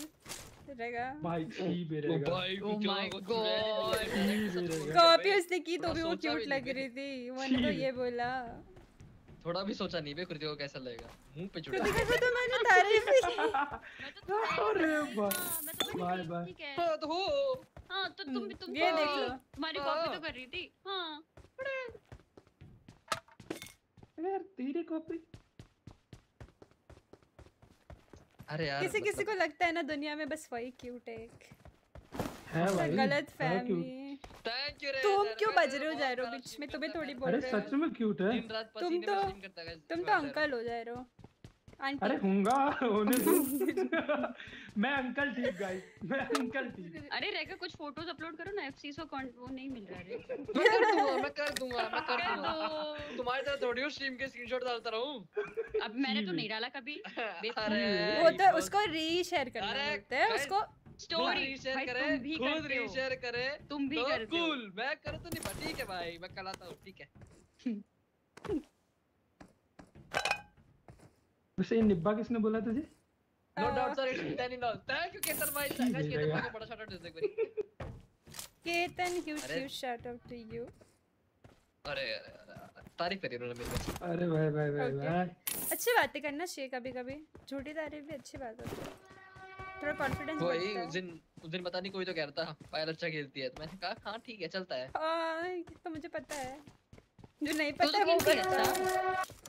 रहेगा भाई ठीक रहेगा। ओ माय गॉड कॉपी उसने की तो भी वो क्यूट लग रही थी मैंने तो ये बोला थोड़ा भी सोचा नहीं बे कृतिका को कैसा लगेगा मुंह पे चुड़ा। कृतिका को तो मैंने तारीफ भी की अरे बाय बाय तो हो। हां तो तुम भी तुम ये देख लो तुम्हारी कॉपी तो कर रही थी। हां अरे यार तेरी कॉपी। अरे यार किसी किसी को लगता है ना दुनिया में बस वही क्यूट है है भाई गलत फहमी। थैंक यू रे तुम क्यों बज रहे हो जायरो बीच में तुम्हें थोड़ी बोल रहे हो। अरे सच में क्यूट है तुम तो तुम तो अंकल हो जायरो। अरे होऊंगा होने दो मैं अंकल ठीक गाइस मैं अंकल ठीक। अरे रेखा कुछ फोटोज अपलोड करो ना एफसी सो वो नहीं मिल रहा है। मैं कर दूंगा मैं कर दूंगा तुम्हारी तरह थोड़ी हो स्ट्रीम के स्क्रीनशॉट डालता रहूं। अब मैंने तो नहीं डाला कभी वो तो उसको रीशेयर करना है उसको स्टोरी शेयर करे, खुद शेयर करे, तुम भी करते हो। कूल, मैं कर तो नहीं, ठीक है भाई, मैं कल आता हूँ, ठीक है। उसे निब्बा किसने बोला तुझे? No doubt sir, it's Ketan in all. Thank you Ketan भाई, आज Ketan को बड़ा shout out दे दो एक बारी। Ketan gives you shout out to you. अरे अरे तारीफ करी उन्होंने मेरी। अरे भाई भाई भाई भाई। अच्छी बातें करना चाहिए कभी कभी, छोटी तारीफ भी अच्छी बात होती है। थोड़ा कॉन्फिडेंस बढ़ता है। कोई उस दिन उस दिन पता नहीं कोई तो कह रहा था पायल अच्छा खेलती है, तो मैंने कहा हाँ ठीक है चलता है। हाँ तो मुझे पता है, जो नहीं पता है वो गलत।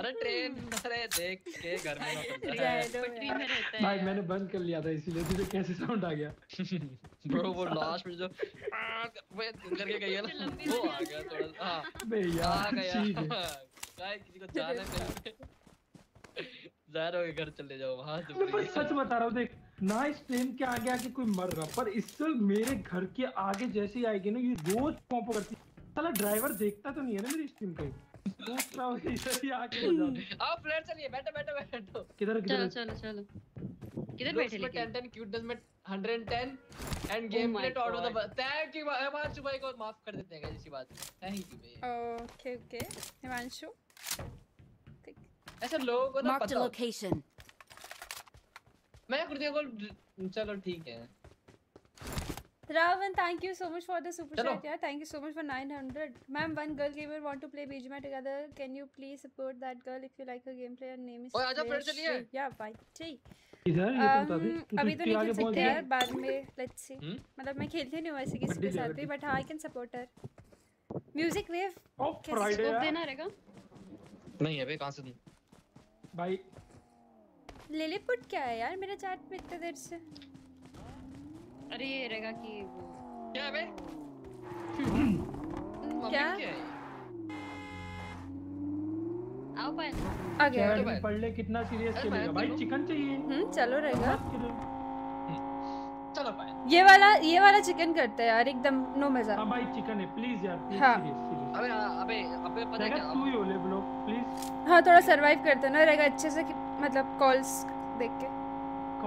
अरे ट्रेन अरे देख के घर में पटरी में रहता है भाई। मैंने बंद कर लिया था इसीलिए तुझे कैसे साउंड आ गया ब्रो? वो लास्ट में जो करके गई है ना, वो आ गया थोड़ा सा। हां बे यार गाइस, किसी को जाना चाहिए, जाहिर हो घर चले जाओ वहां। पर सच बता रहा हूं, देख नाइस फ्लेम के आगे आके कोई मर रहा, पर इससे मेरे घर के आगे जैसे ही आएगी ना, ये रोज पॉप करती। साला ड्राइवर देखता तो नहीं है ना मेरी स्ट्रीम का, दूसरा इधर ही आके बजा। आओ फ्लैट चलिए, बैठो बैठो बैठो। किधर किधर? चलो चलो चलो। किधर बैठे लेके? टेन टेन क्यूटनेस में one hundred ten and game play out of the. Thank you Himanshu भाई को माफ कर देते हैं गाइस इसी बात पे। थैंक यू भाई। Okay okay Himanshu. ऐसा लोगों को ना पता है। मैं कुर्दिया को, चलो ठीक है। Ravan, thank you so much for the super chat. Yeah, thank you so much for nine hundred. Ma'am, one girl gamer want to play B G M I together. Can you please support that girl if you like her gameplay? Her name is. ओए आजा फिर चलिए. Yeah, bye. ठीक. इधर ये तो अभी अभी तो नहीं खेल सकते यार, बाद में let's see. मतलब मैं खेलती नहीं हूँ वैसे किसी के साथ भी, but हाँ I can support her. Music wave. कैसे स्कोप देना रहेगा? नहीं है भाई, कहाँ से तुम? Bye. Lilliput क्या है यार मेरे chat में इतने देर से? अरे ये रहेगा कि वो क्या बे क्या आओ पायल आ गया। पढ़ ले कितना सीरियस खेलेगा भाई, चिकन चाहिए। हम्म चलो रहेगा, चलो पायल ये वाला ये वाला चिकन करते हैं यार एकदम, नो मजा। हां भाई चिकन है प्लीज यार, प्लीज सीरियस। अबे अबे अबे पता क्या तू ही बोले ब्रो प्लीज। हां थोड़ा सरवाइव करते ना रहेगा अच्छे से, मतलब कॉल्स देख के।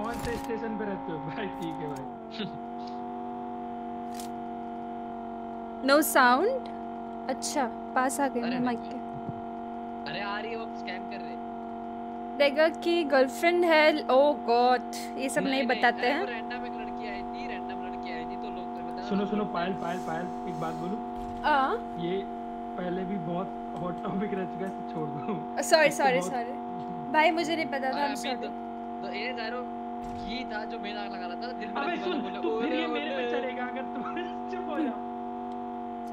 कौन से स्टेशन पे रहते हो भाई? ठीक है भाई। No sound? अच्छा पास आ गए माइक के। अरे आ रही है, वो स्कैम कर रहे हैं। देखा कि गर्लफ्रेंड है। ओ गॉड ये सब नहीं बताते हैं। रैंडम एक लड़की आई थी, रैंडम लड़की आई थी तो लोग बताते। सुनो सुनो पायल पायल पायल एक बात बोलूं? हाँ। ये पहले भी बहुत हॉट टॉपिक रह चुका है, छोड़ दो। सॉरी सॉरी सॉरी भाई मुझे नहीं पता था। तो ये जारो की था जो मेरा लगा रहा था दिल में। अबे सुन तू ये मेरे पे चलेगा अगर तू चुप हो जा।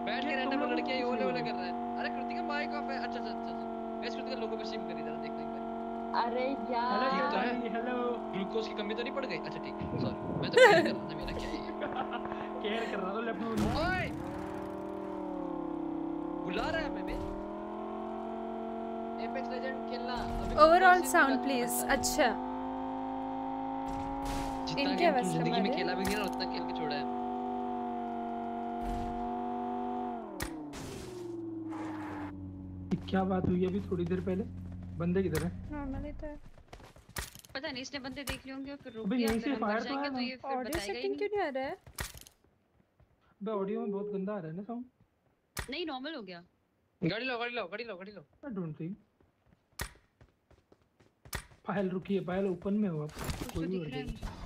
बैठ के रहता है लड़के ये ओले ओले कर रहा है। अरे कृतिका माइक ऑफ है। अच्छा अच्छा अच्छा वैसे कृतिका लोगों पे सिम करी जरा देखने एक बार। अरे यार हेलो हेलो ग्लूकोज की कमी तो नहीं पड़ गई? अच्छा ठीक है सॉरी, मैं तो केयर कर रहा था, मेरा क्या है केयर कर रहा था। लैपटॉप ओए बुला रहा है हमें। एपेक्स लेजेंड खेलना। Overall sound please. अच्छा इनके जिंदगी में खेला भी नहीं और उतना खेल के छोड़ा है। क्या बात हुई अभी थोड़ी देर पहले? बंदे किधर है? नॉर्मल ही था, पता नहीं इसने बंदे देख लिए होंगे और फिर रुक गया। फायर जाएंगे तो ये फिर बताएगा। सेटिंग क्यों नहीं आ रहा है? बे ऑडियो में बहुत गंदा आ रहा है ना साउंड। नहीं नॉर्मल हो गया। गाड़ी लो गाड़ी लो गाड़ी लो गाड़ी लो। आई डोंट थिंक फाइल रुकी है। फाइल ओपन में हो, आप कोई नहीं है।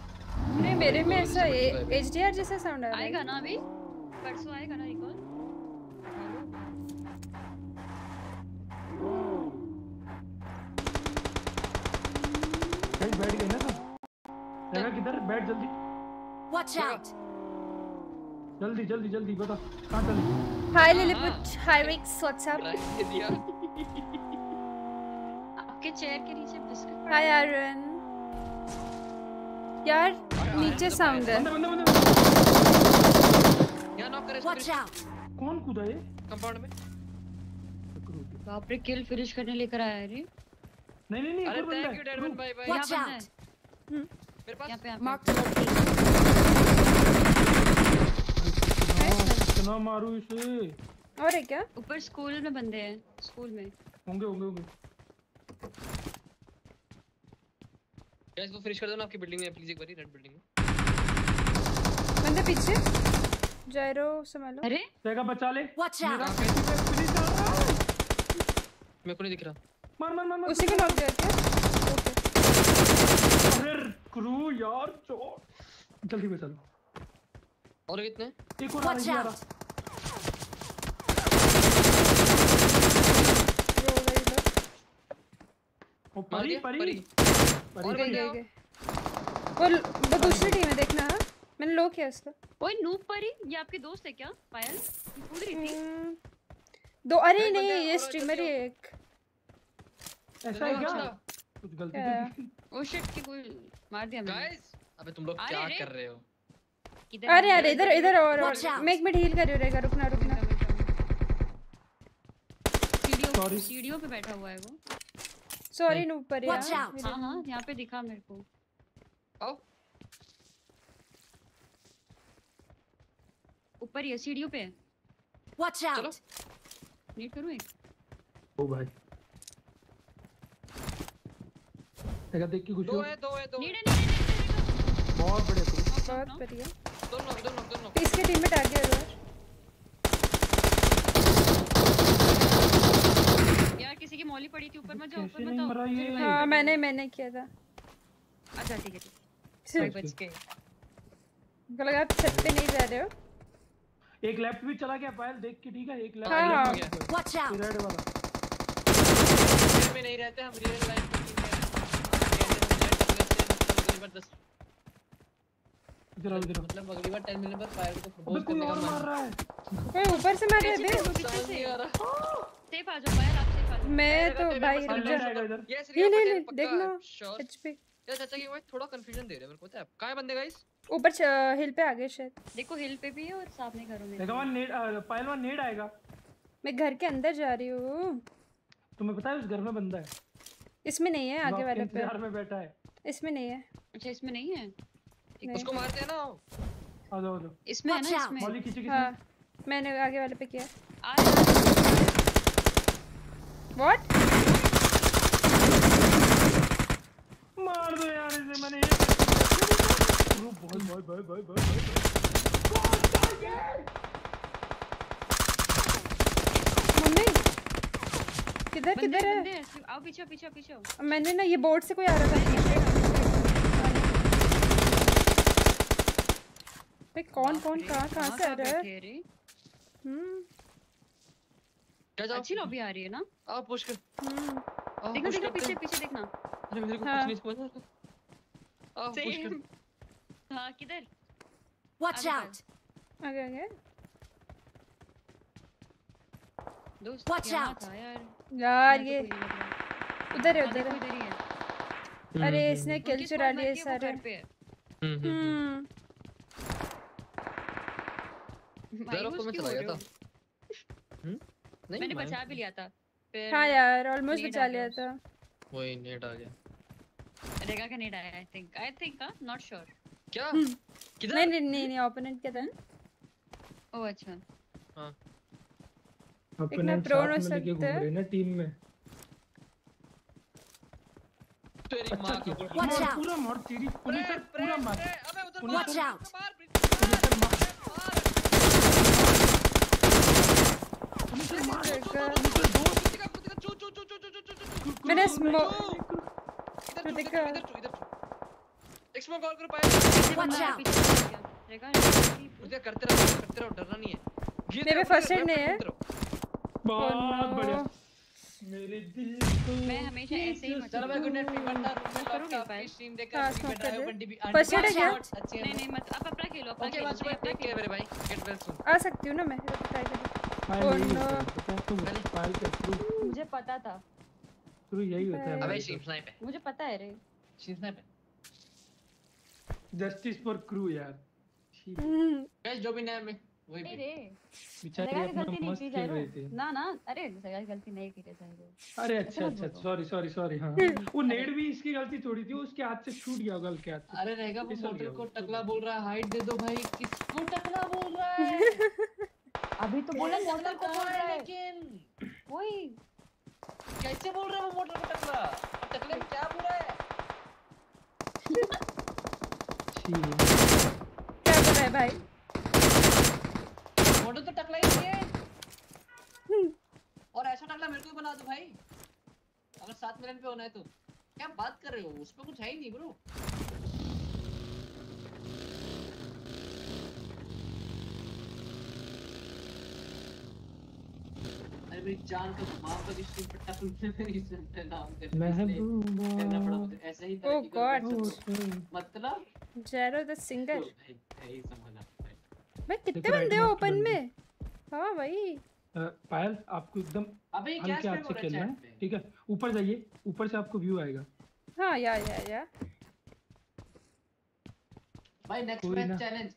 नहीं मेरे में ऐसा एचडीआर जैसा साउंड आ रहा है। आएगा ना अभी परसों आएगा ना रिकॉल। बैठ गए ना सब? जगह किधर? बैठ जल्दी। Watch out! जल्दी जल्दी जल्दी बता कहाँ चले? Hi Lilliput, Hi Rix, what's up? आपके चेयर के नीचे बिस्किट। Hi Aaron. यार नीचे साउंड है। बंदा बंदा बंदा। यार नॉक करे। Watch out. कौन कूदा है कंपाउंड में? बाप रे किल फिनिश करने लेकर आया है। नहीं नहीं नहीं अरे थैंक यू डैडमैन भाई भाई। Watch out. मेरे पास मार्क कितना मारू इसे। और है क्या ऊपर? स्कूल में बंदे हैं, स्कूल में होंगे होंगे होंगे। गाइस वो फिनिश कर दो ना आपकी बिल्डिंग में प्लीज, एक बारी रेड बिल्डिंग में। बंदे पीछे जायरो संभालो। अरे जगह बचा ले, मेरा फिनिश चल रहा है, मेरे को नहीं दिख रहा। मार मार मार उसी को नॉक दे के। अरे क्रू यार चोट, जल्दी में चलो। और कितने? एक और आ गया ओ परी परी और गए गए। वो वो दूसरी टीम है देखना है, मैंने लो किया उसको। ओए नूप परी, ये आपके दोस्त है क्या पायल? उड़ रही थी दो। अरे नहीं ये स्ट्रीमर है एक। ऐसा है क्या? कुछ गलती थी। ओ शिट की कोई मार दिया मैंने। गाइस अबे तुम लोग क्या कर रहे हो? किधर? अरे अरे इधर इधर। और मैं एक मिनट हील कर रहेगा, रुकना रुकना। सीढ़ियों सीढ़ियों पे बैठा हुआ है वो। सॉरी नूप परी यार। हां हां यहां पे दिखा मेरे को। आओ ऊपर ये सीढ़ियों पे। Watch out. नीड करूं एक। ओ भाई देखा देख के कुछ दो है दो है दो। नीड नीड बहुत बढ़िया करो। बहुत बढ़िया। दोनों दोनों दोनों इसके टीम में टारगेट है यार। यार किसी की मौली पड़ी थी ऊपर मत जाओ, ऊपर मत जाओ। हां मैंने मैंने किया था। अच्छा ठीक है ठीक है बच गए। गलत आप छत पे नहीं जा रहे हो। एक लेफ्ट भी चला गया पायल देख के ठीक है। एक लेफ्ट हो गया वॉच आउट। रेड वाला रेड में नहीं रहते हम, रियल लाइफ में जबरदस्त। इधर इधर मतलब अगली बार दस मिनट पर पायल को प्रपोज करने का मार रहा है। कोई ऊपर से मार रहा है बे, पीछे से आ रहा। सेफ आ जाओ पायल, आप सेफ आ जाओ। मैं तो भाई रुक जा, ये ले ले देखना एचपी। यार चाचा की वो थोड़ा कंफ्यूजन दे रहे हैं मेरे को, पता है कहां है बंदे गाइस? ऊपर हिल पे आ गए शायद। देखो हिल पे भी है और सामने घरों में। देखो वन नेड पायलवान नेड आएगा। मैं घर के अंदर जा रही हूं। तुम्हें पता है उस घर में बंदा है। इसमें नहीं है, आगे वाले पे घर में बैठा है। इसमें नहीं है। अच्छा इसमें नहीं है, उसको मारते हैं ना। आ जाओ लो इसमें है ना, इसमें मौली किसी किसी मैंने आगे वाले पे किया। व्हाट मार दो यार इसे। मैंने ये ब्रो भाई भाई भाई भाई भाई कौन था ये? मम्मी किधर किधर है? आओ पीछे पीछे पीछे। मैंने ना ये बोर्ड से कोई आ रहा था पे। कौन कौन कहां कहां से आ रहा है? हम्म अच्छी लॉबी आ रही है ना। आओ पुश कर। हम्म देखो देखो पीछे पीछे देखना। अरे मेरे को कुछ नहीं समझ आ रहा। पुश कर। हां किधर? Watch out. आगे आगे दोस्त वॉच आउट। यार यार ये उधर है उधर है उधर ही है। अरे इसने किल चुरा लिए सारे। हम्म डरो को मैं चला गया था। हम्म नहीं मैंने बचा भी लिया था फिर। हां यार ऑलमोस्ट बचा लिया था। वही नेट आ गया। रेगा का नेट आया आई थिंक। आई थिंक हां नॉट श्योर। क्या किधर? नहीं नहीं नहीं ओपोनेंट के दन। ओ अच्छा हां ओपोनेंट प्रो हो सकता है ना टीम में। तेरी मां की पूरा मर तेरी पूरी सर पूरा मार। अबे उधर वॉच आउट। मुझे मार मुझे दो किसका किसका चू चू चू चू मैंने इधर देखा। इधर इधर एक स्मोक कॉल कर पाया। देखा मुझे करते रहो करते रहो, डरना नहीं है। मेरे फर्स्ट एड नहीं है। बहुत बढ़िया मेरे दिल को। मैं हमेशा ऐसे ही मजा। चलो मैं गुड नाइट। फ्री बंदा रूम में करूंगा भाई। स्ट्रीम देखकर फ्री बैठा है बंडी भी। फर्स्ट एड है क्या? नहीं नहीं मत आप अपना खेलो अपना खेलो। ओके भाई टेक केयर मेरे भाई। गेट वेल सून। आ सकती हूं ना मैं? ट्राई कर। मुझे पता था शुरू यही होता है। अबे शीम स्नाइपर मुझे पता है रे। शीम स्नाइपर जस्टिस फॉर क्रू यार। गाइस जो भी नया में वही भी रे बेचारे गलती नहीं की जा रही ना ना। अरे सगा गलती नहीं की जा रही। अरे अच्छा अच्छा सॉरी सॉरी सॉरी। हां वो नेड भी इसकी गलती थोड़ी थी, उसके हाथ से छूट गया गल के हाथ से। अरे रहेगा वो मोटर को टकला बोल रहा है। हाइट दे दो भाई। किसको टकला बोल रहा है? अभी तो बोला मोटर को बोल रहा है लेकिन वही कैसे बोल रहा है वो मोटर को टकला? अब टकले में क्या बुरा है? क्या बुरा है है भाई। फोटो तो टकला ही है और ऐसा टकला मेरे को बना दो भाई अगर सात मिलियन पे होना है तो। क्या बात कर रहे हो, उसमें कुछ है ही नहीं ब्रो। अरे मेरी जान का मां का किसी पट्टा तुमने मेरी सुनते नाम कर महबूबा करना पड़ा मुझे ऐसे ही तरह की। मतलब जेरो द सिंगर यही समझना भाई। कितने बंदे हो ओपन में? हां भाई पायल आपको एकदम अबे क्या से खेलना है ठीक है। ऊपर जाइए, ऊपर से आपको व्यू आएगा। हां यार यार यार भाई next match challenge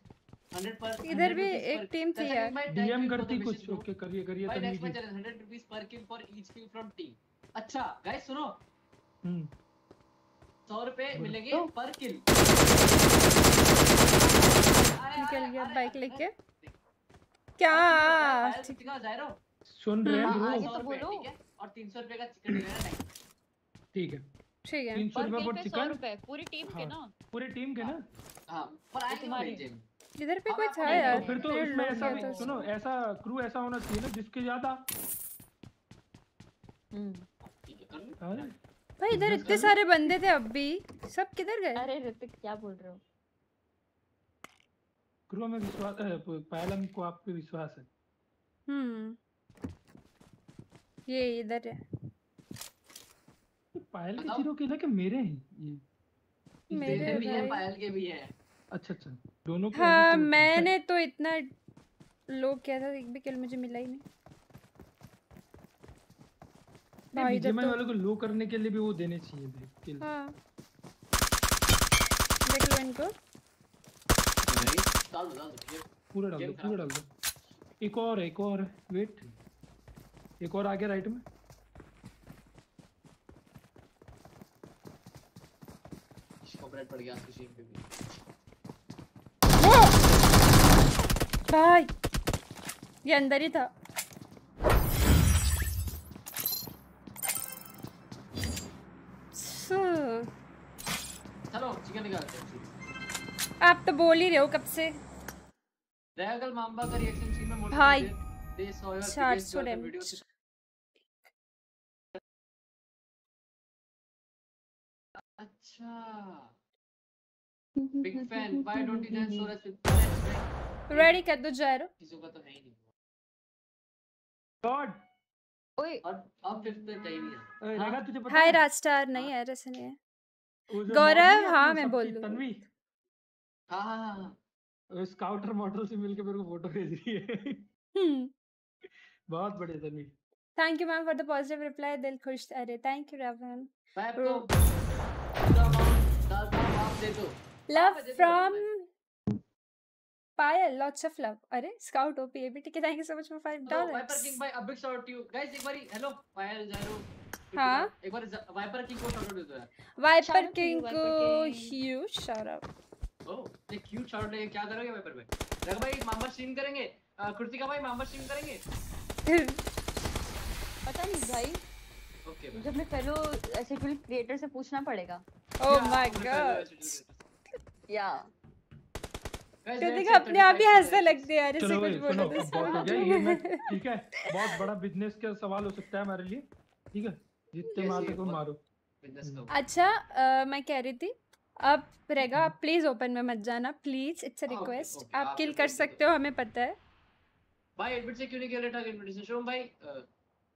hundred percent. इधर भी एक टीम थी यार डीएम करती कुछ। ओके करिए करिए भाई। Next match challenge hundred rupees पर kill for each kill from team. अच्छा गाइस सुनो हम्म सौ रुपए मिलेंगे पर किल। निकल गया बाइक लेके। क्या चिकना जायरो सुन रहे हो? आगे तो बोलो। और तीन सौ रुपए का चिकन डिनर है। ठीक है ठीक है तीन सौ रुपए पर चिकन पूरी टीम के ना पूरी टीम के ना। हां पर आई तुम्हारी इधर पे कोई था यार। फिर तो इसमें ऐसा सुनो ऐसा क्रू ऐसा होना चाहिए ना जिसके ज्यादा हम्म। भाई इधर इतने सारे बंदे थे अब भी सब किधर गए? अरे ऋतिक क्या बोल रहे हो? क्रू में विश्वास है पायलम को, आप पे विश्वास है। हम्म ये इधर है पायल के जीरो के ना कि मेरे हैं ये मेरे भी है पायल के भी है। अच्छा अच्छा दोनों को। हाँ मैंने तो इतना लो किया था एक भी किल मुझे मिला ही नहीं। भाई जेमन वालों को लो करने के लिए भी वो देने चाहिए भाई किल। हाँ देख लो इनको डाल डाल पूरा डाल दो पूरा डाल दो। एक और एक और वेट एक और आगे राइट में। इसको ब्रेड पड़ गया किसी पे भी। वो भाई ये अंदर ही था। चलो चिकन निकालते हैं। आप तो बोल ही रहे हो कब से। दयागल मांबा का रिएक्शन सीन में मोटा भाई चार सौ वीडियो से अच्छा big fan. Why don't you join सोरस विद रेडी कर दो जायरो। किसी का तो है ही नहीं गॉड। ओए अब फिफ्थ पे गई नहीं लगा तुझे पता। हाय राज स्टार नहीं है ऐसा नहीं है गौरव। हां मैं बोल दूं तन्वी। हाँ हाँ हाँ स्काउटर मॉडल से मिलके मेरे को फोटो भेज रही है। हम्म बहुत बढ़िया Tanvi. Thank you ma'am for the positive reply दिल खुश। अरे थैंक यू रावण। मैं तो आप दे दो love from Payal lots of love. अरे स्काउट ओपी एबी ठीक है thank you so much for five dollars. Viper king भाई a big shot to you guys. एक बारी हेलो पायल जायरो। हां एक बार वाइपर किंग को शॉट दे दो यार। वाइपर किंग को ह्यूज शॉट आउट। ओ ये क्यूट शॉट ले क्या करोगे पेपर पे? रघु भाई मामा स्ट्रीम करेंगे। कृतिका भाई मामा स्ट्रीम करेंगे। पता नहीं भाई। ओके okay, जब मैं फेलो ऐसे कोई क्रिएटर से पूछना पड़ेगा। ओह माय गॉड या कृतिका अपने आप ही हंसने लगती है यार ऐसे कुछ बोलने से। ठीक है बहुत बड़ा बिजनेस का सवाल हो सकता है हमारे लिए। ठीक है जितने मारते को मारो। अच्छा मैं कह रही थी अब रहेगा आप प्लीज ओपन में मत जाना प्लीज इट्स अ रिक्वेस्ट। आप किल कर सकते हो हमें पता है। भाई एडमिट से क्यों नहीं खेल रहे थे एडमिट से? शोम भाई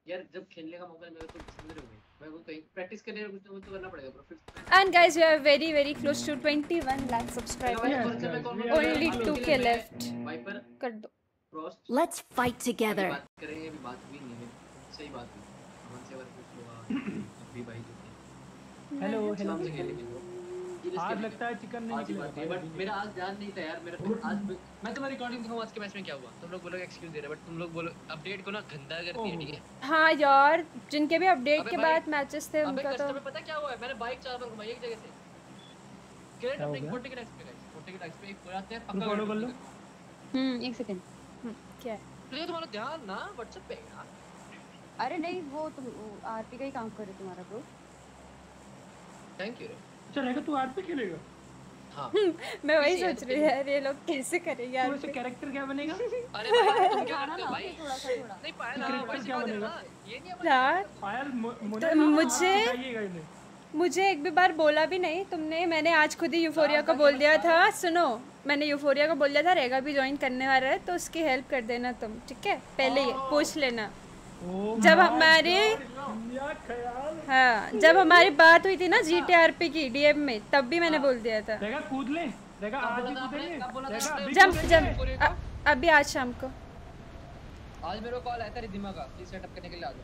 यार जब खेलने का मौका मिला तो सुंदर हो गए। मैं वो कहीं प्रैक्टिस करने और कुछ तो करना पड़ेगा professional. And guys we are very very close to इक्कीस lakh subscribers only two K left. Viper कर दो लेट्स फाइट टुगेदर। बात करेंगे अभी बात भी नहीं है सही बात है। हमसे बात कुछ हुआ अभी भाई जो हेलो हेलो हमसे खेलेंगे। आज लगता है चिकन नहीं खिला बट मेरा आज ध्यान नहीं था यार मेरा आज। मैं तुम्हारी रिकॉर्डिंग दिखाऊं आज के मैच में क्या हुआ। तुम लोग बोलोगे एक्सक्यूज दे रहे बट तुम लोग बोलो अपडेट को ना गंदा करती है। ठीक है हां यार जिनके भी अपडेट के बाद मैचेस थे उनका तो तुम्हें पता क्या हुआ है। मैंने बाइक चार बार घुमाई एक जगह से क्रेट अपने फोर्टी के टैक्स पे गाइस फोर्टी के टैक्स पे एक बुलाते हैं पक्का फॉलो कर लो। हम्म एक सेकंड क्या प्लीज तुम्हारा ध्यान ना WhatsApp पे यार। अरे नहीं वो तुम आरपी का ही काम कर रहे तुम्हारा ब्रो। Thank you. अच्छा रहेगा तू आरपी खेलेगा? हाँ। मैं वही सोच रही हूँ यार ये लोग कैसे करेंगे यार, उससे कैरेक्टर क्या बनेगा। अरे भाई तुम क्या करते हो भाई, थोड़ा सा थोड़ा नहीं पायल कैरेक्टर क्या बनेगा ये नहीं यार। पायल मुझे मुझे एक भी बार बोला भी नहीं तुमने। मैंने आज खुद ही यूफोरिया को बोल दिया था, सुनो मैंने यूफोरिया को बोल दिया था रेगा भी ज्वाइन करने वाला है तो उसकी हेल्प कर देना तुम, ठीक है पहले ये पूछ लेना। जब हमारे हाँ जब हमारी बात हुई थी ना जी टी आर पी की डीएम में तब भी मैंने बोल दिया था कूद ले जंप जंप अभी आज शाम को। आज मेरे को कॉल आया था रिधिमा का प्लीज सेटअप करने के लिए आ जाओ।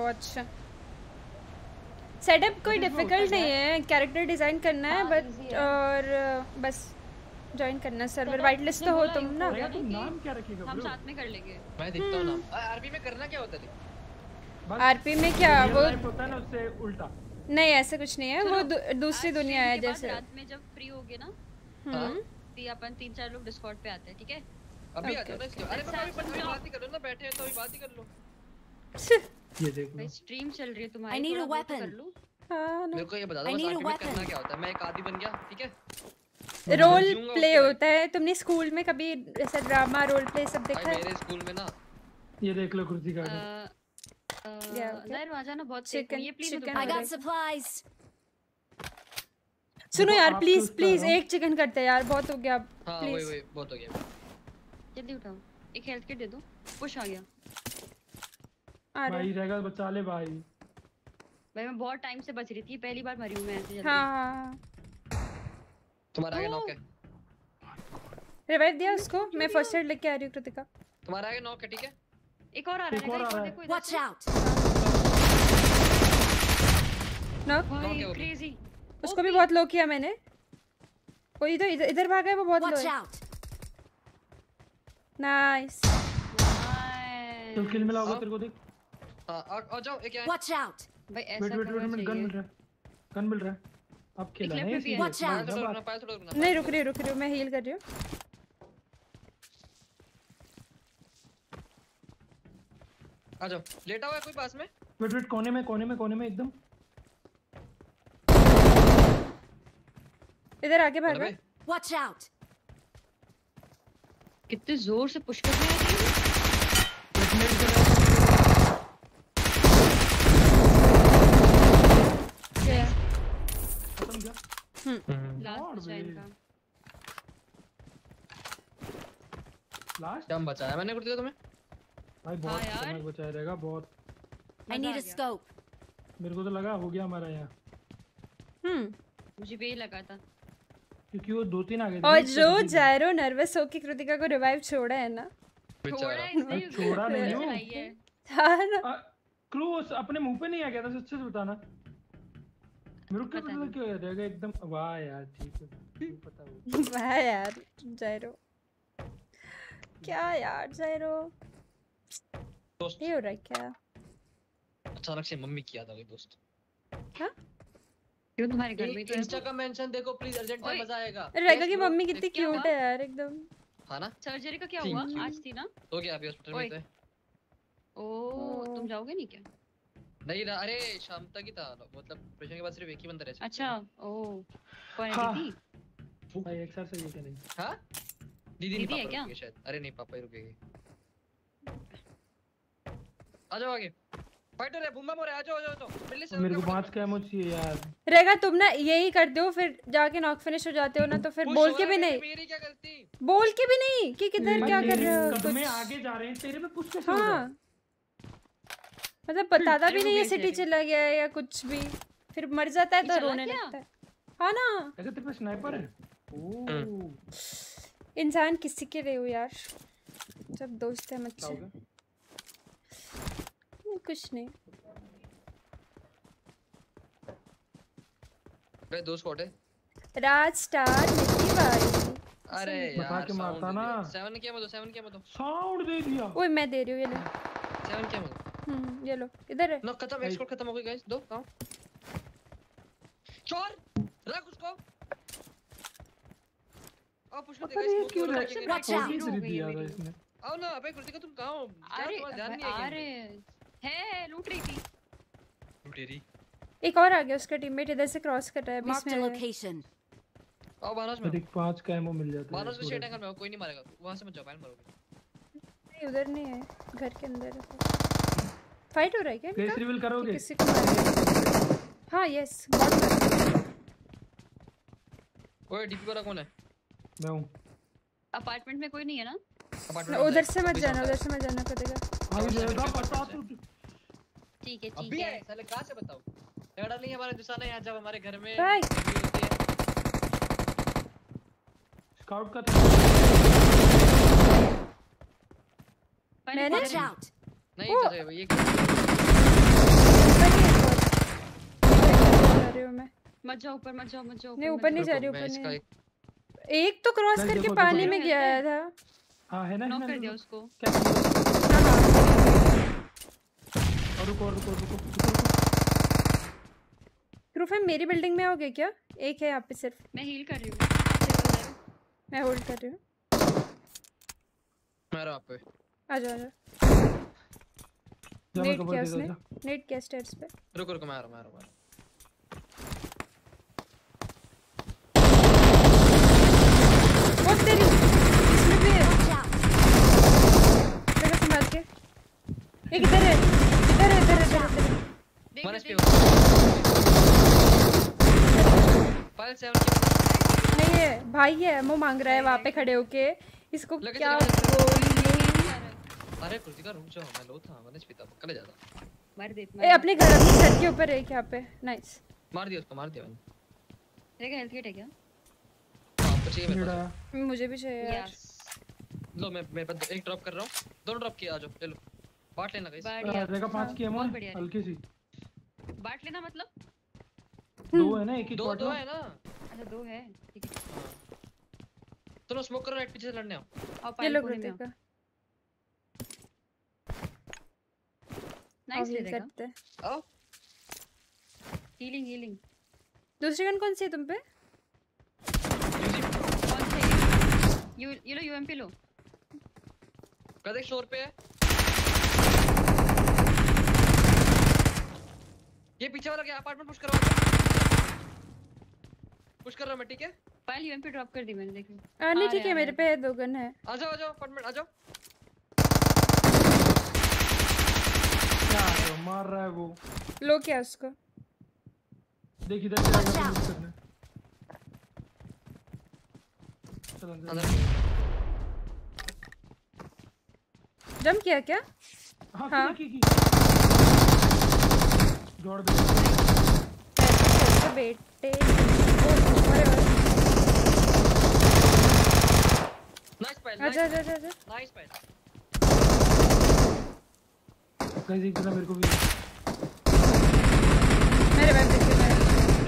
ओह अच्छा सेटअप कोई डिफिकल्ट नहीं है, कैरेक्टर डिजाइन करना है बट और बस ज्वाइन करना। सर्वर वाइट लिस्ट तो हो तुम ना, नाम क्या रखेगा हम साथ में कर लेंगे। मैं देखता हूं नाम आरपी में करना क्या होता है। आरपी में क्या वो होता है ना उससे उल्टा नहीं, ऐसा कुछ नहीं है वो दूसरी दुनिया है। जैसे रात में जब फ्री होगे ना अपन तीन चार लोग डिस्कॉर्ड पे आते हैं ठीक है। अभी आ जाओ ना इसके अरे बात ही कर लो ना, बैठे हैं तो अभी बात ही कर लो। ये देखो भाई स्ट्रीम चल रही है तुम्हारी। आई नीड अ वेपन कर लूं। हां मेरे को ये बता दो आर्मी में करना क्या होता है। मैं एक आदमी बन गया ठीक है। रोल प्ले होता है, तुमने स्कूल में कभी ऐसा ड्रामा रोल प्ले सब देखा है? मेरे स्कूल में ना ये देख लो कुर्सी का यार वहां जाना बहुत सेफ है ये प्लीज। I got supplies. सुनो यार प्लीज प्लीज एक चिकन करते हैं यार, बहुत हो गया प्लीज। हां वही बहुत हो गया जल्दी उठाओ। एक हेल्थ किट दे दो। पुश आ गया भाई रेगा बचा ले भाई। भाई मैं बहुत टाइम से बच रही थी, पहली बार मरी हूं मैं ऐसे जल्दी। हां तुम्हारा आगे नॉक है। रिवाइव दिया उसको। मैं फर्स्ट एड लेके आ रही हूं कृतिका। तुम्हारा आगे नॉक है ठीक है। एक और आ रहा है देखो इधर। Watch out. नॉक भाई क्रेजी। उसको भी बहुत लो किया मैंने। वो इधर इधर भाग गया, वो बहुत लो है। नाइस तो किल मिला होगा तेरे को देख। आ आ जाओ एक वॉच आउट भाई ऐसा गन मिल रहा है, गन मिल रहा है अब खेला नहीं। वॉच आउट नहीं रुक रही रुक रही मैं हील कर रही हूं। आ जाओ लेटा हुआ है कोई पास में। वेट वेट कोने में कोने में कोने में एकदम इधर आके भाग गए। Watch out. कितने जोर से पुश कर रहे हैं। लास्ट लास्ट टाइम बचाया मैंने कुर्ती तुम्हें भाई बहुत समय बचाया रहेगा बहुत। I need a scope. मेरे को तो लगा हो गया हमारा यहाँ। हम्म मुझे भी लगा था क्योंकि वो दो तीन आ गए। और जो जायरो नर्वस होके कृतिका को रिवाइव छोड़ा है ना, छोड़ा इसलिए छोड़ा नहीं है था। क्लोज अपने मुंह पे नहीं आ गया था अच्छे से बताना। मेरे को पता क्यों याद आएगा एकदम। वाह यार ठीक है मुझे पता हो। वाह यार जायरो क्या यार जायरो दोस्त ये हो रहा है क्या। अचानक से मम्मी की याद आ गई दोस्त। हां क्यों तुम्हारे घर में तो इंस्टा का मेंशन देखो प्लीज अर्जेंट में मजा आएगा। रेगा की मम्मी कितनी क्यूट है यार एकदम। हां ना सर्जरी का क्या हुआ आज थी ना हो गया अभी हॉस्पिटल में थे। ओह तुम जाओगे नहीं क्या? नहीं ना अरे शाम तक ही था मतलब प्रेशन के बाद सिर्फ एक ही बंदा रह सकता। अच्छा ओ कौन है दीदी? भाई एक साथ सही है क्या नहीं? हां दीदी नहीं है क्या शायद? अरे नहीं पापा ही रुकेंगे। आ जाओ आगे फाइटर है बूमा मोरे आ जाओ आ जाओ। तो मेरे को पांच कैमो चाहिए यार। रहेगा तुम ना यही कर दो फिर जाके नॉक फिनिश हो जाते हो ना तो फिर बोल के भी नहीं। मेरी क्या गलती? बोल के भी नहीं कि किधर क्या कर रहे हो। तुम्हें आगे जा रहे हैं तेरे पे पूछ के। हां मतलब बताता भी नहीं ये सिटी चला गया है या कुछ भी, फिर मर जाता है तो रोने लगता है। हाँ ना अगर तेरे पास स्नाइपर है। इंसान किसी के लिए हो यार जब दोस्त हैं अच्छे। कुछ नहीं भाई दो स्क्वाड है। राज स्टार मिट्टी भाई अरे यार के मारता ना। सेवन क्या मत दो सेवन क्या मत दो साउंड दे दिया। ओए मैं दे रही हूं ये ले सेवन क्या मत। हम्म ये लो इधर है। नो खत्म एक स्कोर खत्म हो गई गाइस। दो आओ चोर रख उसको। अब पुश कर दे गाइस क्यों रख दिया गाइस ने। आओ ना अबे कृतिका तुम कहां हो? अरे ध्यान नहीं है। अरे है लूट रही थी लूटेरी। एक और आ गया उसका टीममेट इधर से क्रॉस कर रहा है बीच में। आओ बानस में पांच का एमो मिल जाता है। बानस में शेड एंगल में कोई नहीं मारेगा, वहां से मत जाओ, बैन मारोगे। नहीं उधर नहीं है, घर के अंदर है। फाइट हो रहा है क्या? फेस रिवील करोगे किसी को मारेंगे? हां यस गॉट। ओए डीपी वाला कौन है? मैं हूं। अपार्टमेंट में कोई नहीं है ना? अपार्टमेंट उधर से मत जाना, उधर से मत जाना पड़ेगा। आ जाएगा पता तो। ठीक है ठीक है साले कहां से बताओ? लड़ा नहीं हमारा दुश्मन है यहां, जब हमारे घर में स्काउट का मैंने नहीं चले भाई। ये मत जाओ ऊपर, मत जाओ मत जाओ नहीं ऊपर नहीं जा रही, ऊपर नहीं। एक तो क्रॉस करके पानी में गया था। हां है ना, नॉक कर दिया उसको। और रुको रुको रुको, मेरी बिल्डिंग में हो गए क्या? एक है यहाँ पे सिर्फ। मैं हील कर रही हूँ, मैं होल्ड कर रही हूँ। आ जाओ आ जाओ। नेट क्या उसने? नेट क्या स्टेयर्स पे? रुको रुको मारो मारो मारो। वो तेरी इसमें भी है। मेरे से मार के। एक इधर है, इधर है, इधर है। मारस पे हो। पाल से नहीं है भाई, है वो मांग रहा है वहाँ पे खड़े होके। इसको क्या अरे कुर्सी का, रुक जाओ मैं लो था मैंने पिता पकड़ जाता मार दे। ए अपने घर अपनी छत के ऊपर है यहां पे। नाइस मार दिया उसको, मार दिया मैंने। तेरे का हेल्थ किट है क्या? हां बचे मेरे पास, मुझे भी चाहिए यार। लो मैं मेरे पास एक ड्रॉप कर रहा हूं, दोनों ड्रॉप किए आ जाओ। ले लो बाट लेना गाइस। तेरे का पांच की एमो हल्की सी बाट लेना, मतलब दो है ना, एक ही बाट दो है ना। अच्छा दो है ठीक है। चलो स्मोक करो, राइट पीछे लड़ने आओ। ये लो ग्रेट का नाइस ले देगा। Oh healing healing. दूसरी गन कौन सी है तुम पे? कौन सी है? यू ये लो यूएमपी लो। कदे शोर पे है ये पीछे वाला। क्या अपार्टमेंट पुश करो, पुश कर रहा मैं। ठीक है फाइल यूएमपी ड्रॉप कर दी मैंने, देखो। हां नहीं ठीक है मेरे पे दो गन है। आ जाओ आ जाओ अपार्टमेंट आ जाओ। मार रहा है वो। लो क्या उसको देख, इधर से आएगा लूट करने। चल अंदर जंप किया क्या? हां हां की की जोड़ दे बेटे। अरे नाइस पैड। अच्छा अच्छा अच्छा नाइस पैड। गाइस एक जरा मेरे को भी मेरे बैग देख लेना है।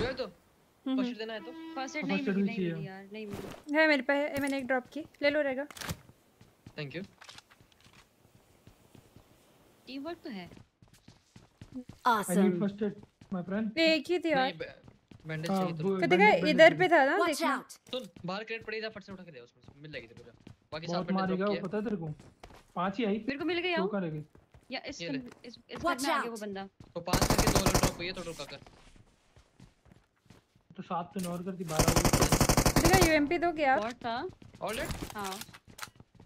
ले तो फर्स्ट एड देना है तो फर्स्ट एड नहीं मिली नहीं यार, नहीं मिली है मेरे पे। मैंने एक ड्रॉप की, ले लो रहेगा। Thank you. टीम वर्क तो है awesome. First aid my friend एक ही थी यार। बैंडेज चाहिए तो देखा इधर पे था ना, देखना। सुन बाहर क्रेट पड़ी था, फट से उठा के दे उसमें, मिल जाएगी तेरे को। बाकी सात मिनट ड्रॉप किया पता है तेरे को? पांच ही आई मेरे को मिल गई। आओ कर लेगी या इस इस इस में आगे वो बंदा तो पास करके दो लोग ड्रॉप हुए तो रुका कर तो सात पे नॉर कर दी बारह हो गया। यूएमपी दो क्या और था ऑलरेडी? हां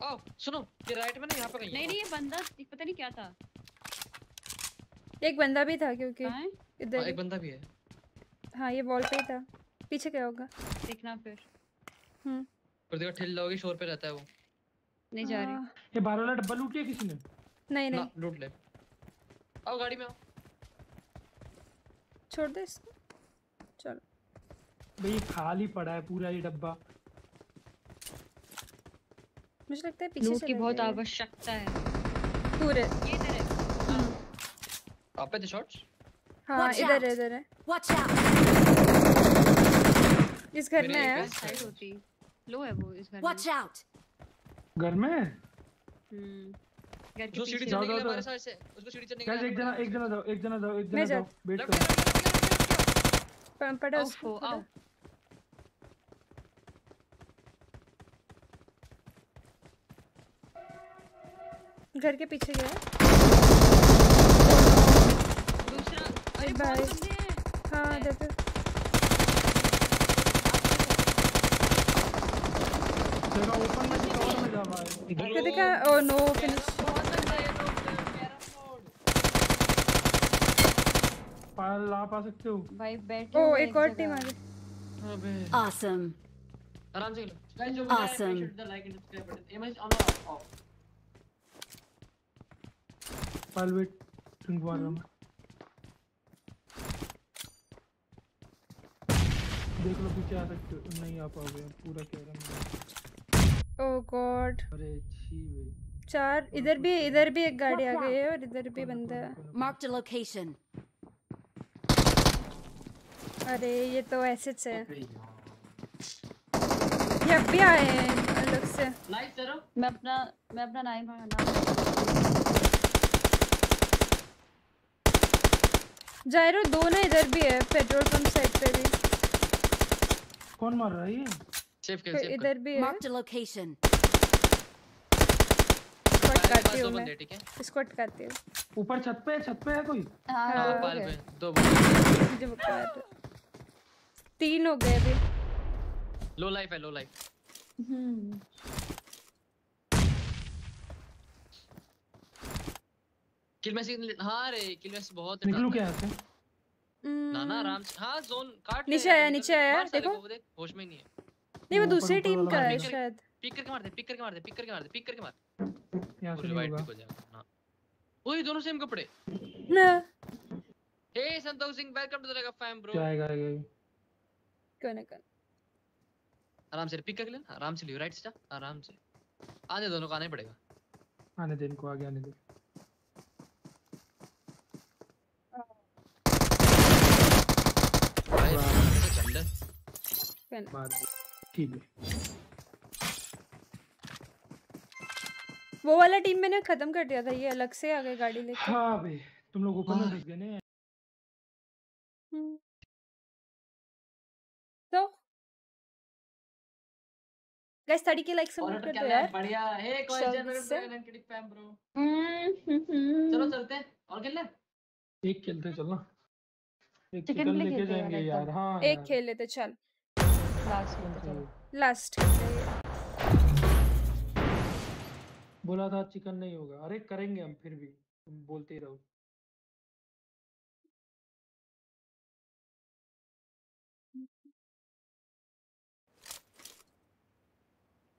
ओ सुनो ये राइट में ना यहां पे कहीं नहीं नहीं ये बंदा पता नहीं क्या था। एक बंदा भी था क्योंकि इधर एक बंदा भी है। हां ये वॉल पे ही था, पीछे क्या होगा देखना फिर। हम्म पर देखो ठिल लोगे शोर पे रहता है वो। नहीं जा रही। ये बारह वाला डब्बा लूट लिया किसी ने? नहीं नहीं लूट ले। आओ गाड़ी में आओ, छोड़ दे इसको। चलो भाई खाली पड़ा है पूरा ये डब्बा। मुझे लगता है पीछे से की बहुत आवश्यकता है। पूरे ये इधर है आप पे द शॉट्स। हां इधर है इधर है। Watch out. इस घर में है साइड होती लो है वो इस घर में। वॉच आउट घर में। हम्म जो सीढ़ी चढ़ने के लिए हमारे साथ से उसको सीढ़ी चढ़ने के लिए। एक जना एक जना जाओ, एक जना जाओ, एक जना जाओ। वेट करो पड़ा उसको। आओ घर के पीछे गया दूसरा। अरे भाई हां देखो देखा ओपन में कवर में जा भाई देखा देखा ओ नो फिनिश बहुत बंदा है नो कैरम पाल ला पा सकते हो भाई बैठो ओ एक और टीम आ गई अबे ऑसम आराम से खेलो गाइस जो भी like and subscribe button image on off पाल वेट थिंक वार हम देख लो पीछे आ सकते हो नहीं आ पाओगे पूरा कैरम ओ गॉड अरे छी वे चार इधर भी इधर भी एक गाड़ी आ गई है और इधर भी बंदा मार्क द लोकेशन अरे ये तो एसेट्स है ये भी आए अलग से लाइक करो मैं अपना मैं अपना नाइन मारना जायरो दो ना इधर भी है पेट्रोल पंप साइड पे भी कौन मार रहा है ये सेफ कर सेफ इधर भी है मार्क द लोकेशन स्क्वाड करती हूं मैं स्क्वाड करती हूं ऊपर छत पे छत पे है कोई हां दो बाल पे दो बाल तीन हो गए अभी लो लाइफ है लो लाइफ हम्म किल में से हां रे किल में से बहुत निकलो क्या आते हैं ना ना आराम से हां जोन काट नीचे आया नीचे आया देखो होश में नहीं है नहीं वो दूसरी टीम का है शायद पिक करके मार दे पिक करके मार दे पिक करके मार दे पिक करके मार यहां से वाइट हो जाएगा ओए दोनों सेम कपड़े ना hey Santosh Singh welcome to the लगा फैम ब्रो जाएगा जाएगा कौन है कौन आराम से पिक कर ले आराम से ले राइट से आराम से आने दोनों को आना ही पड़ेगा आने दे इनको आगे आने दे ठीक है वो वाला टीम मैंने खत्म कर दिया था ये अलग से आ गए गाड़ी लेके हाँ बे तुम लोग ऊपर में घुस गए ना तो गाइस थर्टी के लाइक सपोर्ट कर दो यार बढ़िया हे क्वेश्चन मेरे को क्लिक फैम ब्रो चलो चलते हैं और खेलना एक खेलते चलना एक चिकन लेके जाएंगे यार हां एक खेल लेते चल लास्ट लास्ट बोला था चिकन नहीं होगा अरे करेंगे हम फिर भी तुम बोलते ही रहो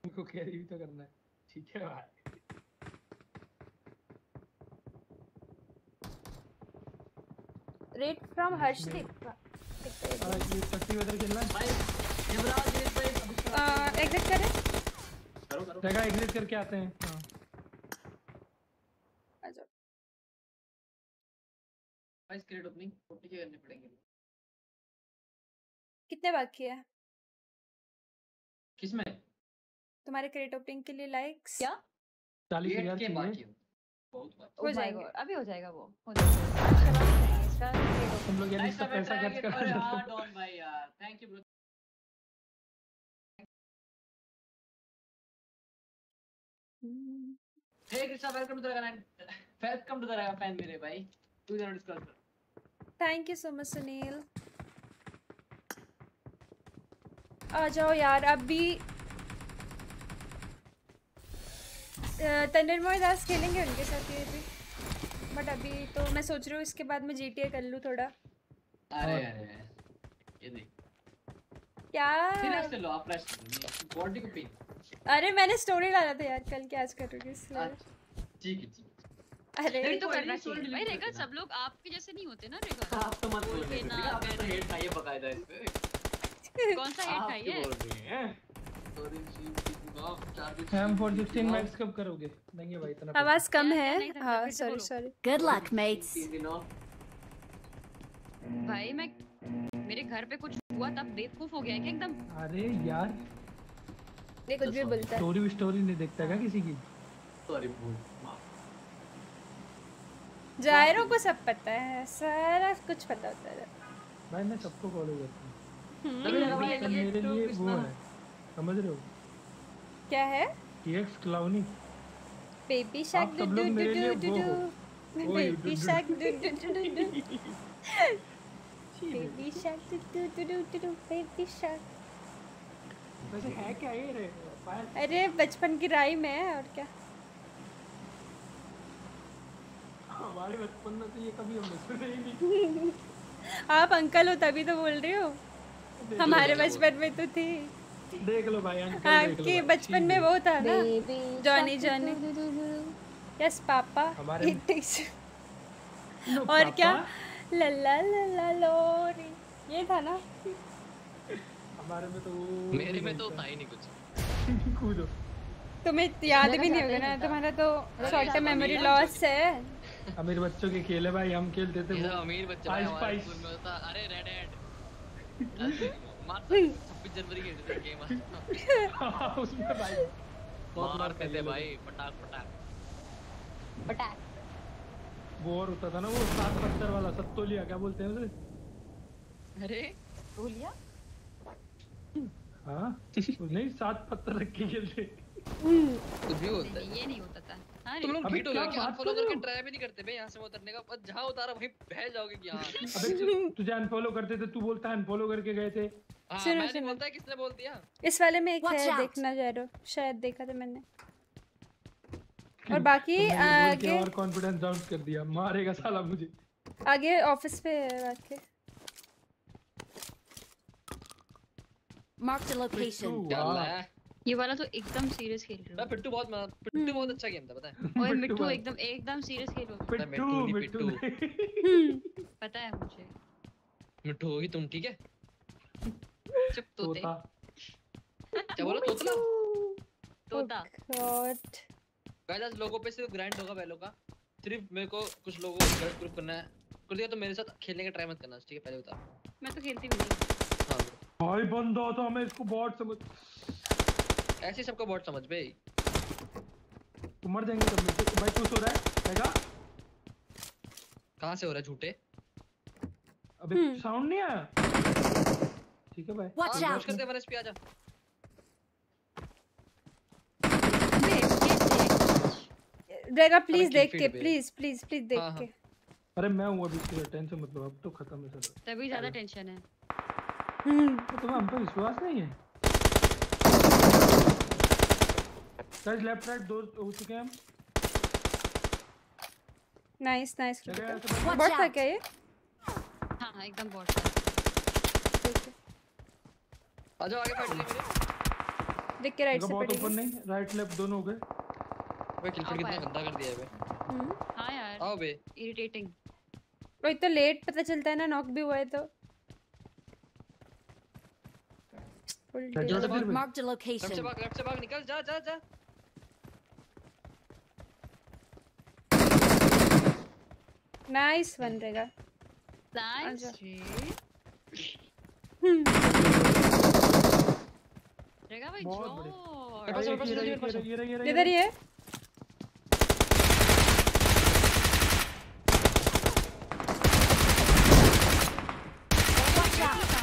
उनको कैरी तो करना है ठीक है भाई रेट फ्रॉम हर्षदीप अरे ये पट्टी उधर खेलना भाई युवराज रेट पे अ एग्जिट करें करो करो जगह एग्जिट करके आते हैं हां आ जाओ गाइस क्रेड ओपनिंग फोर्टी के करने पड़ेंगे कितने बाकी है किसमें तुम्हारे क्रेड ओपनिंग के लिए लाइक्स क्या चालीस हज़ार के बाकी है बहुत बात हो जाएगा अभी हो जाएगा वो हो जाएगा तुम लोग यानी सब पैसा खर्च कर रहे हो हां डॉन भाई यार thank you bro hey Krishna welcome to the गाना वेलकम टू द गाना फैन मेरे भाई तू जरा डिस्कस कर thank you so much Sunil आ जाओ यार अभी तंदरमोई दास खेलेंगे उनके साथ ये भी बट अभी तो मैं सोच रही हूँ इसके बाद मैं जीटीए कर लूँ थोड़ा अरे अरे ये देख क्या सिलेक्ट लो आप रेस्ट बॉडी को पेन अरे मैंने स्टोरी डाला था यार कल क्या आज करोगे इसलिए ठीक है ठीक अरे ये तो करना चाहिए भाई रेगा सब लोग आपके जैसे नहीं होते ना रेगा आप तो मत बोलो आप तो हेड खाइए बकायदा इस पे कौन सा हेड खाइए आप बोल रहे हैं सॉरी जी एम फोर सिक्सटीन मैक्स कब करोगे देंगे भाई इतना आवाज कम है हां sorry sorry good luck mates भाई मैं मेरे घर पे कुछ हुआ तब बेवकूफ हो गया क्या एकदम अरे यार ये कुछ भी बोलता है स्टोरी भी स्टोरी नहीं देखता क्या किसी की सॉरी बोल जायरो को सब पता है सारा कुछ पता होता है भाई मैं सबको फॉलो करता हूं तभी मेरे लिए वो है समझ रहे हो क्या है टीएक्स क्लाउनी baby shark do do do do do baby shark do do do do baby shark do do do do baby shark वैसे है क्या ये रे अरे बचपन की राइम है और क्या। हमारे बचपन में तो ये कभी हमने आप अंकल हो तभी तो बोल रहे हो, हमारे बचपन में तो थी। देख लो भाई अंकल, आपके बचपन में वो था ना Johnny Johnny yes papa it takes और क्या लल्ला लल्ला लोरी, ये था ना हमारे में तो। मेरे में तो था ही नहीं कुछ। कूदो, तुम्हें याद भी नहीं होगा ना, तुम्हारा तो शॉर्ट टर्म मेमोरी लॉस है। अमीर बच्चों के खेल है भाई, हम खेलते थे वो अमीर बच्चे भाई था। अरे रेड रेड छब्बीस जनवरी खेलते थे गेम उसमें भाई बहुत मारते थे भाई, पटाख पटाख पटाख। वो और होता था ना वो सात पत्थर वाला, सत्तोलिया क्या बोलते हैं उसे? अरे तोलिया हाँ नहीं, सात पत्थर रख के खेलते कुछ भी होता है। ये नहीं होता था तुम लोग ढीट हो गए, अनफॉलो करके ट्राई भी नहीं करते भाई यहां से उतरने का, बस जहां उतारा वहीं बह जाओगे क्या? अबे तुझे अनफॉलो करते थे, तू बोलता है अनफॉलो करके गए थे। हां मैंने बोलता है, किसने बोल दिया? इस वाले में एक है देखना जरा, शायद देखा था मैंने। और बाकी आगे और कॉन्फिडेंस डाउन कर दिया, मारेगा साला मुझे। आगे ऑफिस पे आके मार्क द लोकेशन डाला है। ये वाला तो एकदम सीरियस खेल रहा है। पिट्टू बहुत पिट्टू बहुत अच्छा गेम था पता है। ओए मिट्टू एकदम एकदम सीरियस खेल रहा है। मिट्टू मिट्टू पता है मुझे। मिट्टू होगी तुम, ठीक है? चुप तोते। क्या बोला तोतला? तोता। गॉड। गाइस आज लोगों पे सिर्फ ग्रैंड होगा पहले का। सिर्फ मेरे को कुछ लोगों को ग्रैंड ग्रुप करना है। कर दिया तो मेरे साथ खेलने का ट्राई मत करना, ठीक है? पहले बता। मैं तो खेलती भी नहीं। हां भाई बंदा था, मैं इसको बॉट समझ ऐसे सबको बॉट समझ बे, तुम मर जाएंगे सब लोग। भाई तू सो रहा है क्या? कहां से हो रहा है झूठे? अबे साउंड नहीं आया? ठीक है भाई कोशिश करते हैं, वरस पे आ जा। रेगा प्लीज देख के, प्लीज प्लीज प्लीज देख हाँ, के हाँ। अरे मैं हूं अभी, तेरा टेंशन मतलब अब तो खत्म है सब, तभी ज्यादा टेंशन है। हम्म तुम्हें हम पे विश्वास नहीं है। गाइस लेफ्ट राइट दो हो चुके हैं हम। Nice nice. बॉट था क्या ये? हां एकदम बॉट था। आ जाओ आगे फाइट ले मेरे। देख के राइट से पड़ेगी। ऊपर नहीं, राइट लेफ्ट दोनों हो गए। भाई किल पर कितना गंदा कर दिया है बे। हां यार। आओ बे। इरिटेटिंग। वो तो लेट पता चलता है ना, नॉक भी हुआ है तो। Mark the location. सबसे भाग लेफ्ट से भाग, निकल जा जा जा। नाइस वन रहेगा। नाइस रहेगा भाई जो। इधर ही है।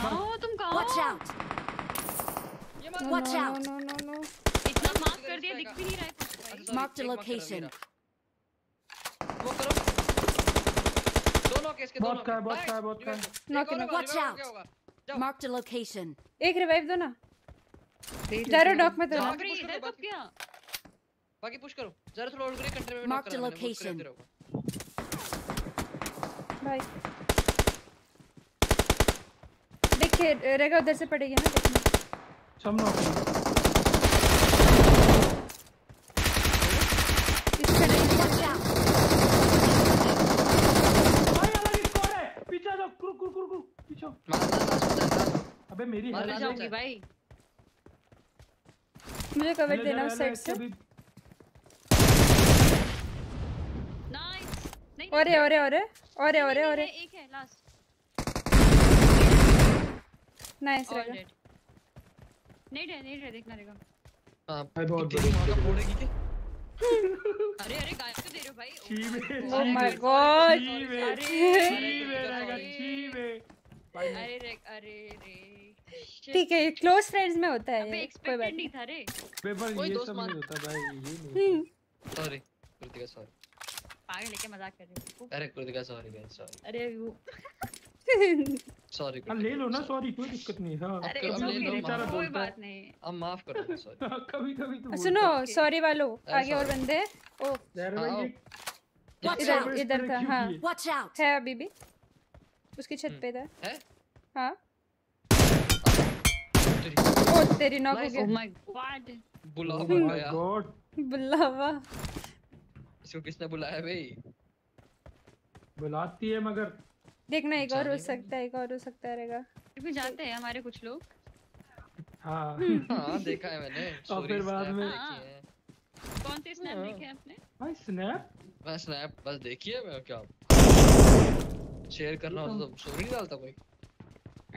आओ तुम कहां? Watch out. No no no no. इतना मार्क कर दिया, दिख भी नहीं रहा है कुछ भाई। Mark the location. वो करो। दोनों केस के दोनों। बहुत का बहुत का बहुत का। Knock knock watch out. Mark the location. एक रिवाइव दो ना। जरूर डॉक में तो ना। इधर कब क्या? बाकी पुश करो। जरूर थोड़ा और ग्रे कंट्री में Mark the location. भाई। देखिए रेगा उधर से पड़ेगी ना देखना। सामने इस तरह बच्चा भाई अलग स्क्वाड है, पीछे जाओ कुर कुर कुर कुर पीछे मार। अबे मेरी मर जाऊंगी भाई, मुझे कवर देना उस साइड से। नाइस। अरे अरे अरे अरे अरे अरे एक है लास्ट। नाइस रेगा नहीं रहे, नहीं रहे, देखना रहेगा। हां भाई बहुत बढ़िया फोड़ेगी के। अरे अरे गाइस को दे रहे हो भाई। Oh my god. अरे रहेगा चीवे। अरे रे अरे रे। ठीक है ये क्लोज फ्रेंड्स में होता है, कोई बात नहीं था रे। पेपर ये सब नहीं होता भाई, ये नहीं। Sorry Kritika sorry. पागल लेके मजाक कर रहे हो। अरे कृतिका सॉरी गाइस सॉरी। अरे वो सॉरी ले लो ना, सॉरी कोई दिक्कत नहीं। हाँ कोई बात नहीं, अब माफ करो सॉरी। कभी कभी तो सुनो सॉरी वालों, आगे और बंदे ओ इधर इधर का। हाँ है अभी भी उसकी छत पे था। हाँ ओ तेरी नॉक हो गया। माय गॉड बुलावा आया, बुलावा। इसको किसने बुलाया भाई? बुलाती है मगर देखना एक और हो सकता है, एक और हो सकता है। रहेगा क्योंकि जाते हैं हमारे कुछ लोग। हाँ हाँ देखा है मैंने। और फिर बाद में देखी है कौन सी स्नैप देखी है आपने? भाई स्नैप मैं स्नैप बस देखी है मैं। क्या शेयर करना होता तो स्टोरी डालता कोई।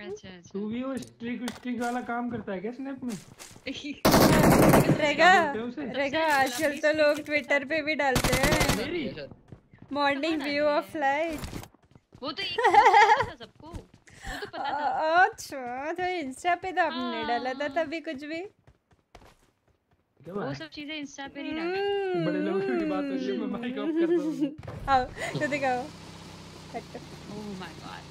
अच्छा अच्छा तू भी वो स्ट्रिक स्ट्रिक वाला काम करता है क्या स्नैप में? रहेगा रहेगा आजकल तो लोग ट्विटर पे भी डालते हैं मॉर्निंग व्यू ऑफ लाइफ। वो तो एक था सबको, वो तो पता था। अच्छा तो इंस्टा पे तो आपने डाला था तभी कुछ भी। वो सब चीजें इंस्टा पे नहीं डालते बड़े लोग की बात हो रही है। मैं माइक ऑफ कर दूं। आओ तो दिखाओ। Oh my god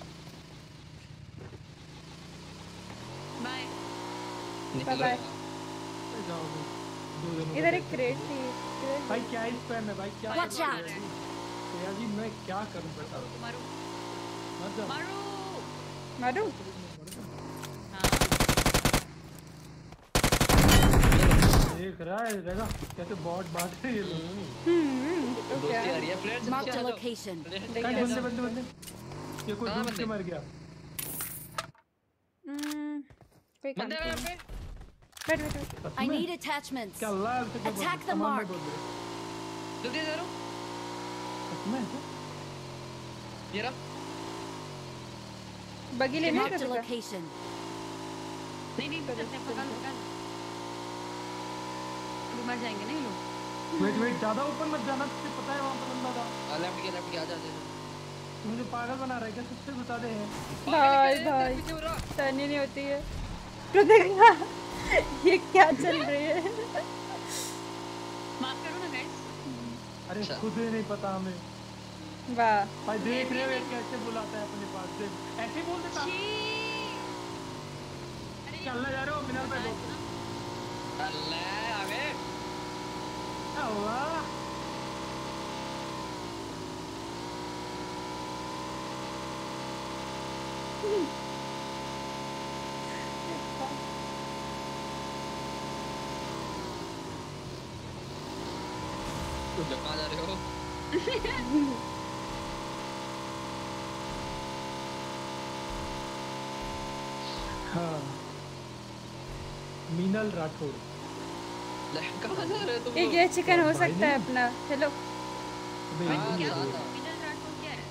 bye bye bye. इधर एक क्रेट थी भाई। क्या इस पे मैं भाई क्या यार जी मैं क्या करूं बता दो। मारो मारो मारो। हां देख रहा है देखा कैसे बॉट बात है ये लोग। हम्म दोस्त यार ये फ्रेंड्स मार्क लोकेशन। बंदे बंदे बंदे ये कोई दूर से मर गया। हम्म कोई बंदा है यहां पे। बैठ बैठ आई नीड अटैचमेंट्स। क्या लाल से अटैक द मार्क। जल्दी करो मैं ये रहा बगी लेने का लोकेशन। नहीं नहीं पता नहीं पता नहीं मर जाएंगे ना ये लोग। वेट वेट ज्यादा ऊपर मत जाना, तुझे पता है वहां पर बंदा था। लेफ्ट के लेफ्ट के आ जा जा। मुझे पागल बना रहा है क्या? तुझसे बता दे भाई भाई टर्नी नहीं होती है तो देखना ये क्या चल रही है। माफ करो ना गाइस। अरे खुद ही नहीं पता हमें। वाह भाई देख रहे हो कैसे बुलाता है अपने पास से ऐसे बोल देता। अरे चलना जा रहे हो मीनार पे दो। अल्लाह आ गए। वाह जा रहे हो। हाँ। मीनल राठौड़। कहाँ जा रहे हो तुम? ये चिकन हो सकता है अपना। चलो। क्या होता है? मीनल राठौड़ क्या है?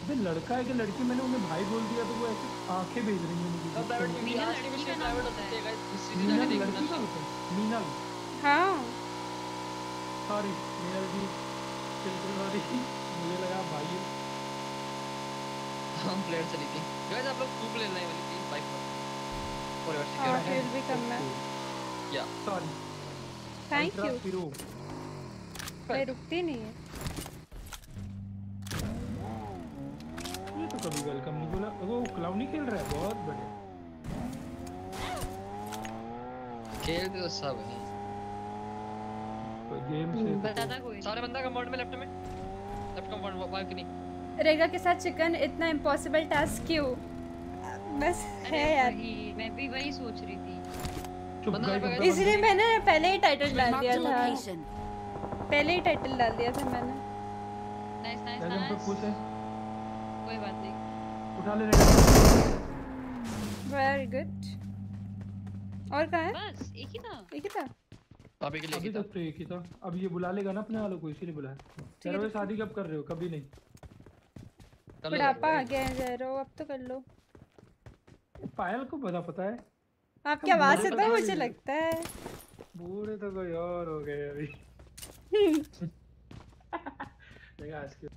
अबे लड़का है कि लड़की? मैंने उन्हें भाई बोल दिया तो वो ऐसे आंखें भेज रही हैं मुझे। अब प्राइवेट मीनल लड़की का नाम होता है। मीनल लड़की का होता है। मीनल। हाँ। सॉरी मेरा भी बिल्कुल सॉरी मुझे लगा भाई हम प्लेयर चली थी। गाइस आप लोग खूब लेना है वाली प्लीज बाइक पर और अच्छी तरह हेल्प भी करना या सॉरी थैंक यू। फिर कोई रुकती नहीं है ये तो। कभी वेलकम नहीं बोला। वो क्लाउड नहीं खेल रहा है बहुत बढ़िया खेल तो सब है गेम से बताता कोई। सारे बंदा कंपाउंड में लेफ्ट में लेफ्ट कंपाउंड वाइप नहीं। रेगा के साथ चिकन इतना इम्पॉसिबल टास्क क्यों? बस है यार मैं भी वही सोच रही थी इसलिए मैंने पहले ही टाइटल डाल दिया था। पहले ही टाइटल डाल दिया था मैंने। नाइस नाइस नाइस कोई बात नहीं उठा ले रेगा। Very good. और कहां है? बस एक ही था एक ही था अभी के लिए तो एक ही था। अब ये बुला लेगा ना अपने वालों को इसीलिए बुलाया। चलो शादी कब कर रहे हो? कभी नहीं। बुढ़ापा आ गया है जरो अब तो कर लो। पायल को बड़ा पता है आपकी आवाज से तो मुझे लगता है बूढ़े तो कोई और हो गए अभी। देखा आज के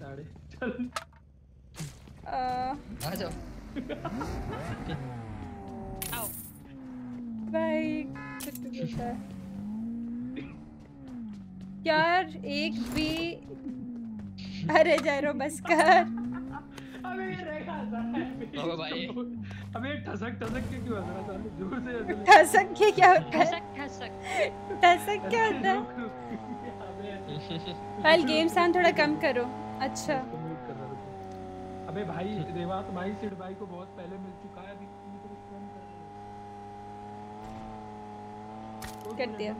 साढ़े चल आ जाओ आओ भाई कुछ होता है यार एक भी। अरे जायरो बस कर। भाई अबे ठसक ठसक के क्यों आ रहा है? जोर से ठसक के क्या होता है? ठसक ठसक क्या होता है? पहले गेम साउंड थोड़ा कम करो। अच्छा अबे भाई रेवा तुम्हारी सिड भाई को बहुत पहले मिल चुका है, तो कर दिया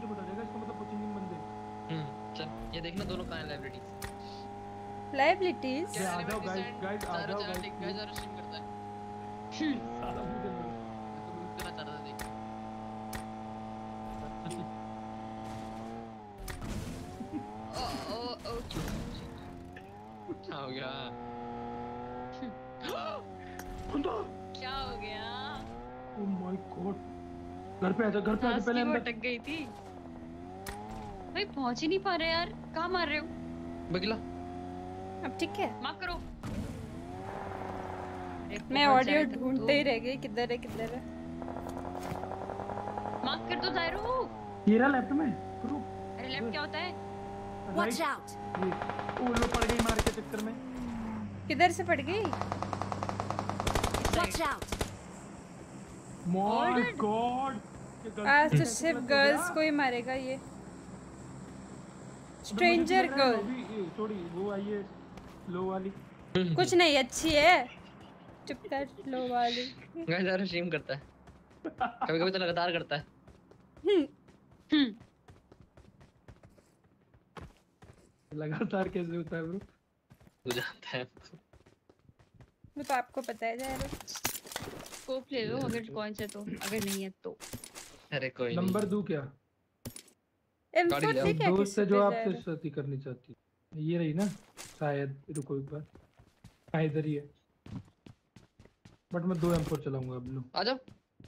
चल ये देखना दोनों कहां है लाइब्रेरी लाइबिलिटीज। आ जाओ गाइस गाइस आ जाओ गाइस गाइस और स्ट्रीम करता है साला मुझे इतना चढ़ रहा देख ओ ओ ओ क्या हो गया? बंदा क्या हो गया? ओ माय गॉड घर पे आ जा घर पे आ जा। पहले मैं अटक गई थी भाई, पहुंच ही नहीं पा रहे यार। कहां मार रहे हो? बगला अब ठीक है माफ करो। मैं ऑडियो ढूंढते ही रह गई किधर है किधर है। माफ कर दो दारू। ये रहा लेफ्ट में करो। अरे लेफ्ट क्या होता है? Watch out. ओ लो पड़ गई मार के चक्कर में। किधर से पड़ गई? Watch out. माय गॉड आज तो सिर्फ गर्ल्स को ही मारेगा ये स्ट्रेंजर गर्ल। थोड़ी वो आई है लो वाली कुछ नहीं अच्छी है चुप कर। लो वाली गाइस यार स्ट्रीम करता है कभी-कभी तो लगातार करता है। हम्म लगातार कैसे होता है ब्रो? हो जाता है वो तो आपको पता है यार। स्कोप ले लो अगर कौन सा तो अगर नहीं है तो। अरे कोई नंबर दो क्या एम फोर से जो आप सती करनी चाहती है ये रही ना शायद। रुको एक बार इधर ही है बट मैं दो एम फोर चलाऊंगा अब। लो आ जाओ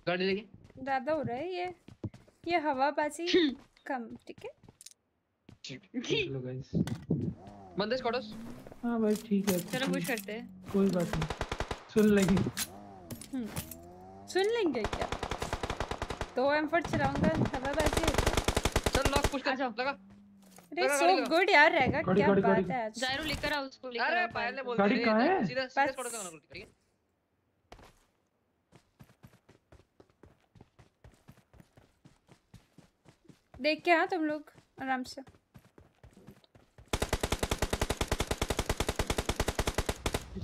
गाड़ी लेके। ज्यादा हो रहा है ये ये हवाबाजी कम ठीक है। चलो गाइस बंदे स्क्वाडस। हां भाई ठीक है चलो पुश करते हैं कोई बात नहीं। सुन लेंगे सुन लेंगे क्या? दो एम फोर चलाऊंगा हवाबाजी। चल लॉक पुश कर लगा। सो गुड यार रहेगा क्या गाड़ी, बात गाड़ी। है जायरो लेकर आओ उसको लेकर। अरे पहले बोल गाड़ी कहां है? सीधा सीधा छोड़ दो ना ठीक है। देख के हां तुम लोग आराम से।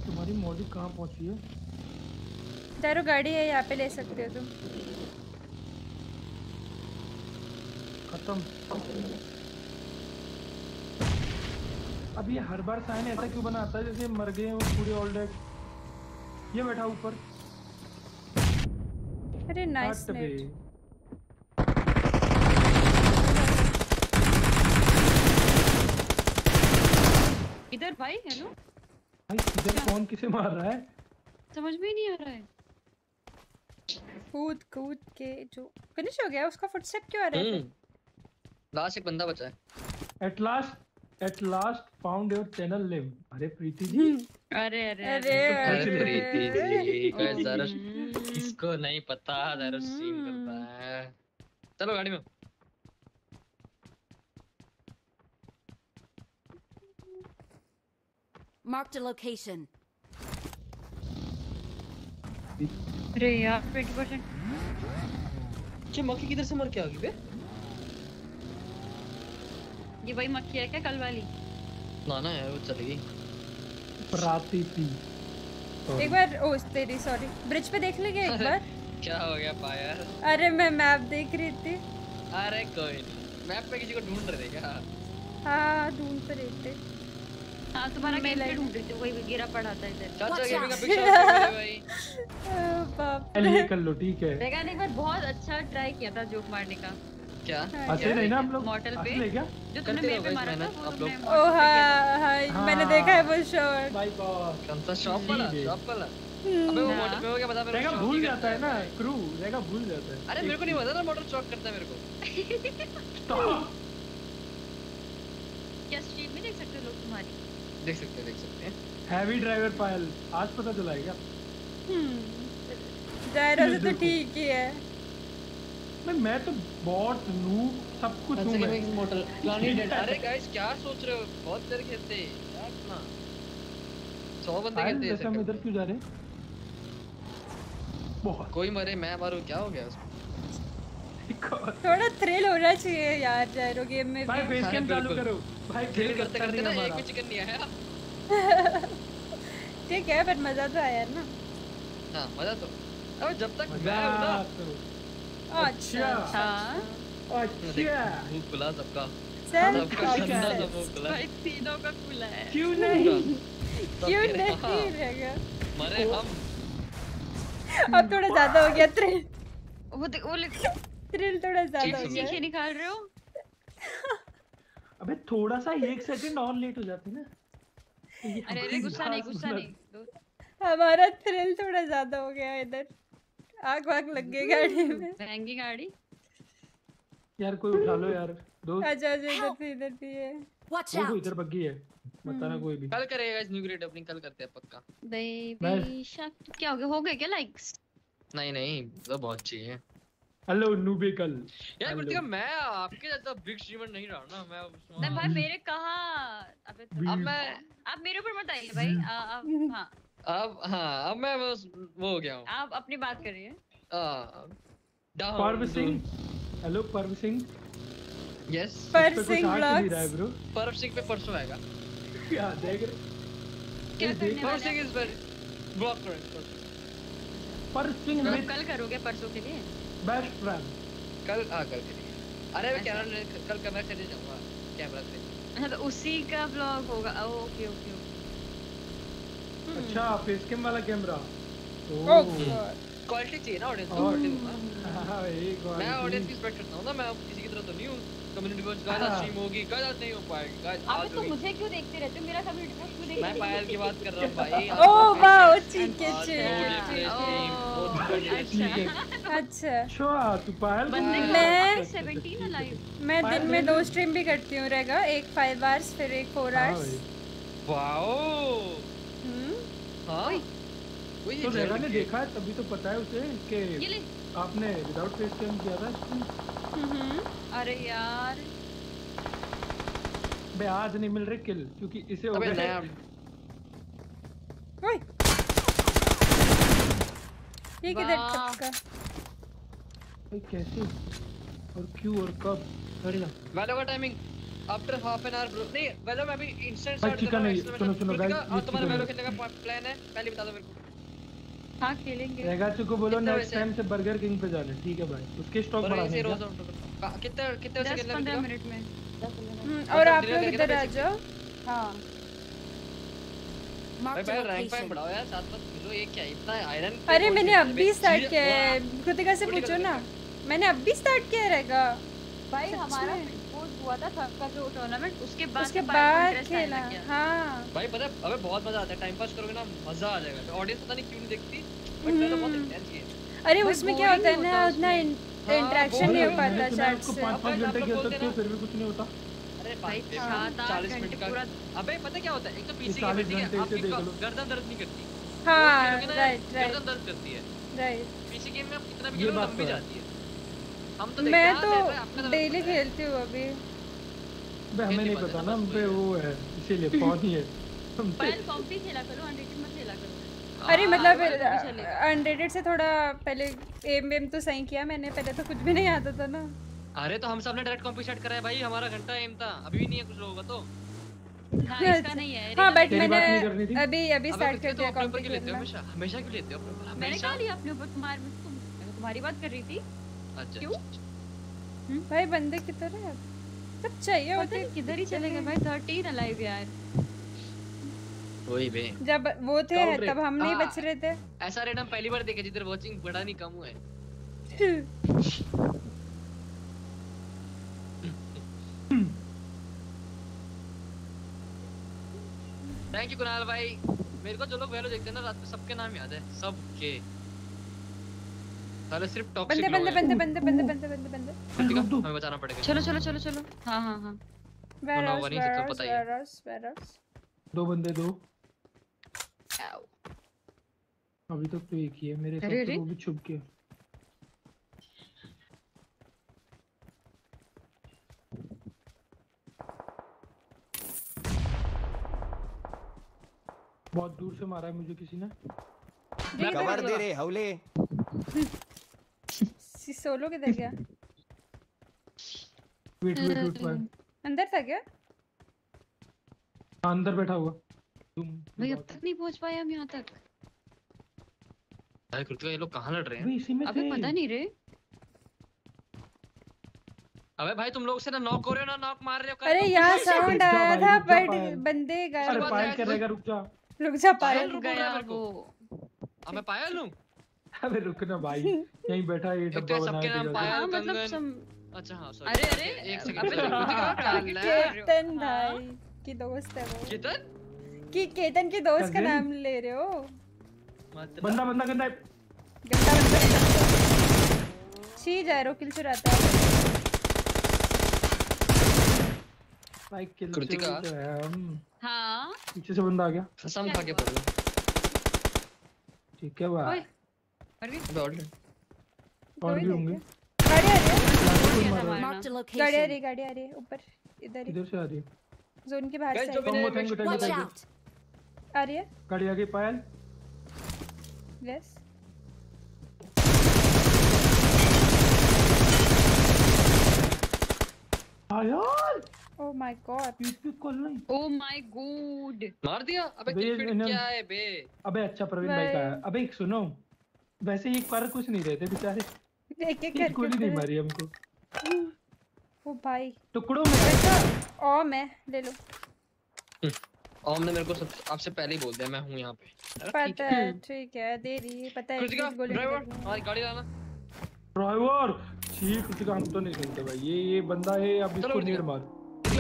तुम्हारी मॉडी कहां पहुंची है? जायरो गाड़ी है यहां पे ले सकते हो तुम। खत्म। अब ये हर बार साइन ऐसा क्यों बनाता है जैसे मर गए वो पूरे ऑल डेड। ये बैठा ऊपर। अरे नाइस नेट। इधर भाई हेलो भाई इधर कौन किसे मार रहा है समझ में ही नहीं आ रहा है। कूद कूद के जो फिनिश हो गया उसका फुटस्टेप क्यों आ रहा है? लास्ट एक बंदा बचा है। At last At last found your channel name. अरे प्रीति जी अरे अरे अरे प्रीति जी गाइस जरा इसको नहीं पता जरा स्ट्रीम करता है। चलो गाड़ी में marked a location. अरे यार बीस परसेंट ये मक्खी किधर से मर के आ गई बे? ये वही मक्खी है क्या कल वाली? ना ना यार वो चली गई प्राती थी। एक बार ओ तेरी सॉरी ब्रिज पे देख लेंगे एक बार। क्या हो गया फायर? अरे मैं मैप देख रही थी। अरे कोई नहीं मैप पे किसी को ढूंढ रहे थे क्या? हां ढूंढ रहे थे। हां तुम्हारा गेम पे ढूंढ रहे थे वही गिरा पड़ा था इधर। चाचा गेमिंग का पिक्चर भाई बाप रे कर लो ठीक है। मैंने एक बार बहुत अच्छा ट्राई किया था जोक मारने का। क्या असली नहीं ना हम लोग मॉडल पे जो तुमने मेरे पे मारा था आप लोग। ओ हां हां मैंने देखा है वो शॉट। माय गॉड कौन सा शॉट वाला शॉट वाला? अबे वो मॉडल पे हो गया पता मेरे को भूल जाता है ना क्रू रहेगा भूल जाता है। अरे मेरे को नहीं पता ना मॉडल चौक करता है मेरे को। स्टॉप क्या स्ट्रीम में देख सकते हो लोग तुम्हारी? देख सकते हैं देख सकते हैं। हैवी ड्राइवर फाइल आज पता चला है क्या? हम्म जायरो से तो ठीक ही है। मैं मैं तो बहुत नूब सब कुछ हूं मैं। Motor planning. अरे गाइस क्या सोच रहे हो बहुत देर खेलते हैं यार ना। सौ बंदे कहते हैं। हम इधर क्यों जा रहे हैं? बहुत कोई मरे मैं मारूं क्या हो गया उसको? थोड़ा थ्रिल होना चाहिए यार जायरो गेम में। भाई बेस कैंप चालू करो भाई, थ्रिल करते करते ना एक भी चिकन नहीं आया। ठीक है बट मजा तो आया ना। हां मजा तो अब जब तक मैं हूं ना। अच्छा अच्छा अच्छा भूख बुला सबका सबका भाई तीनों का खुला है। क्यों नहीं क्यों नहीं रहेगा मरे हम। अब थोड़ा ज्यादा हो गया थ्रिल, वो वो थ्रिल थोड़ा ज्यादा हो गया। निकाल रहे हो? अबे थोड़ा सा एक सेकंड और लेट हो जाती ना। अरे अरे गुस्सा नहीं गुस्सा नहीं, हमारा थ्रिल थोड़ा ज्यादा हो गया। इधर आग वाग लग गई गाड़ी में। महंगी गाड़ी यार, कोई उठा लो यार दोस्त। अच्छा अच्छा इधर से इधर से है वो इधर बग्गी है बताना। कोई भी कल करेगा इस न्यू ग्रेड ओपनिंग, कल करते हैं पक्का। बेबी शार्क क्या हो गया? हो गए क्या लाइक्स? नहीं नहीं तो बहुत चाहिए। हेलो नूबेकल यार प्रतिका, मैं आपके जैसा बिग स्ट्रीमर नहीं रहा ना मैं। नहीं भाई मेरे कहां, अबे तो अब मैं आप मेरे ऊपर मत आइए भाई। अब हां अब हां अब मैं वो, वो हो गया हूं। आप अपनी बात कर रही है डाउन। परव सिंह हेलो परव सिंह। यस परव सिंह ब्लॉग। परव सिंह पे परसों आएगा क्या? देख रहे क्या करने वाला? परव सिंह इज वेरी ब्लॉग करें। परव सिंह में कल करोगे परसों के लिए बेस्ट फ्रेंड कल आ कल के लिए। अरे मैं कैमरा कल कैमरा खरीदने जाऊंगा, कैमरा खरीद। हां तो उसी का व्लॉग होगा। ओके ओके ओके अच्छा फेस कैम वाला कैमरा। ओके क्वालिटी चाहिए ना ऑडियंस को। हां एक बार मैं ऑडियंस की रिस्पेक्ट करता हूं ना, मैं किसी की तरह तो नहीं हूं। कम्युनिटी वॉच गाइस स्ट्रीम होगी गाइस, नहीं हो पाएगी गाइस। आप तो मुझे क्यों देखते रहते हो? मेरा कम्युनिटी वॉच क्यों देखते हो? मैं पायल की बात कर रहा हूं भाई। ओह वाओ ठीक है ठीक है अच्छा। अच्छा तू पायल मैं सत्रह लाइव। मैं दिन में दो स्ट्रीम भी करती हूं रेगा, एक फाइव आवर्स फिर एक फोर आवर्स। वाओ हम्म हां कोई तो रेगा ने देखा है तभी तो पता है उसे कि आपने विदाउट फेस कैम किया था हम्म। अरे यार बे आज नहीं मिल रहे किल क्योंकि इसे हो गया। ओए ये किधर टपका कैसे और क्यों और कब? वेलो का timing after half an hour bro. नहीं वेलो मैं अभी इंस्टेंट शॉट कर रहा हूं। सुनो सुनो गाइस तुम्हारा वेलो खेलने का प्लान है पहले बता दो मेरे को। हां खेलेंगे। रेगाचू को बोलो नेक्स्ट टाइम से बर्गर किंग पे जाने। ठीक है भाई उसके स्टॉक बढ़ा देंगे। कितने कितने से कितना पंद्रह मिनट में और आप लोग इधर आ जाओ। हां भाई भाई रैंक फाइव बढ़ाओ यार सात सात। लो ये क्या इतना आयरन? अरे मैंने अभी स्टार्ट किया है, कृतिका से पूछो ना। मैंने अब भी स्टार्ट किया रहेगा भाई। हमारा वो हुआ था सबका जो टूर्नामेंट उसके बाद उसके बाद खेला। हां भाई पता है अबे बहुत मजा आता है। टाइम पास करोगे ना मजा आ जाएगा। ऑडियंस पता नहीं क्यों नहीं देखती बट मेरा बहुत इंटेंस है। अरे उसमें क्या होता है ना उतना इंटरेक्शन नहीं हो पाता चैट से। आपको पाँच घंटे खेल सकते हो फिर भी कुछ नहीं होता। अरे भाई चालीस मिनट का अबे पता क्या होता है? एक तो पीसी की ठीक है आपकी गर्दन दर्द नहीं करती। हां राइट राइट गर्दन दर्द करती है राइट। पीसी गेम में आप कितना भी खेलो लंबी जाती है। हम तो मैं तो डेली खेलती हूँ अभी। हमें नहीं, नहीं पता ना हम पे वो है इसीलिए पॉट ही है। पायल कॉम्पी खेला करो, अनरेटेड मत खेला करो। अरे मतलब अनरेटेड से थोड़ा पहले एम एम तो सही किया मैंने, पहले तो कुछ भी नहीं आता था ना। अरे तो हम सब ने डायरेक्ट कॉम्पी स्टार्ट करा है भाई। हमारा घंटा एम था अभी भी नहीं है कुछ लोगों का तो। हां इसका नहीं है। हां बट मैंने अभी अभी स्टार्ट कर दिया कॉम्पी के लिए। हमेशा हमेशा क्यों लेते हो अपने ऊपर? मैंने कहा लिया अपने ऊपर तुम्हारे में तुम्हारी बात कर रही थी। अच्छा क्यों भाई बंदे किधर है? सब चाहिए होते किधर ही चले गए भाई। थर्टीन अलाइव यार वही बे जब वो थे तब हम नहीं बच रहे थे। ऐसा रेडम पहली बार देखे जिधर वाचिंग बड़ा नहीं कम हुआ है। थैंक यू कुणाल भाई। मेरे को जो लोग वेलो देखते हैं ना रात में सबके नाम याद है सबके। साले सिर्फ टॉक्सिक बंदे बंदे बंदे बंदे बंदे बंदे बंदे ठीक है हमें बचाना पड़ेगा। चलो चलो चलो चलो हां हां हां वेरा वेरा वेरा वेरा दो बंदे दो। अभी तक तो एक ही है मेरे साथ वो भी छुप के। बहुत दूर से मारा है मुझे किसी ने। कवर दे रे हौले। सोलो किधर गया? वेट वेट वेट पर। अंदर था क्या? अंदर बैठा हुआ। भाई अब तक नहीं पहुंच पाए हम यहाँ तक। अरे कुर्ती ये लोग कहाँ लड़ रहे हैं? अबे पता नहीं रे। अबे भाई तुम लोग से ना नॉक हो रहे हो ना नॉक मार रहे हो। अरे यहाँ साउंड आया था बट बंदे गए। अरे पायल करेगा रुक जा। रुक जा पायल गया वो। अब मैं पायल हूँ। अबे रुक ना भाई यहीं बैठा ये डब्बा बनाया। मतलब सब अच्छा हाँ सॉरी। अरे अरे एक सेकंड केतन भाई की दोस्त है वो। केतन? की केतन की दोस्त का नाम ले रहे हो? बंदा बंदा गंदा गंदा बंदा। ची जा रो किल चुराता है। भाई किल कृतिका हां पीछे से बंदा आ गया कसम खा के पड़ ठीक है भाई और भी और भी होंगे गाड़ी आ रही है गाड़ी आ रही गाड़ी आ रही ऊपर इधर इधर से आ रही है जोन के बाहर से आ रही है गाड़ी आ गई पायल यस यार Oh my god. किसको कॉल नहीं? Oh my god. मार दिया? अबे किल्ड क्या है बे? अबे अच्छा प्रवीण भाई का। अबे एक सुनो। वैसे ये कर कुछ नहीं रहे थे बेचारे। एक एक करके गोली नहीं मारी हमको। ओ भाई। टुकड़ों में ऐसा ओम है ले लो। ओम ने मेरे को आपसे पहले ही बोल दिया मैं हूं यहां पे। पता है ठीक है दे रही पता है गोली। ड्राइवर हमारी गाड़ी लाना। ड्राइवर ठीक कृतिका हम तो नहीं सुनते भाई ये ये बंदा है अब इसको नीड मार।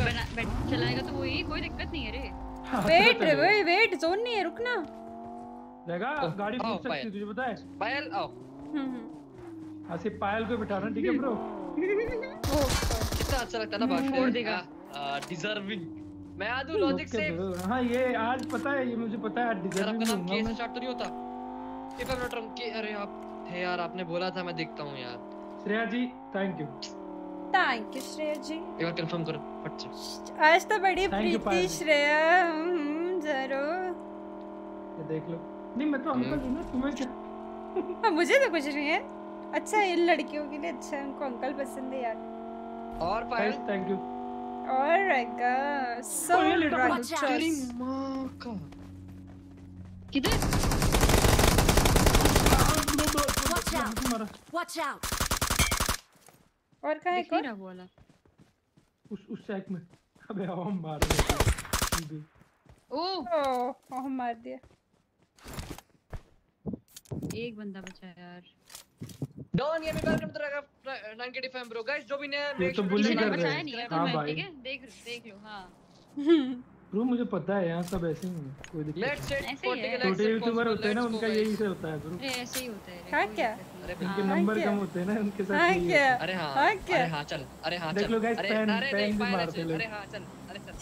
बना चलाएगा तो वही कोई दिक्कत नहीं है रे वेट रे वेट वेट जोन नहीं है रुकना लगा गाड़ी फूंक सकती तुझे पता है पायल आओ हां से पायल को बिठाना ठीक है ब्रो कितना अच्छा लगता ना बात छोड़ देगा डिजर्विंग मैं आ दूं लॉजिक से हां ये आज पता है ये मुझे पता है डिजर्विंग का नाम कैसे शॉट तो नहीं होता ये पर ट्रम के अरे आप थे यार आपने बोला था मैं देखता हूं यार Shreya ji thank you thank you Shreya ji एक बार कंफर्म करो फट से आज तो बड़ी प्रीति श्रेया हम जरूर ये देख लो नहीं मैं तो अंकल हूं ना तुम्हें क्या मुझे तो कुछ नहीं है अच्छा है लड़कियों के लिए अच्छा है उनको अंकल पसंद है यार और Payal thank you all right guys so तेरी मां का किधर वॉच आउट वॉच आउट और कहां है कौन वाला उस उस सैक में अबे हम मार दिए ओ हम मार दिया एक बंदा बचा यार डॉन ये भी welcome to nine K D five bro guys जो भी नया मेक तो बुलिंग कर रहे हैं हां भाई ठीक है देख देख लो हां ब्रो मुझे पता है यहां सब ऐसे ही है कोई दिक्कत लेट्स सेट छोटे यूट्यूबर होते हैं ना उनका यही से होता है ब्रो ऐसे ही होता है हां क्या अरे इनके नंबर कम होते हैं ना उनके साथ हां क्या अरे हां अरे हां चल अरे हां चल देख लो गाइस पैन पैन भी मारते हैं अरे हां चल अरे चल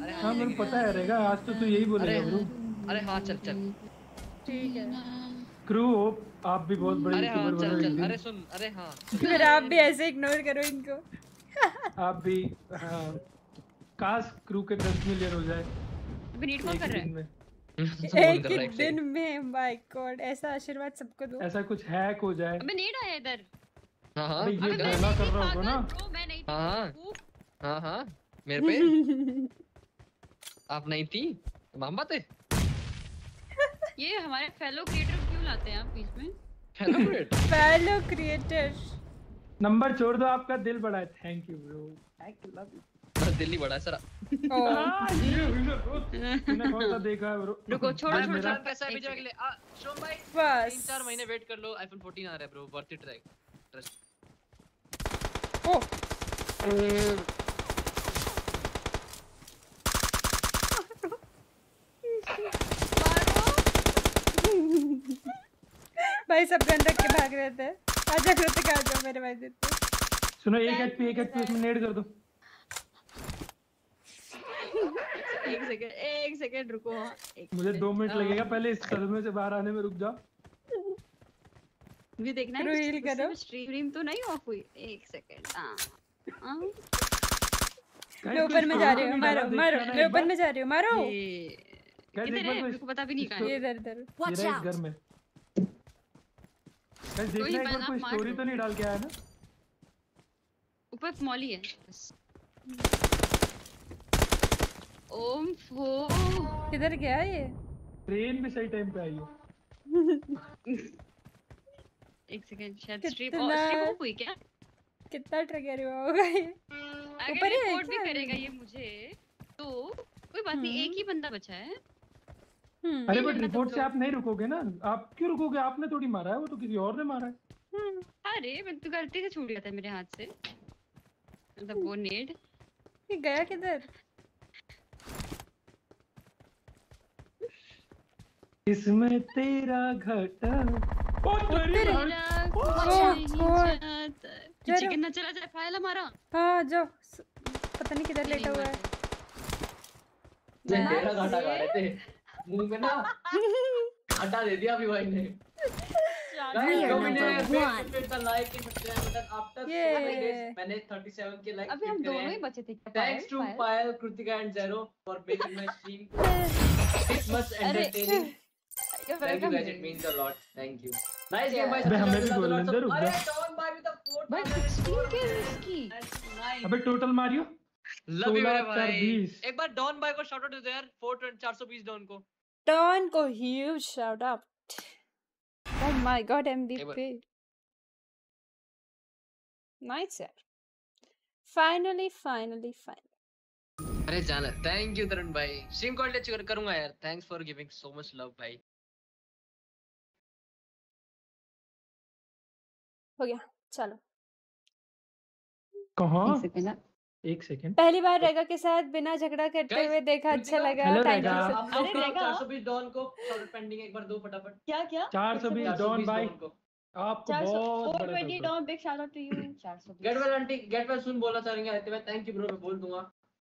अरे हां मुझे पता है रहेगा आज तो तू यही बोलेगा ब्रो अरे हां चल चल ठीक है क्रू होप आप भी बहुत बड़े यूट्यूबर बनोगे अरे सुन अरे हां फिर आप भी ऐसे इग्नोर करो इनको आप भी हां काश क्रू के दस मिलियन हो जाए अभी नीड कॉल कर रहा है एक ही दिन में माय गॉड ऐसा आशीर्वाद सबको दो ऐसा कुछ हैक हो जाए अबे नीड आया इधर हां हां ये गला कर रहा होगा ना मैं नहीं हां हां हां मेरे पे आप नहीं थी तमाम बातें ये हमारे फेलो क्रिएटर क्यों लाते हैं आप बीच में fellow creator fellow creator number छोड़ दो आपका दिल बड़ा है thank you bro thank you love you Delhi बड़ा है सर तूने कौन सा देखा है ब्रो रुको छोड़ो छोड़ो पैसा भेजने के लिए शोम भाई तीन चार महीने वेट कर लो आईफोन फोर्टीन आ रहा है bro worth it try trust ओ भाई सब गन रख के भाग रहे थे आजा कृतिका आ जाओ मेरे भाई देते सुनो एक एच पी एक एच पी उसमें नेड कर दो एक सेकंड एक सेकंड रुको एक मुझे दो मिनट लगेगा पहले इस सदमे से बाहर आने में रुक जाओ मुझे देखना है रील करो स्ट्रीम तो नहीं ऑफ हुई एक सेकंड हां मैं ऊपर में जा रही हूं मारो मारो मैं ऊपर में जा रही हूं मारो इधर है, मेरे को पता भी नहीं कहां है। इधर इधर वॉच आउट, घर में कल देखना है। कोई स्टोरी तो नहीं डाल के आया ना? ऊपर स्मॉली है ओम फो। किधर गया ये? ट्रेन भी सही टाइम पे आई हो। एक सेकंड, शायद स्ट्रीप और स्ट्रीप हुई क्या? कितना ट्रिगर हुआ होगा ये। अगर रिपोर्ट भी करेगा ये मुझे तो कोई बात नहीं, एक ही बंदा बचा है। अरे बट रिपोर्ट से आप नहीं रुकोगे ना? आप क्यों रुकोगे? आपने थोड़ी मारा है, वो तो किसी और ने मारा है। अरे मैं तो गलती से छूट गया था मेरे हाथ से मतलब वो नेड। ये गया किधर? इसमें तेरा घटा ओ तेरा ओ नीचे कितना चला जाए। फाइल हमारा हां जो पता नहीं किधर लेटा हुआ है। मैं तेरा घटा खा रहे थे मुंह में ना, हटा दे दिया अभी भाई ने। लाइक के subscribe button after thirty days मैंने थर्टी सेवन के लाइक। अभी हम दोनों ही बचे थे। Thanks to Payal, Kritika and zero for making my stream it's much entertaining. Thank you guys, it means a lot. Thank you. Nice game guys. हमें भी गोल अंदर रुक गया। अरे टॉम भाई भी तो फोर्थ भाई किसकी किसकी। अबे टोटल मारियो लव यू मेरे भाई। एक बार डॉन भाई को शॉट आउट दे दो यार। Four two four two zero Don को डॉन को huge shout out. Oh my god, M V P. Nice sir. Finally, finally, finally. अरे जाना, thank you तरुण भाई. Stream को अच्छी करूँगा यार. Thanks for giving so much love भाई. हो गया, चलो. कहाँ? एक सेकंड. एक सेकंड. पहली बार रेगा के साथ बिना झगड़ा करते हुए देखा, अच्छा लगा। Thank you. अरे रेगा चार सौ बीस डॉन को शॉर्ट पेंडिंग एक बार दो फटाफट। क्या क्या चार सौ बीस डॉन भाई आपको बहुत बड़ा four twenty Don. Big shout out to you. चार सौ बीस get well aunty, get well soon बोला चाहेंगे आते हुए। थैंक यू ब्रो, मैं बोल दूंगा।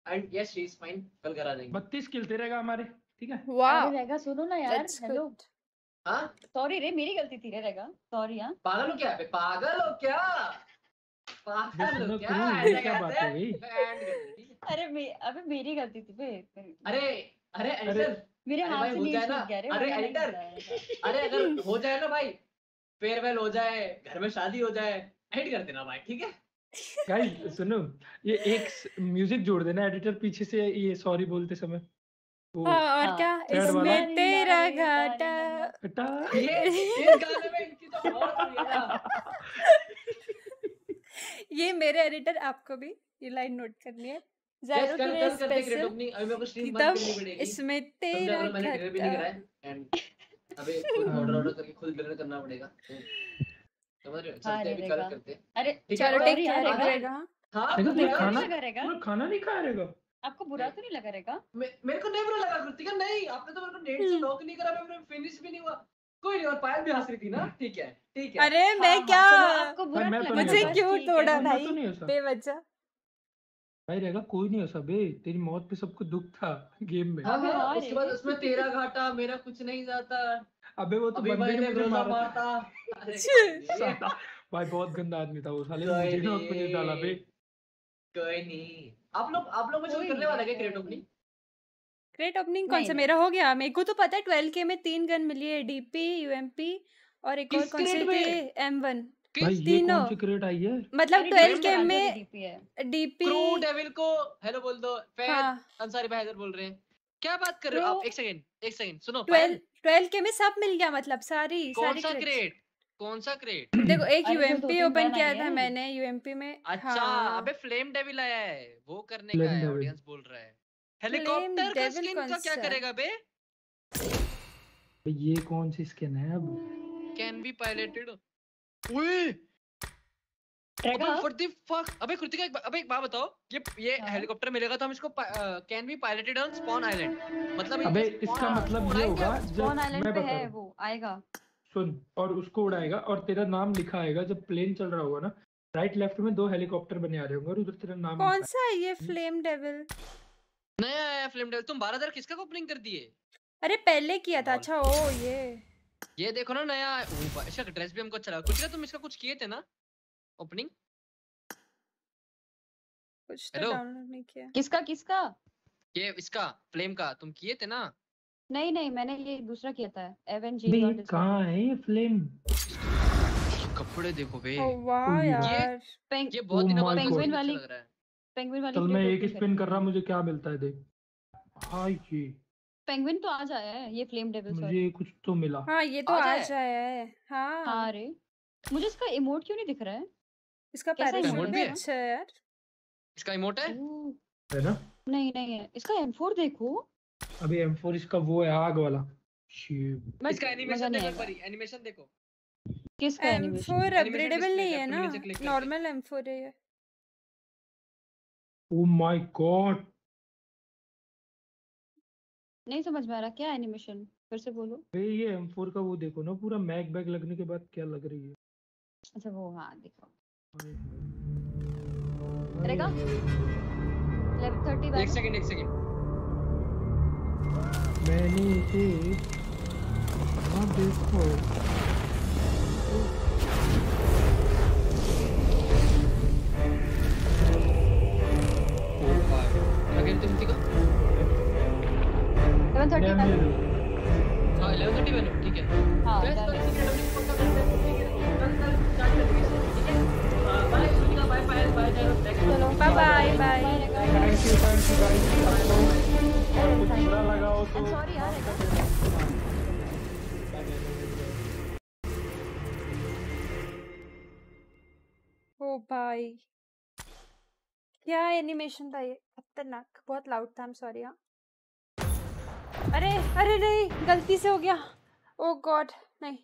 And yes she is fine, कल करा देंगे। बत्तीस किल तेरे रेगा हमारे, ठीक है? वाओ रेगा सुनो ना यार। हेलो हां सॉरी रे, मेरी गलती थी रे रेगा, सॉरी। हां पागल हो क्या? बे पागल हो क्या? पागल क्या ऐसा क्या बात है? अरे मे, अबे मेरी गलती थी बे। अरे अरे एडिटर मेरे हाथ से नहीं छूट गया रे। अरे एडिटर, अरे अगर हो जाए ना भाई, फेयरवेल हो जाए, घर में शादी हो जाए, एडिट कर देना भाई, ठीक है? गाइस सुनो, ये एक म्यूजिक जोड़ देना एडिटर पीछे से, ये सॉरी बोलते समय। हां और क्या, इसमें तेरा घाटा। ये इस गाने में इनकी तो बहुत बढ़िया। ये मेरे एडिटर, आपको भी ये लाइन नोट करनी है। जायरो के लिए स्पेशल एकदम इसमें तेरा अबे ऑर्डर ऑर्डर करके खुद डिलीवर करना पड़ेगा, समझ रहे हो? चलते भी कल करते। अरे चलो टेक केयर करेगा। हां करेगा, खाना नहीं खाएगा। आपको बुरा तो नहीं लगा रहेगा? मेरे को नहीं बुरा लगा कृतिका, नहीं आपने तो मेरे को नेट से लॉक नहीं करा, मैं फिनिश भी नहीं हुआ। कोई नहीं, और पायल भी हासिल थी ना, ठीक है ठीक है। अरे मैं क्या, आपको बुरा लगा? मुझे क्यों तोड़ा भाई बेवजह? भाई रहेगा कोई नहीं हो सब, तेरी मौत पे सबको दुख था गेम में। हां हां उसके बाद उसमें तेरा घाटा, मेरा कुछ नहीं जाता। अबे वो तो बंदे ने मुझे मारता। अरे भाई बहुत गंदा आदमी था वो साले, मुझे ना उसने डाला बे। कोई नहीं, आप लोग आप लोग मुझे करने वाला है क्रेट ओपनिंग। ग्रेट ओपनिंग कौन सा? मेरा हो गया। मेरे को तो पता है ट्वेल्व के में तीन गन मिली है, डीपी, यूएमपी और एक और कौन सी थी, एम वन। तीनों क्रेट आई है मतलब ट्वेल्व के में डीपी है। डीपी क्रू डेविल को हेलो बोल दो। फैद अंसारी भाई इधर बोल रहे हैं, क्या बात कर रहे हो आप? एक सेकंड एक सेकंड सुनो, ट्वेल्व के में सब मिल गया मतलब सारी सारी क्रेट। कौन सा क्रेट? देखो एक यूएमपी ओपन किया था मैंने, यूएमपी में। अच्छा अबे फ्लेम डेविल आया है, वो करने का है, ऑडियंस बोल रहा है। हेलीकॉप्टर का स्किन का क्या करेगा बे? ये कौन सी स्किन है अब? Can be piloted. ओए रेगा फॉर द फक। अबे कृतिका एक अबे एक बात बताओ, ये ये हेलीकॉप्टर मिलेगा तो हम इसको can be piloted on spawn island, मतलब अबे इसका मतलब ये होगा स्पॉन आइलैंड पे है वो आएगा सुन, और उसको उड़ाएगा और तेरा नाम लिखा आएगा। जब प्लेन चल रहा होगा ना, राइट लेफ्ट में दो हेलीकॉप्टर बने आ रहे होंगे और उधर तेरा नाम। कौन सा है ये? फ्लेम डेविल नया आया। फ्लेम डेविल तुम बारह हज़ार किसका ओपनिंग कर दिए? अरे पहले किया था। अच्छा ओ ये ये देखो ना नया, इसका ड्रेस भी हमको अच्छा लगा। कुछ क्या तुम इसका कुछ किए थे ना ओपनिंग? कुछ तो डाउनलोड नहीं किया। किसका किसका? ये इसका फ्लेम का तुम किए थे ना? नहीं नहीं मैंने ये दूसरा किया था, एवेंजर्स और कहां है ये फिल्म? कपड़े देखो बे, वाह यार ये बहुत दिन बाद पेंगुइन वाली पेंगुइन वाली। चल मैं एक स्पिन कर रहा, मुझे क्या मिलता है देख। हाय जी पेंगुइन तो आज आया है, ये फ्लेम डेविल सॉरी मुझे कुछ तो मिला। हां ये तो आज आया है। हां हां रे मुझे इसका इमोट क्यों नहीं दिख रहा है? इसका पैराशूट भी अच्छा है यार। इसका इमोट है है ना? नहीं नहीं है इसका एम फोर देखो। अभी एम फोर इसका वो है आग वाला। इसका एनिमेशन देखो, पर एनिमेशन देखो किसका एनिमेशन? एम फोर अपग्रेडेबल नहीं है ना, नॉर्मल एम फोर है ये। ओ माय गॉड नहीं समझ में आ रहा क्या एनिमेशन, फिर से बोलो। ये एम फोर का वो देखो ना, पूरा मैग बैग लगने के बाद क्या लग रही है। अच्छा वो हाँ देखो रहेगा लेफ्ट थर्टी बार। एक सेकंड एक सेकंड मैंने इसे हाँ देखो अगेन तुम ठीक इलेवन थर्टी में। हां इलेवन थर्टी में ठीक है। हां बस थोड़ी सी रैंडमली पक्का करते हैं ठीक है। कल कल स्टार्ट कर देंगे ठीक है। बाय सुनिएगा, बाय बाय बाय चलो bye bye bye. Thank you thank you guys. और कुछ बुरा लगा हो तो सॉरी यार। ओ भाई क्या एनिमेशन था ये, खतरनाक। बहुत लाउड था, आई एम सॉरी। हां अरे अरे नहीं गलती से हो गया। ओ गॉड नहीं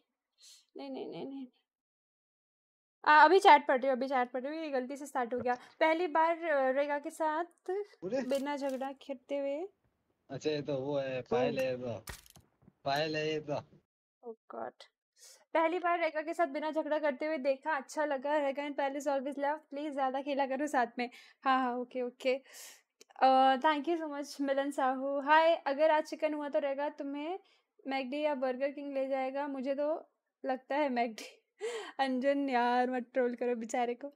नहीं नहीं नहीं नहीं आ, अभी चैट पढ़ रही हूँ अभी चैट पढ़ रही हूँ ये गलती से स्टार्ट हो गया। पहली बार रेगा के साथ बिना झगड़ा खेलते हुए। अच्छा ये तो वो है पायल है तो पायल है ये तो। ओ गॉड पहली बार रेगा के साथ बिना झगड़ा करते हुए देखा, अच्छा लगा। रेगा and Payal is always love, please ज्यादा खेला करो साथ में। हाँ हाँ okay okay thank you so much Milan Sahu. Hi अगर आज चिकन हुआ तो रहेगा तुम्हें मैकडी या बर्गर किंग ले जाएगा? मुझे तो लगता है मैकडी। अंजन यार मत ट्रोल करो बेचारे को।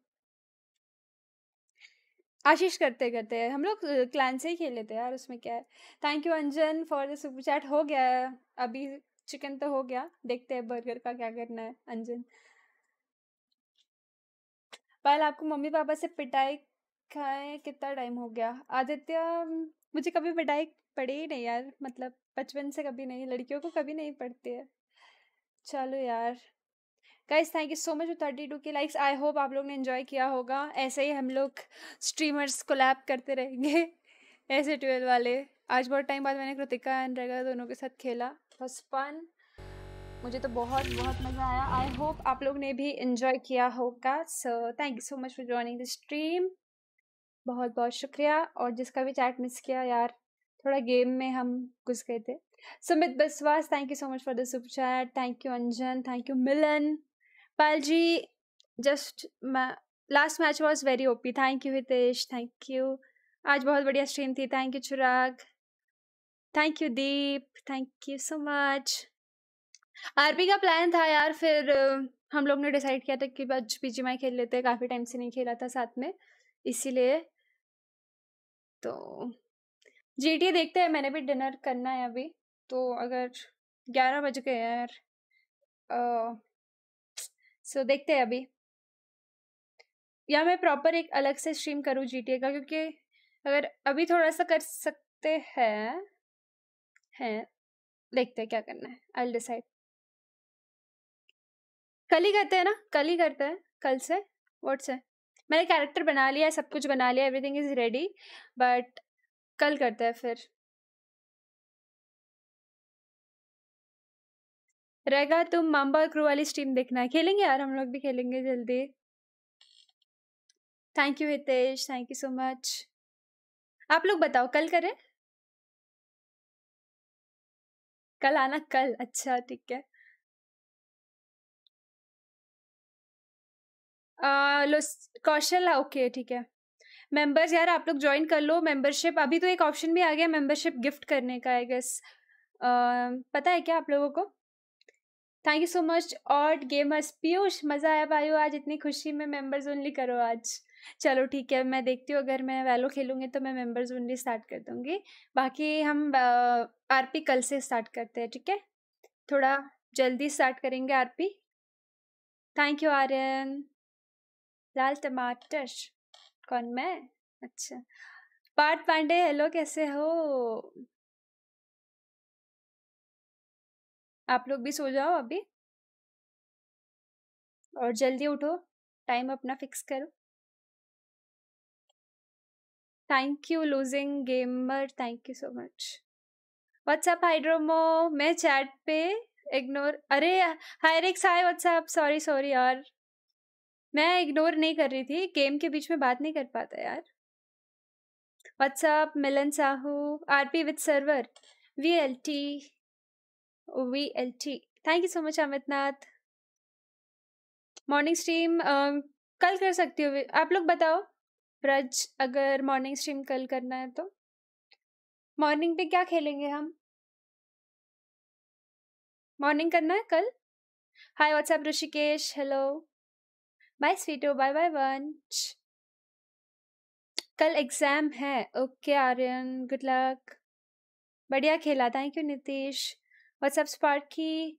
आशीष करते करते हैं हम लोग क्लैन से ही खेल लेते हैं यार, उसमें क्या है। Thank you Anjan for the super chat. हो गया है अभी चिकन तो हो गया, देखते हैं बर्गर का क्या करना है। अंजन पायल आपको मम्मी पापा से पिटाई खाए कितना टाइम हो गया? आदित्य मुझे कभी पिटाई पड़ी ही नहीं यार, मतलब बचपन से कभी नहीं, लड़कियों को कभी नहीं पड़ती है। चलो यार guys thank you so much thirty two के लाइक्स। आई होप आप लोग ने एंजॉय किया होगा। ऐसे ही हम लोग स्ट्रीमर्स कोलैब करते रहेंगे ऐसे ट्वेल्व वाले। आज बहुत टाइम बाद मैंने कृतिका एंड रेगा दोनों के साथ खेला, बस फन। मुझे तो बहुत बहुत मज़ा आया। आई होप आप लोग ने भी एंजॉय किया होगा। So thank you so much for joining the stream, बहुत बहुत शुक्रिया। और जिसका भी चैट मिस किया यार, थोड़ा गेम में हम घुस गए थे। Sumit Biswas thank you so much for the super chat. Thank you Anjan, thank you Milan. Pal ji just last match was very OP, thank you Hitesh, thank you. आज बहुत बढ़िया स्ट्रीम थी, thank you Chirag, thank you Deep, thank you so much. RP का plan था यार, फिर हम लोग ने डिसाइड किया था कि आज बीजीएमआई खेल लेते हैं, काफ़ी टाइम से नहीं खेला था साथ में इसीलिए। तो जीटीए देखते हैं, मैंने भी डिनर करना है अभी तो। अगर ग्यारह बज गए यार सो uh, so देखते हैं अभी, या मैं प्रॉपर एक अलग से स्ट्रीम करूँ जीटीए का, क्योंकि अगर अभी थोड़ा सा कर सकते हैं हैं देखते हैं क्या करना है। I will decide. कल ही करते हैं ना, कल ही करते हैं। कल से व्हाट्सएप मैंने कैरेक्टर बना लिया है, सब कुछ बना लिया, एवरीथिंग इज रेडी, बट कल करते हैं फिर। रहेगा तुम मांबा और क्रू वाली स्ट्रीम देखना है, खेलेंगे यार हम लोग भी खेलेंगे जल्दी। Thank you Hitesh, thank you so much. आप लोग बताओ कल करें? कल आना कल, अच्छा ठीक है। लो कौशल ओके ठीक है। मेंबर्स यार आप लोग ज्वाइन कर लो। मेंबरशिप अभी तो एक ऑप्शन भी आ गया मेंबरशिप गिफ्ट करने का, आई गेस पता है क्या आप लोगों को। Thank you so much. और गेमर्स पीयूष मज़ा आया भाई आज, इतनी खुशी में मेंबर्स ओनली करो आज। चलो ठीक है, मैं देखती हूँ, अगर मैं वैलो खेलूंगी तो मैं मेंबर्स ओनली स्टार्ट कर दूंगी। बाकी हम आरपी कल से स्टार्ट करते हैं, ठीक है, थोड़ा जल्दी स्टार्ट करेंगे आरपी। Thank you Aryan. लाल टमाटर कौन, मैं? अच्छा, पार्थ पांडे हेलो, कैसे हो? आप लोग भी सो जाओ अभी और जल्दी उठो, टाइम अपना फिक्स करो। Thank you losing gamer, thank you so much. What's up हाइड्रोमो, मैं चैट पे इग्नोर। अरे हाय रिक्स, हाय व्हाट्सअप, सॉरी सॉरी यार, मैं इग्नोर नहीं कर रही थी, गेम के बीच में बात नहीं कर पाता यार। What's up Milan Sahu, RP with server VLT VLT, thank you so much Amitnath. Morning stream कल कर सकती हो आप लोग, बताओ ब्रज अगर मॉर्निंग स्ट्रीम कल करना है तो। मॉर्निंग पे क्या खेलेंगे हम? मॉर्निंग करना है कल? Hi WhatsApp Rishikesh hello, bye स्वीटो, बाय बाय वंच। कल एग्जाम है, ओके आर्यन, गुड लक, बढ़िया खेला, thank you Nitish. WhatsApp Sparky,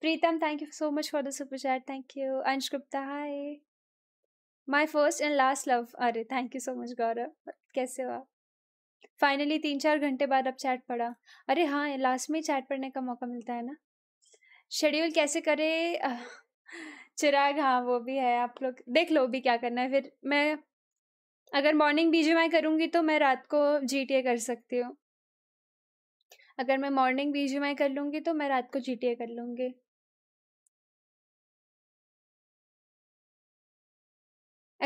Pritam thank you so much for the super chat, thank you. Ansh Gupta hi, my first and last love, अरे thank you so much Gaurav, कैसे हो आप? फाइनली तीन चार घंटे बाद अब चैट पढ़ा, अरे हाँ लास्ट में चैट पढ़ने का मौका मिलता है ना। शेड्यूल कैसे करे चिराग, हाँ वो भी है, आप लोग देख लो भी क्या करना है। फिर मैं अगर मॉर्निंग बीजीएमआई करूँगी तो मैं रात को जीटीए कर सकती हूँ, अगर मैं मॉर्निंग बीजीएमआई कर लूँगी तो मैं रात को जीटीए कर लूँगी।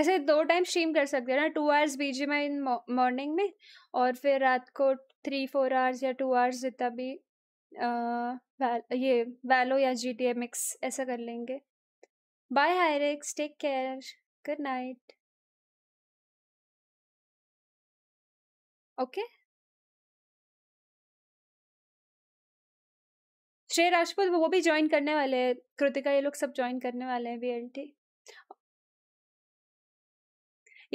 ऐसे दो टाइम स्ट्रीम कर सकते हैं ना, two hours BGMI in morning में और फिर रात को थ्री फोर आवर्स या टू आवर्स जितना भी आ, वैल, ये वैलो या जीटीए मिक्स ऐसा कर लेंगे। बाय हायरेक्स, take care, good night. Okay Shrey Rajput वो भी ज्वाइन करने वाले हैं, कृतिका ये लोग सब ज्वाइन करने वाले हैं BLT.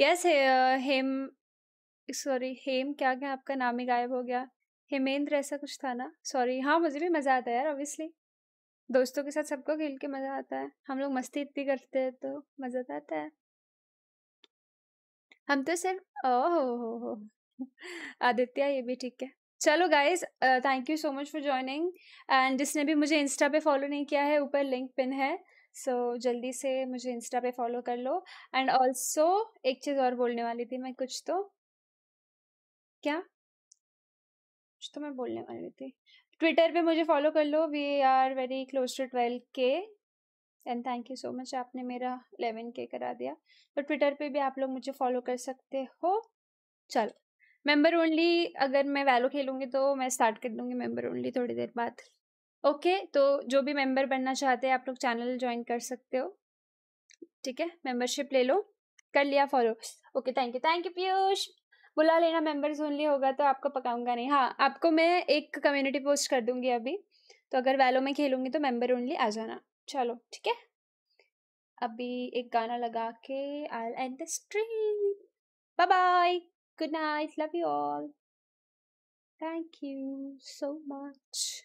Yes yes, Hem sorry Hem क्या क्या आपका नाम ही गायब हो गया, हेमेंद्र ऐसा कुछ था ना, सॉरी। हाँ मुझे भी मज़ा आता है यार, ऑब्वियसली दोस्तों के साथ सबको खेल के मज़ा आता है, हम लोग मस्ती इतनी करते हैं तो मज़ा तो आता है। हम तो सिर्फ ओ हो हो हो आदित्य ये भी ठीक है। चलो guys thank you so much for joining, and जिसने भी मुझे इंस्टा पे फॉलो नहीं किया है ऊपर लिंक पिन है, सो so, जल्दी से मुझे इंस्टा पे फॉलो कर लो। एंड ऑल्सो एक चीज़ और बोलने वाली थी मैं, कुछ तो क्या कुछ तो मैं बोलने वाली थी, ट्विटर पे मुझे फॉलो कर लो, we are very close to twelve K and thank you so much आपने मेरा इलेवन के करा दिया, तो ट्विटर पे भी आप लोग मुझे फॉलो कर सकते हो। चलो मेंबर ओनली, अगर मैं वैलो खेलूँगी तो मैं स्टार्ट कर दूँगी मेंबर ओनली थोड़ी देर बाद, ओके okay, तो जो भी मेंबर बनना चाहते हैं आप लोग चैनल ज्वाइन कर सकते हो, ठीक है, मेंबरशिप ले लो। कर लिया follow, okay thank you thank you Piyush, बुला लेना मेंबर्स ओनली होगा तो आपको पकाऊंगा नहीं, हाँ आपको मैं एक कम्युनिटी पोस्ट कर दूंगी अभी, तो अगर वैलो में खेलूंगी तो मेंबर ओनली आ जाना। चलो ठीक है, अभी एक गाना लगा के I will end the stream, bye bye, good night, love you all, thank you so much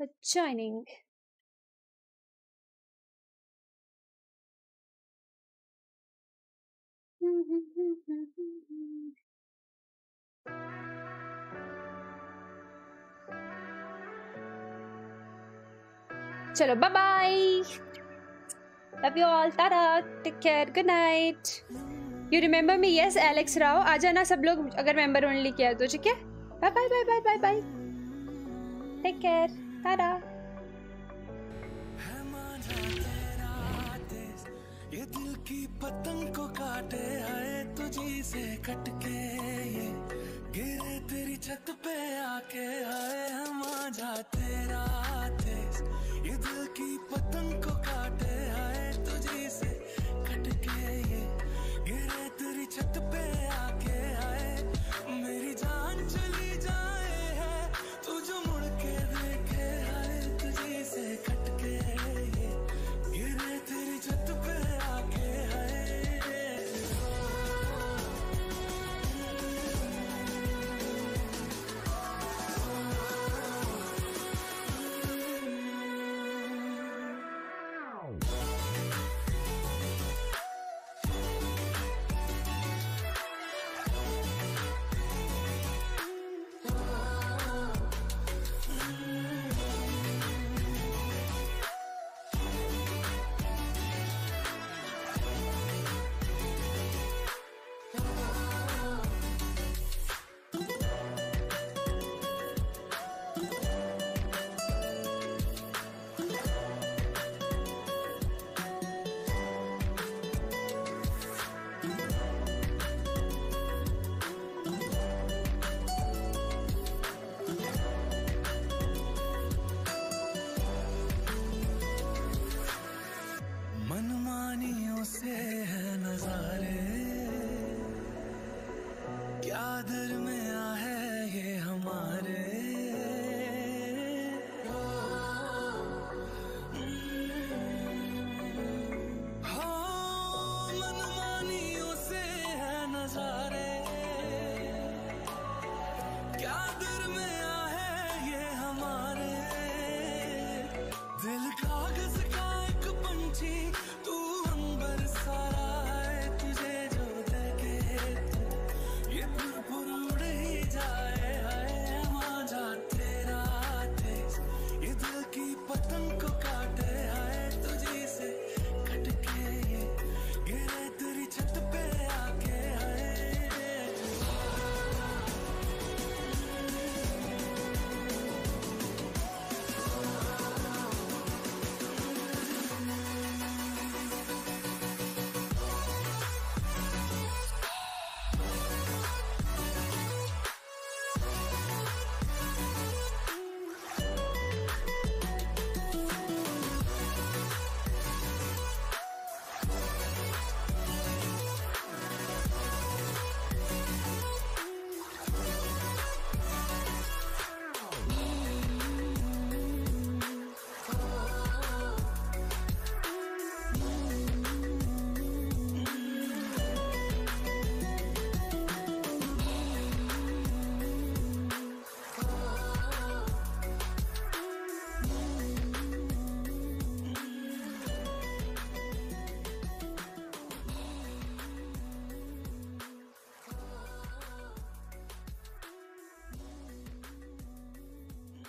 for joining. Chalo bye bye, love you all, tara, take care, good night, you remember me? Yes Alex Rao, aa jana sab log agar member only kiya to, theek hai, bye bye bye bye bye bye, take care, तारा। है माना तेरा तेज, ये दिल की पतंग को काटे, आए तुझी से कटके ये गिरे तेरी छत पे आके, आए है माना तेरा तेज, ये दिल की पतंग को काटे, आए तुझी से कटके ये गिरे तेरी छत पे आके, आए मेरी जान चली जाए है तू जो मुड़ के देखे कट के ये गिरे तेरी छत पे आके, आए चादर में।